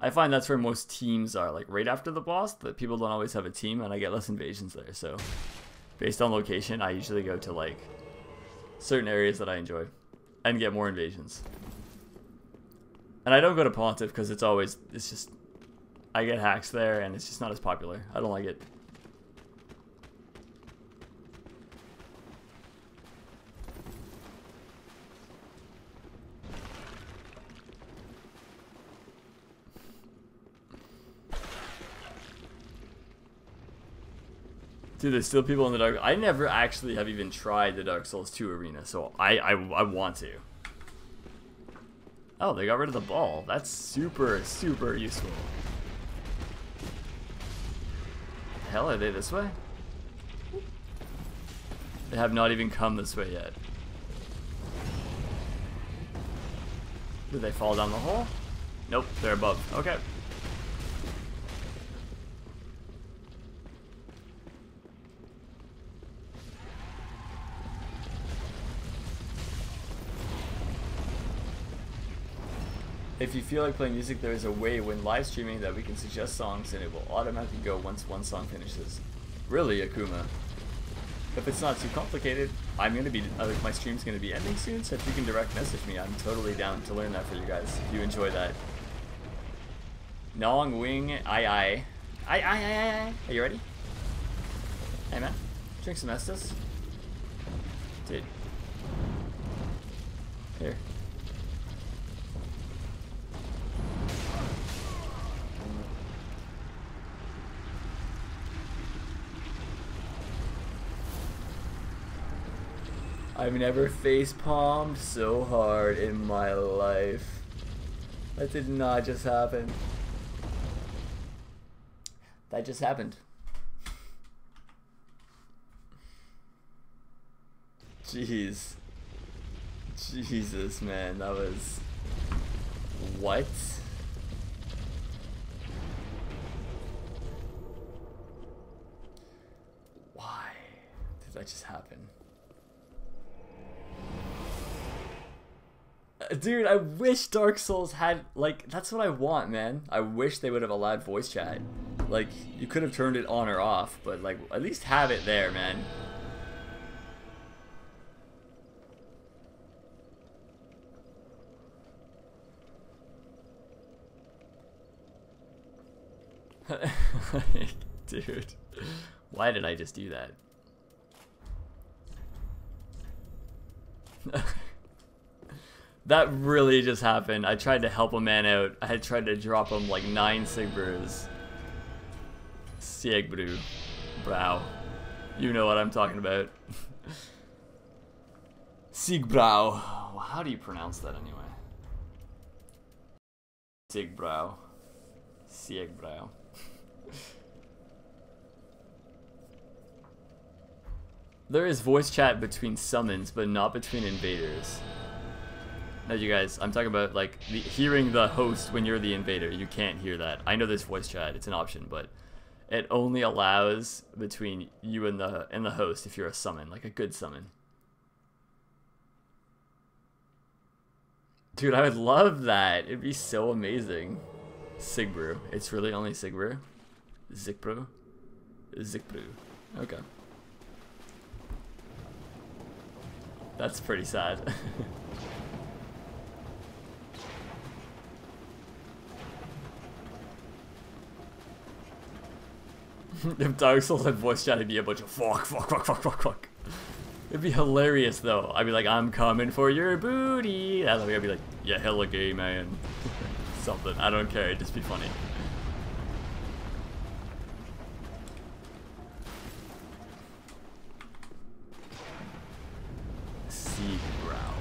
I find that's where most teams are, like right after the boss, that people don't always have a team and I get less invasions there, so based on location, I usually go to like certain areas that I enjoy and get more invasions. And I don't go to Pontiff because it's always, it's just, I get hacks there and it's just not as popular. I don't like it. Dude, there's still people in the dark. I never actually have even tried the Dark Souls two arena, so I, I, I want to. Oh, they got rid of the ball. That's super, super useful. The hell, are they this way? They have not even come this way yet. Did they fall down the hole? Nope, they're above. Okay. If you feel like playing music, there is a way when live streaming that we can suggest songs and it will automatically go once one song finishes. Really, Akuma? If it's not too complicated, I'm going to be, uh, my stream's going to be ending soon, so if you can direct message me, I'm totally down to learn that for you guys, if you enjoy that. Nong Wing Ai Ai. Ai Ai Ai Ai. Are you ready? Hey man, drink some Estes. Dude. there. I've never facepalmed so hard in my life. That did not just happen. That just happened. Jeez. Jesus, man, that was... What? Why did that just happen? Dude, I wish Dark Souls had, like, that's what I want, man. I wish they would have allowed voice chat. Like, you could have turned it on or off, but, like, at least have it there, man. Dude, why did I just do that? That really just happened. I tried to help a man out. I had tried to drop him like nine Sigbrews. Siegbrew. Brow. You know what I'm talking about. Siegbrow. How do you pronounce that anyway? Siegbrow. Siegbrow. There is voice chat between summons, but not between invaders. No, you guys, I'm talking about, like, the, hearing the host when you're the invader. You can't hear that. I know there's voice chat. It's an option, but it only allows between you and the and the host if you're a summon, like a good summon. Dude, I would love that. It'd be so amazing. Sigbrew. It's really only Sigbrew. Zigbrew. Zigbrew. Okay. That's pretty sad. If Dark Souls had voice chat, it'd be a bunch of fuck, fuck, fuck, fuck, fuck, fuck. It'd be hilarious, though. I'd be like, I'm coming for your booty. I don't think I'd be like, yeah, hella gay, man. Something. I don't care. It'd just be funny. Seabrow.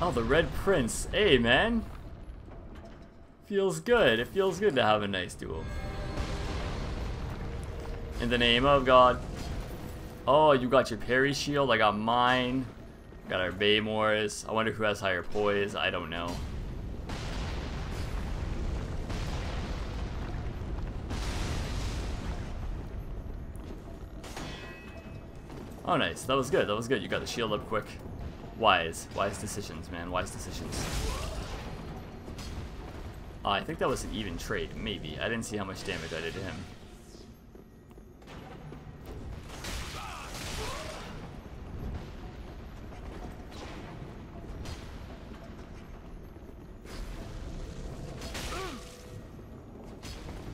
Oh, the Red Prince. Hey, man. Feels good. It feels good to have a nice duel. In the name of God. Oh, you got your parry shield. I got mine. Got our Baymores. I wonder who has higher poise. I don't know. Oh, nice. That was good. That was good. You got the shield up quick. Wise. Wise decisions, man. Wise decisions. Uh, I think that was an even trade, maybe. I didn't see how much damage I did to him.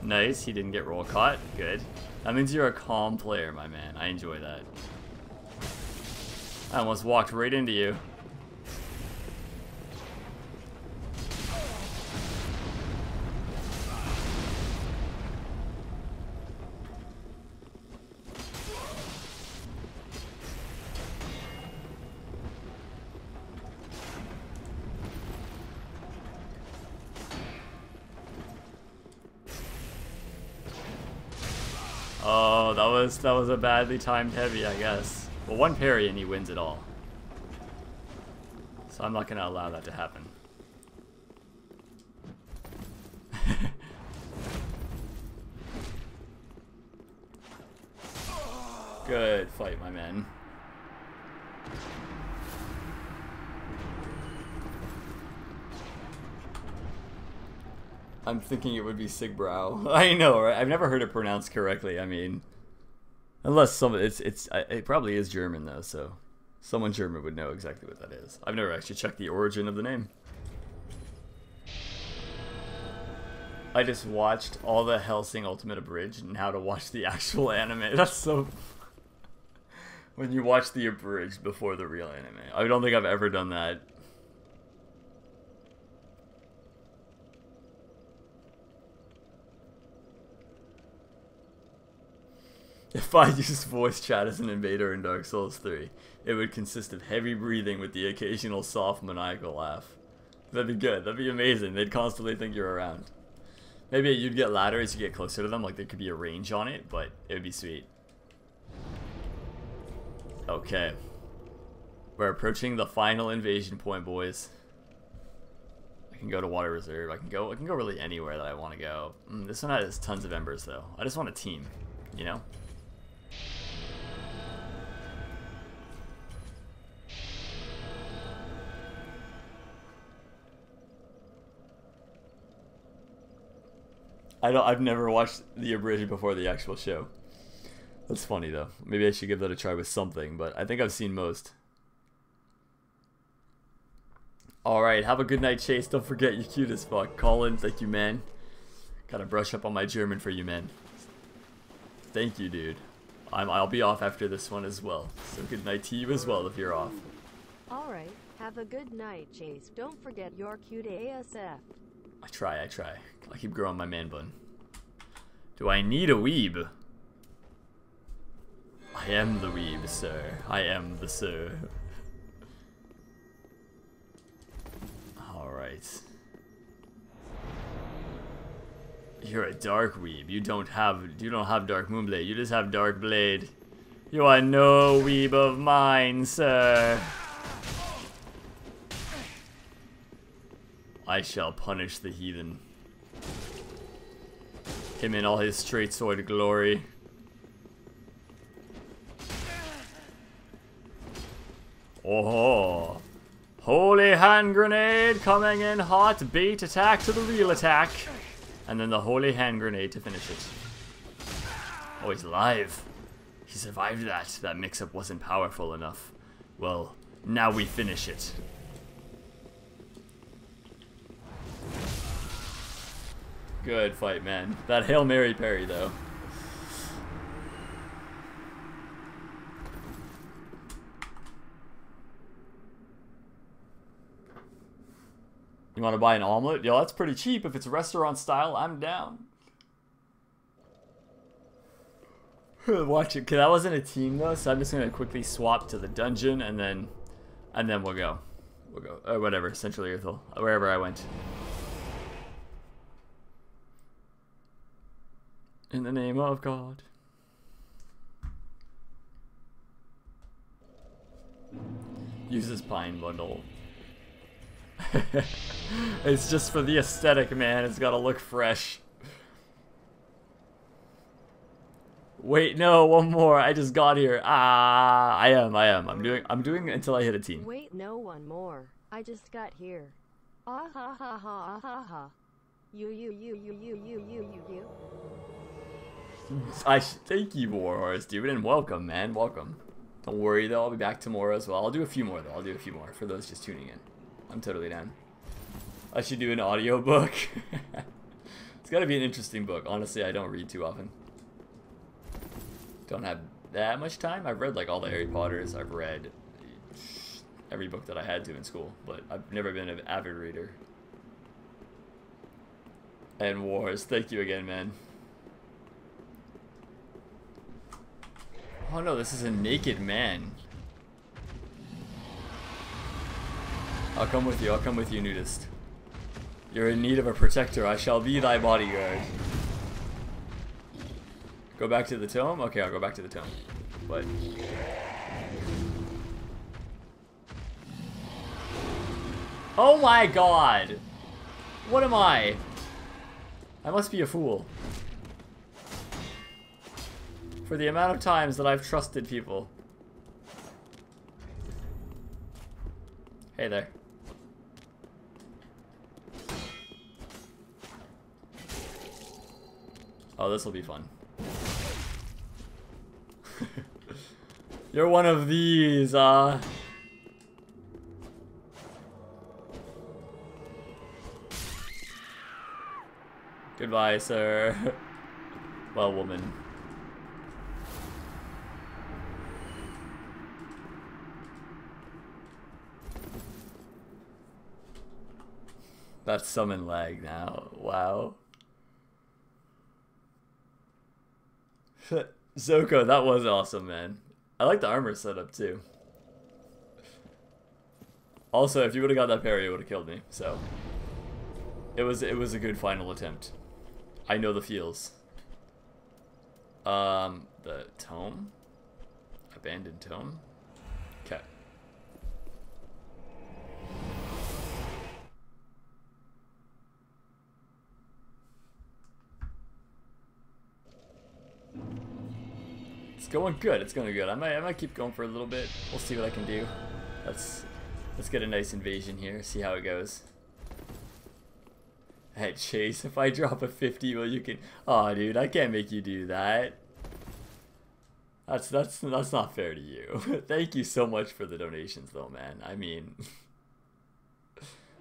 Nice, he didn't get roll caught. Good. That means you're a calm player, my man. I enjoy that. I almost walked right into you. That was a badly timed heavy, I guess. Well, one parry and he wins it all. So I'm not going to allow that to happen. Good fight, my man. I'm thinking it would be Sigbrow. I know, right? I've never heard it pronounced correctly. I mean... Unless some, it's it's it probably is German though, so someone German would know exactly what that is. I've never actually checked the origin of the name. I just watched all the Hellsing Ultimate abridged and how to watch the actual anime. That's so. When you watch the abridged before the real anime. I don't think I've ever done that. If I used voice chat as an invader in Dark Souls three, it would consist of heavy breathing with the occasional soft maniacal laugh. That'd be good. That'd be amazing. They'd constantly think you're around. Maybe you'd get louder as you get closer to them, like there could be a range on it, but it would be sweet. Okay. We're approaching the final invasion point, boys. I can go to Water Reserve. I can go I can go really anywhere that I want to go. Mm, this one has tons of embers, though. I just want a team, you know? I don't, I've never watched the abridged before the actual show. That's funny though. Maybe I should give that a try with something, but I think I've seen most. Alright, have a good night, Chase. Don't forget, you're cute as fuck. Colin, thank you, man. Gotta brush up on my German for you, man. Thank you, dude. I'm, I'll be off after this one as well. So good night to you as well if you're off. Alright, have a good night, Chase. Don't forget, you're cute A S F. I try, I try. I keep growing my man bun. Do I need a weeb? I am the weeb, sir. I am the sir. Alright. You're a dark weeb. You don't have you don't have dark moonblade. You just have dark blade. You are no weeb of mine, sir. I shall punish the heathen. Him in all his straight sword glory. Oh, holy hand grenade coming in hot. Bait attack to the real attack. And then the holy hand grenade to finish it. Oh, he's alive. He survived that. That mix-up wasn't powerful enough. Well, now we finish it. Good fight, man. That Hail Mary parry, though. You want to buy an omelet? Yo, that's pretty cheap. If it's restaurant style, I'm down. Watch it. 'Cause that wasn't a team, though, so I'm just going to quickly swap to the dungeon, and then and then we'll go. We'll go. Or whatever. Central Earthal. Wherever I went. In the name of God. Uses Pine Bundle. It's just for the aesthetic, man. It's gotta look fresh. Wait, no, one more. I just got here. Ah, I am, I am. I'm doing, I'm doing it until I hit a team. Wait, no, one more. I just got here. Ah ha ha ha ha ha. You you you you you you you you you. I thank you, Warhorse, dude, and welcome, man, welcome. Don't worry though, I'll be back tomorrow as well. I'll do a few more though. I'll do a few more for those just tuning in. I'm totally down. I should do an audiobook. It's got to be an interesting book. Honestly, I don't read too often. Don't have that much time. I've read like all the Harry Potters. I've read every book that I had to in school, but I've never been an avid reader. And Wars, thank you again, man. Oh no, this is a naked man. I'll come with you, I'll come with you, nudist. You're in need of a protector, I shall be thy bodyguard. Go back to the tome? Okay, I'll go back to the tome. But... oh my god! What am I? I must be a fool. For the amount of times that I've trusted people. Hey there. Oh, this will be fun. You're one of these, uh... goodbye, sir. Well, woman. That's summon lag now. Wow. Zoko, that was awesome, man. I like the armor setup too. Also, if you would have got that parry, it would have killed me. So it was it was a good final attempt. I know the feels. Um, the tome, abandoned tome. Okay. It's going good. It's going good. I might I might keep going for a little bit. We'll see what I can do. Let's let's get a nice invasion here. See how it goes. Hey Chase, if I drop a fifty, well you can. Oh, dude, I can't make you do that. That's that's that's not fair to you. Thank you so much for the donations, though, man. I mean.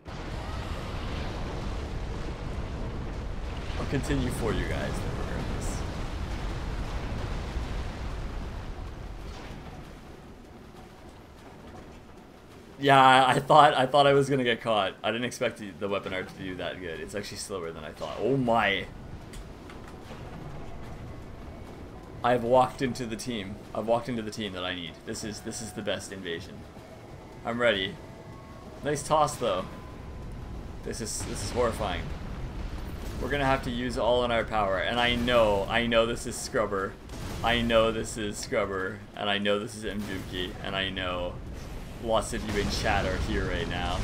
I'll continue for you guys. Yeah, I thought I thought I was gonna get caught. I didn't expect the, the weapon art to do that good. It's actually slower than I thought. Oh my! I've walked into the team. I've walked into the team that I need. This is this is the best invasion. I'm ready. Nice toss though. This is this is horrifying. We're gonna have to use all in our power, and I know I know this is Scrubber, I know this is Scrubber, and I know this is Mjuki, and I know. Lots of you in chat are here right now.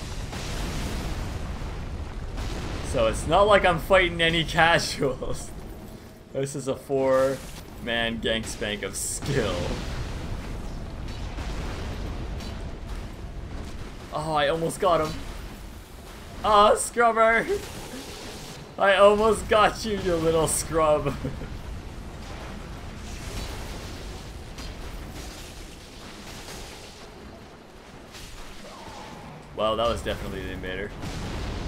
So it's not like I'm fighting any casuals. This is a four-man gank spank of skill. Oh, I almost got him. Oh, Scrubber! I almost got you, you little scrub. Well, that was definitely the invader.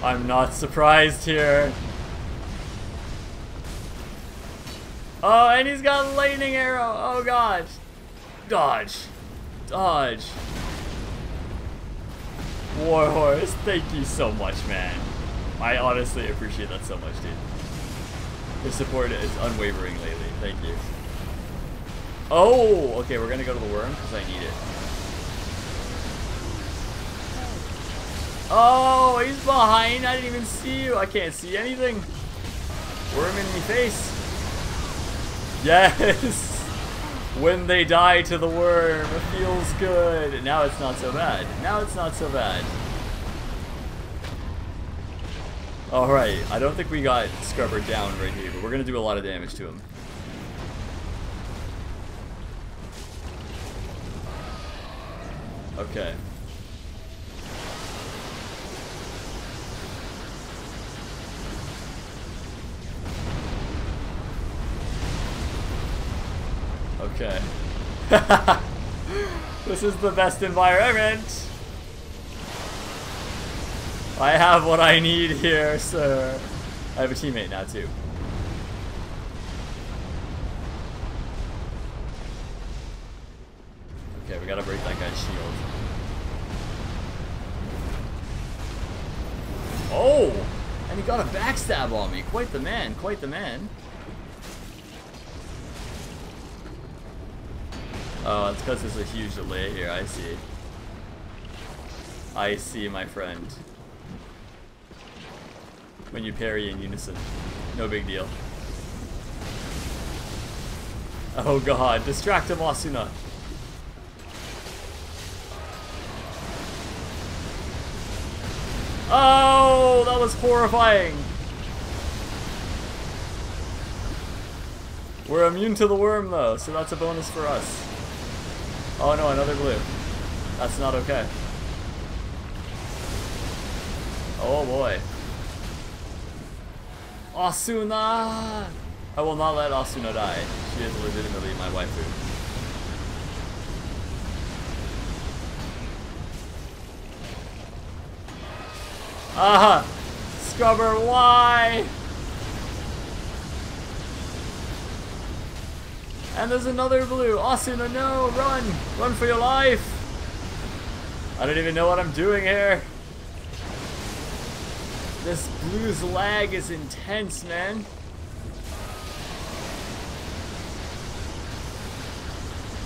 I'm not surprised here. Oh, and he's got a lightning arrow. Oh, God. Dodge. Dodge. Warhorse, thank you so much, man. I honestly appreciate that so much, dude. Your support is unwavering lately. Thank you. Oh, okay, we're gonna go to the worm because I need it. Oh, he's behind. I didn't even see you. I can't see anything. Worm in me face. Yes. When they die to the worm, it feels good. Now it's not so bad. Now it's not so bad. Alright. I don't think we got Scrubber down right here, but we're going to do a lot of damage to him. Okay. Okay. This is the best environment. I have what I need here, sir. I have a teammate now, too. Okay, we gotta break that guy's shield. Oh! And he got a backstab on me. Quite the man, quite the man. Oh, it's because there's a huge delay here. I see. I see, my friend. When you parry in unison. No big deal. Oh god. Distract him, Asuna. Oh, that was horrifying. We're immune to the worm, though, so that's a bonus for us. Oh no, another blue. That's not okay. Oh boy. Asuna! I will not let Asuna die. She is legitimately my waifu. Ah! Scrubber, why? And there's another blue. Asuna, no! Run! Run for your life! I don't even know what I'm doing here. This blues lag is intense, man.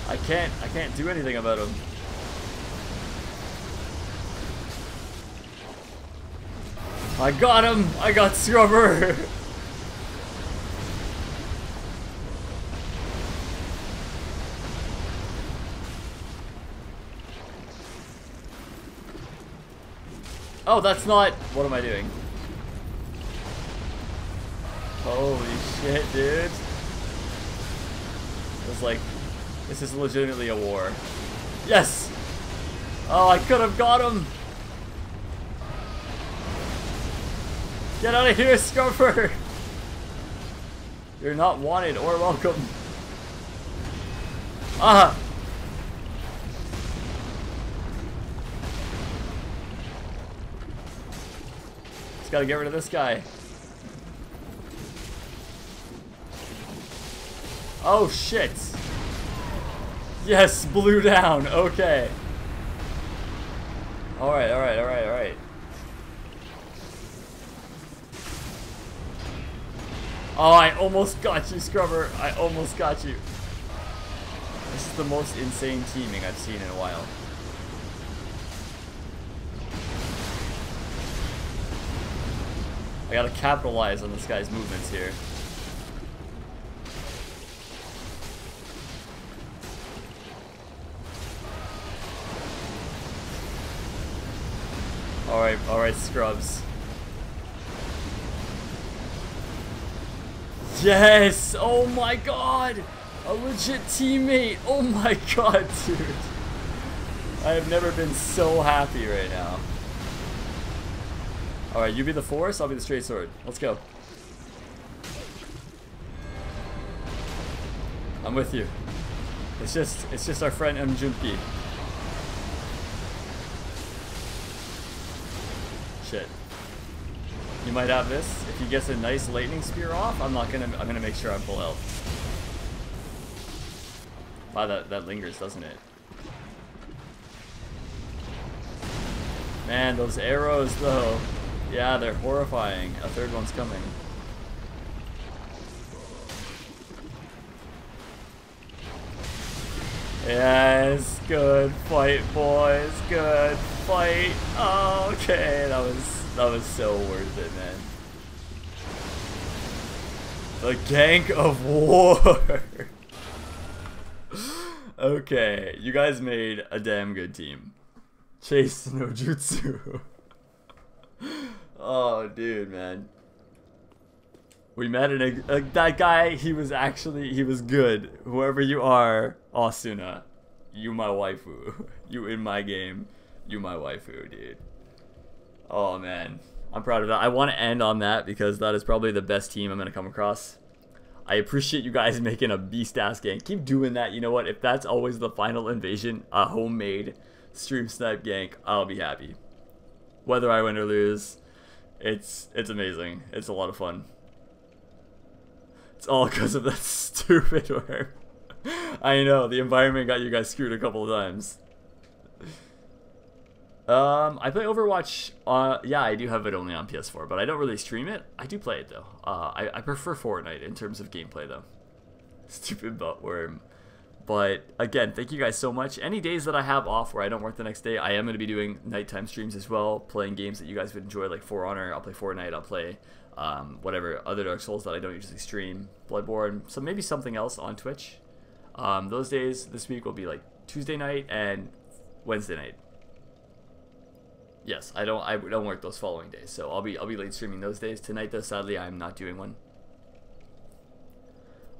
I can't, I can't do anything about him. I got him! I got Scrubber! Oh, that's not... What am I doing? Holy shit, dude. It was like... This is legitimately a war. Yes! Oh, I could have got him! Get out of here, Scrubber! You're not wanted or welcome. Ah! Just gotta get rid of this guy. Oh shit! Yes, blew down, okay. Alright, alright, alright, alright. Oh, I almost got you, Scrubber. I almost got you. This is the most insane teaming I've seen in a while. I gotta capitalize on this guy's movements here. Alright, alright, Scrubs. Yes! Oh my god! A legit teammate! Oh my god, dude! I have never been so happy right now. Alright, you be the force, I'll be the straight sword. Let's go. I'm with you. It's just, it's just our friend M. Junpei. Shit. You might have this. If he gets a nice lightning spear off, I'm not gonna. I'm gonna make sure I'm full health. Wow, that that lingers, doesn't it? Man, those arrows though. Yeah, they're horrifying. A third one's coming. Yes, good fight, boys. Good fight. Oh, okay, that was. That was so worth it, man. The gank of war. Okay, you guys made a damn good team. Chase no jutsu. Oh, dude, man. We met an, uh, that guy. He was actually he was good. Whoever you are, Asuna, you my waifu. You in my game. You my waifu, dude. Oh man, I'm proud of that. I want to end on that because that is probably the best team I'm going to come across. I appreciate you guys making a beast ass game. Keep doing that. You know what? If that's always the final invasion, a homemade stream snipe gank, I'll be happy. Whether I win or lose, it's it's amazing. It's a lot of fun. It's all because of that stupid worm. I know, the environment got you guys screwed a couple of times. Um, I play Overwatch, uh, yeah, I do have it only on P S four, but I don't really stream it. I do play it, though. Uh, I, I prefer Fortnite in terms of gameplay, though. Stupid butt worm. But, again, thank you guys so much. Any days that I have off where I don't work the next day, I am going to be doing nighttime streams as well, playing games that you guys would enjoy, like For Honor. I'll play Fortnite, I'll play, um, whatever, other Dark Souls that I don't usually stream, Bloodborne, so maybe something else on Twitch. Um, those days this week will be, like, Tuesday night and Wednesday night. Yes, I don't. I don't work those following days, so I'll be I'll be late streaming those days. Tonight, though, sadly, I'm not doing one.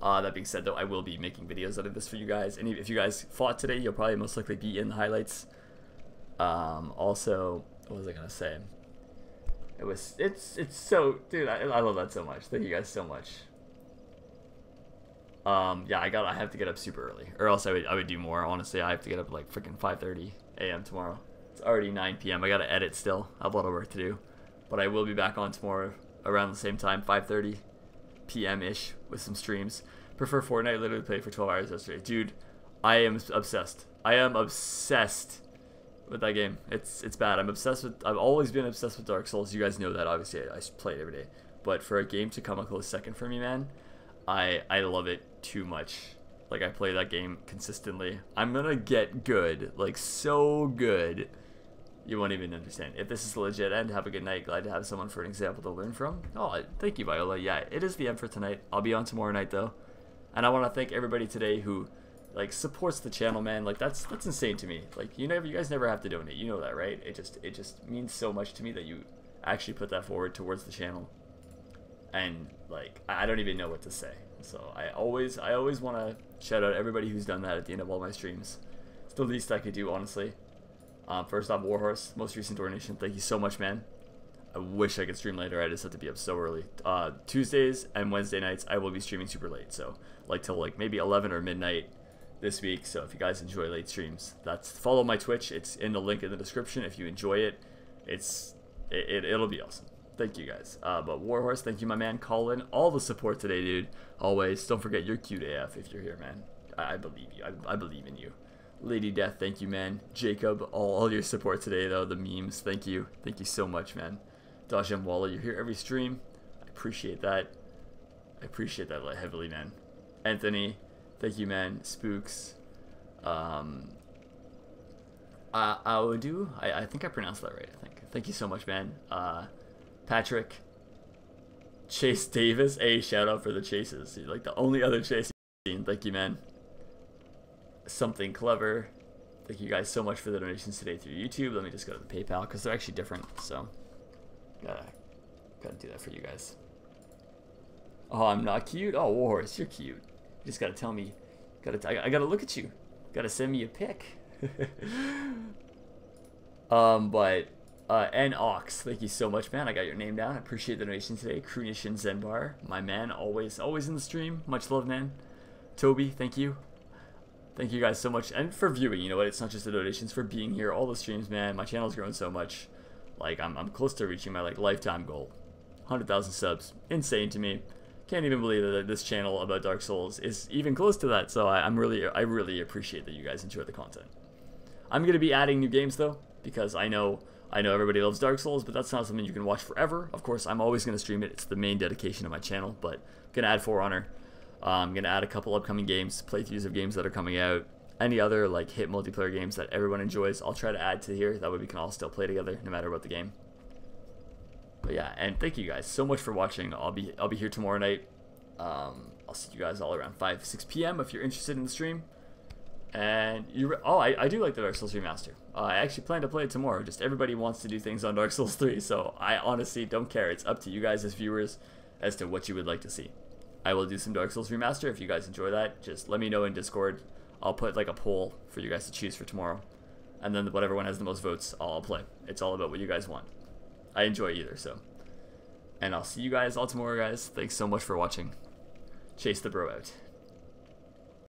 Uh, that being said, though, I will be making videos out of this for you guys. And if you guys fought today, you'll probably most likely be in the highlights. Um, also, what was I gonna say? It was it's it's so dude. I, I love that so much. Thank you guys so much. Um, yeah, I got I have to get up super early, or else I would I would do more. Honestly, I have to get up at like freaking five thirty A M tomorrow. It's already nine P M I gotta edit still. I have a lot of work to do. But I will be back on tomorrow around the same time, five thirty P M ish, with some streams. Prefer Fortnite, literally played for twelve hours yesterday. Dude, I am obsessed. I am obsessed with that game. It's it's bad. I'm obsessed with. I've always been obsessed with Dark Souls. You guys know that. Obviously, I, I play it every day. But for a game to come a close second for me, man, I I love it too much. Like, I play that game consistently. I'm gonna get good, like so good, you won't even understand. If this is legit, and have a good night. Glad to have someone for an example to learn from. Oh, thank you, Viola. Yeah, it is the end for tonight. I'll be on tomorrow night though, and I want to thank everybody today who, like, supports the channel, man. Like, that's that's insane to me. Like, you never, you guys never have to donate. You know that, right? It just it just means so much to me that you actually put that forward towards the channel. And like, I don't even know what to say. So I always I always want to shout out everybody who's done that at the end of all my streams. It's the least I could do, honestly. Um, first off, Warhorse, most recent donation. Thank you so much, man. I wish I could stream later. I just have to be up so early. Uh, Tuesdays and Wednesday nights, I will be streaming super late. So like till like maybe eleven or midnight this week. So if you guys enjoy late streams, that's follow my Twitch. It's in the link in the description. If you enjoy it, it's it, it it'll be awesome. Thank you guys. Uh, but Warhorse, thank you, my man. Colin, all the support today, dude. Always. Don't forget, you're cute A F if you're here, man. I, I believe you. I, I believe in you. Lady Death, thank you, man. Jacob, all, all your support today, though. The memes, thank you. Thank you so much, man. Dajem Walla, you're here every stream. I appreciate that. I appreciate that heavily, man. Anthony, thank you, man. Spooks. Um, uh, Audu, I, I think I pronounced that right, I think. Thank you so much, man. Uh, Patrick, Chase Davis, a shout out for the chases. You're like the only other chase you've seen. Thank you, man. Something Clever, thank you guys so much for the donations today through YouTube. Let me just go to the PayPal because they're actually different, so gotta gotta do that for you guys. Oh, I'm not cute. Oh, Warhorse, you're cute. You just gotta tell me. Gotta I, I gotta look at you. Gotta send me a pic. um, but. Uh, and Ox, thank you so much, man. I got your name down. I appreciate the donation today. Krunishin Zenbar, my man, always, always in the stream. Much love, man. Toby, thank you. Thank you guys so much. And for viewing, you know what? It's not just the donations, for being here. All the streams, man. My channel's grown so much. Like, I'm, I'm close to reaching my, like, lifetime goal. one hundred thousand subs. Insane to me. Can't even believe that this channel about Dark Souls is even close to that. So I, I'm really, I really appreciate that you guys enjoy the content. I'm going to be adding new games, though, because I know... I know everybody loves Dark Souls, but that's not something you can watch forever. Of course, I'm always going to stream it. It's the main dedication of my channel, but I'm going to add For Honor. Uh, I'm going to add a couple upcoming games, playthroughs of games that are coming out. Any other, like, hit multiplayer games that everyone enjoys, I'll try to add to here. That way we can all still play together, no matter what the game. But yeah, and thank you guys so much for watching. I'll be I'll be here tomorrow night. Um, I'll see you guys all around five, six p m if you're interested in the stream. And you, oh, I, I do like the Dark Souls Remaster. Uh, I actually plan to play it tomorrow. Just everybody wants to do things on Dark Souls three, so I honestly don't care. It's up to you guys as viewers as to what you would like to see. I will do some Dark Souls Remaster if you guys enjoy that. Just let me know in Discord. I'll put like a poll for you guys to choose for tomorrow, and then whatever one has the most votes, I'll play. It's all about what you guys want. I enjoy either, so. And I'll see you guys all tomorrow, guys. Thanks so much for watching. Chase the bro out.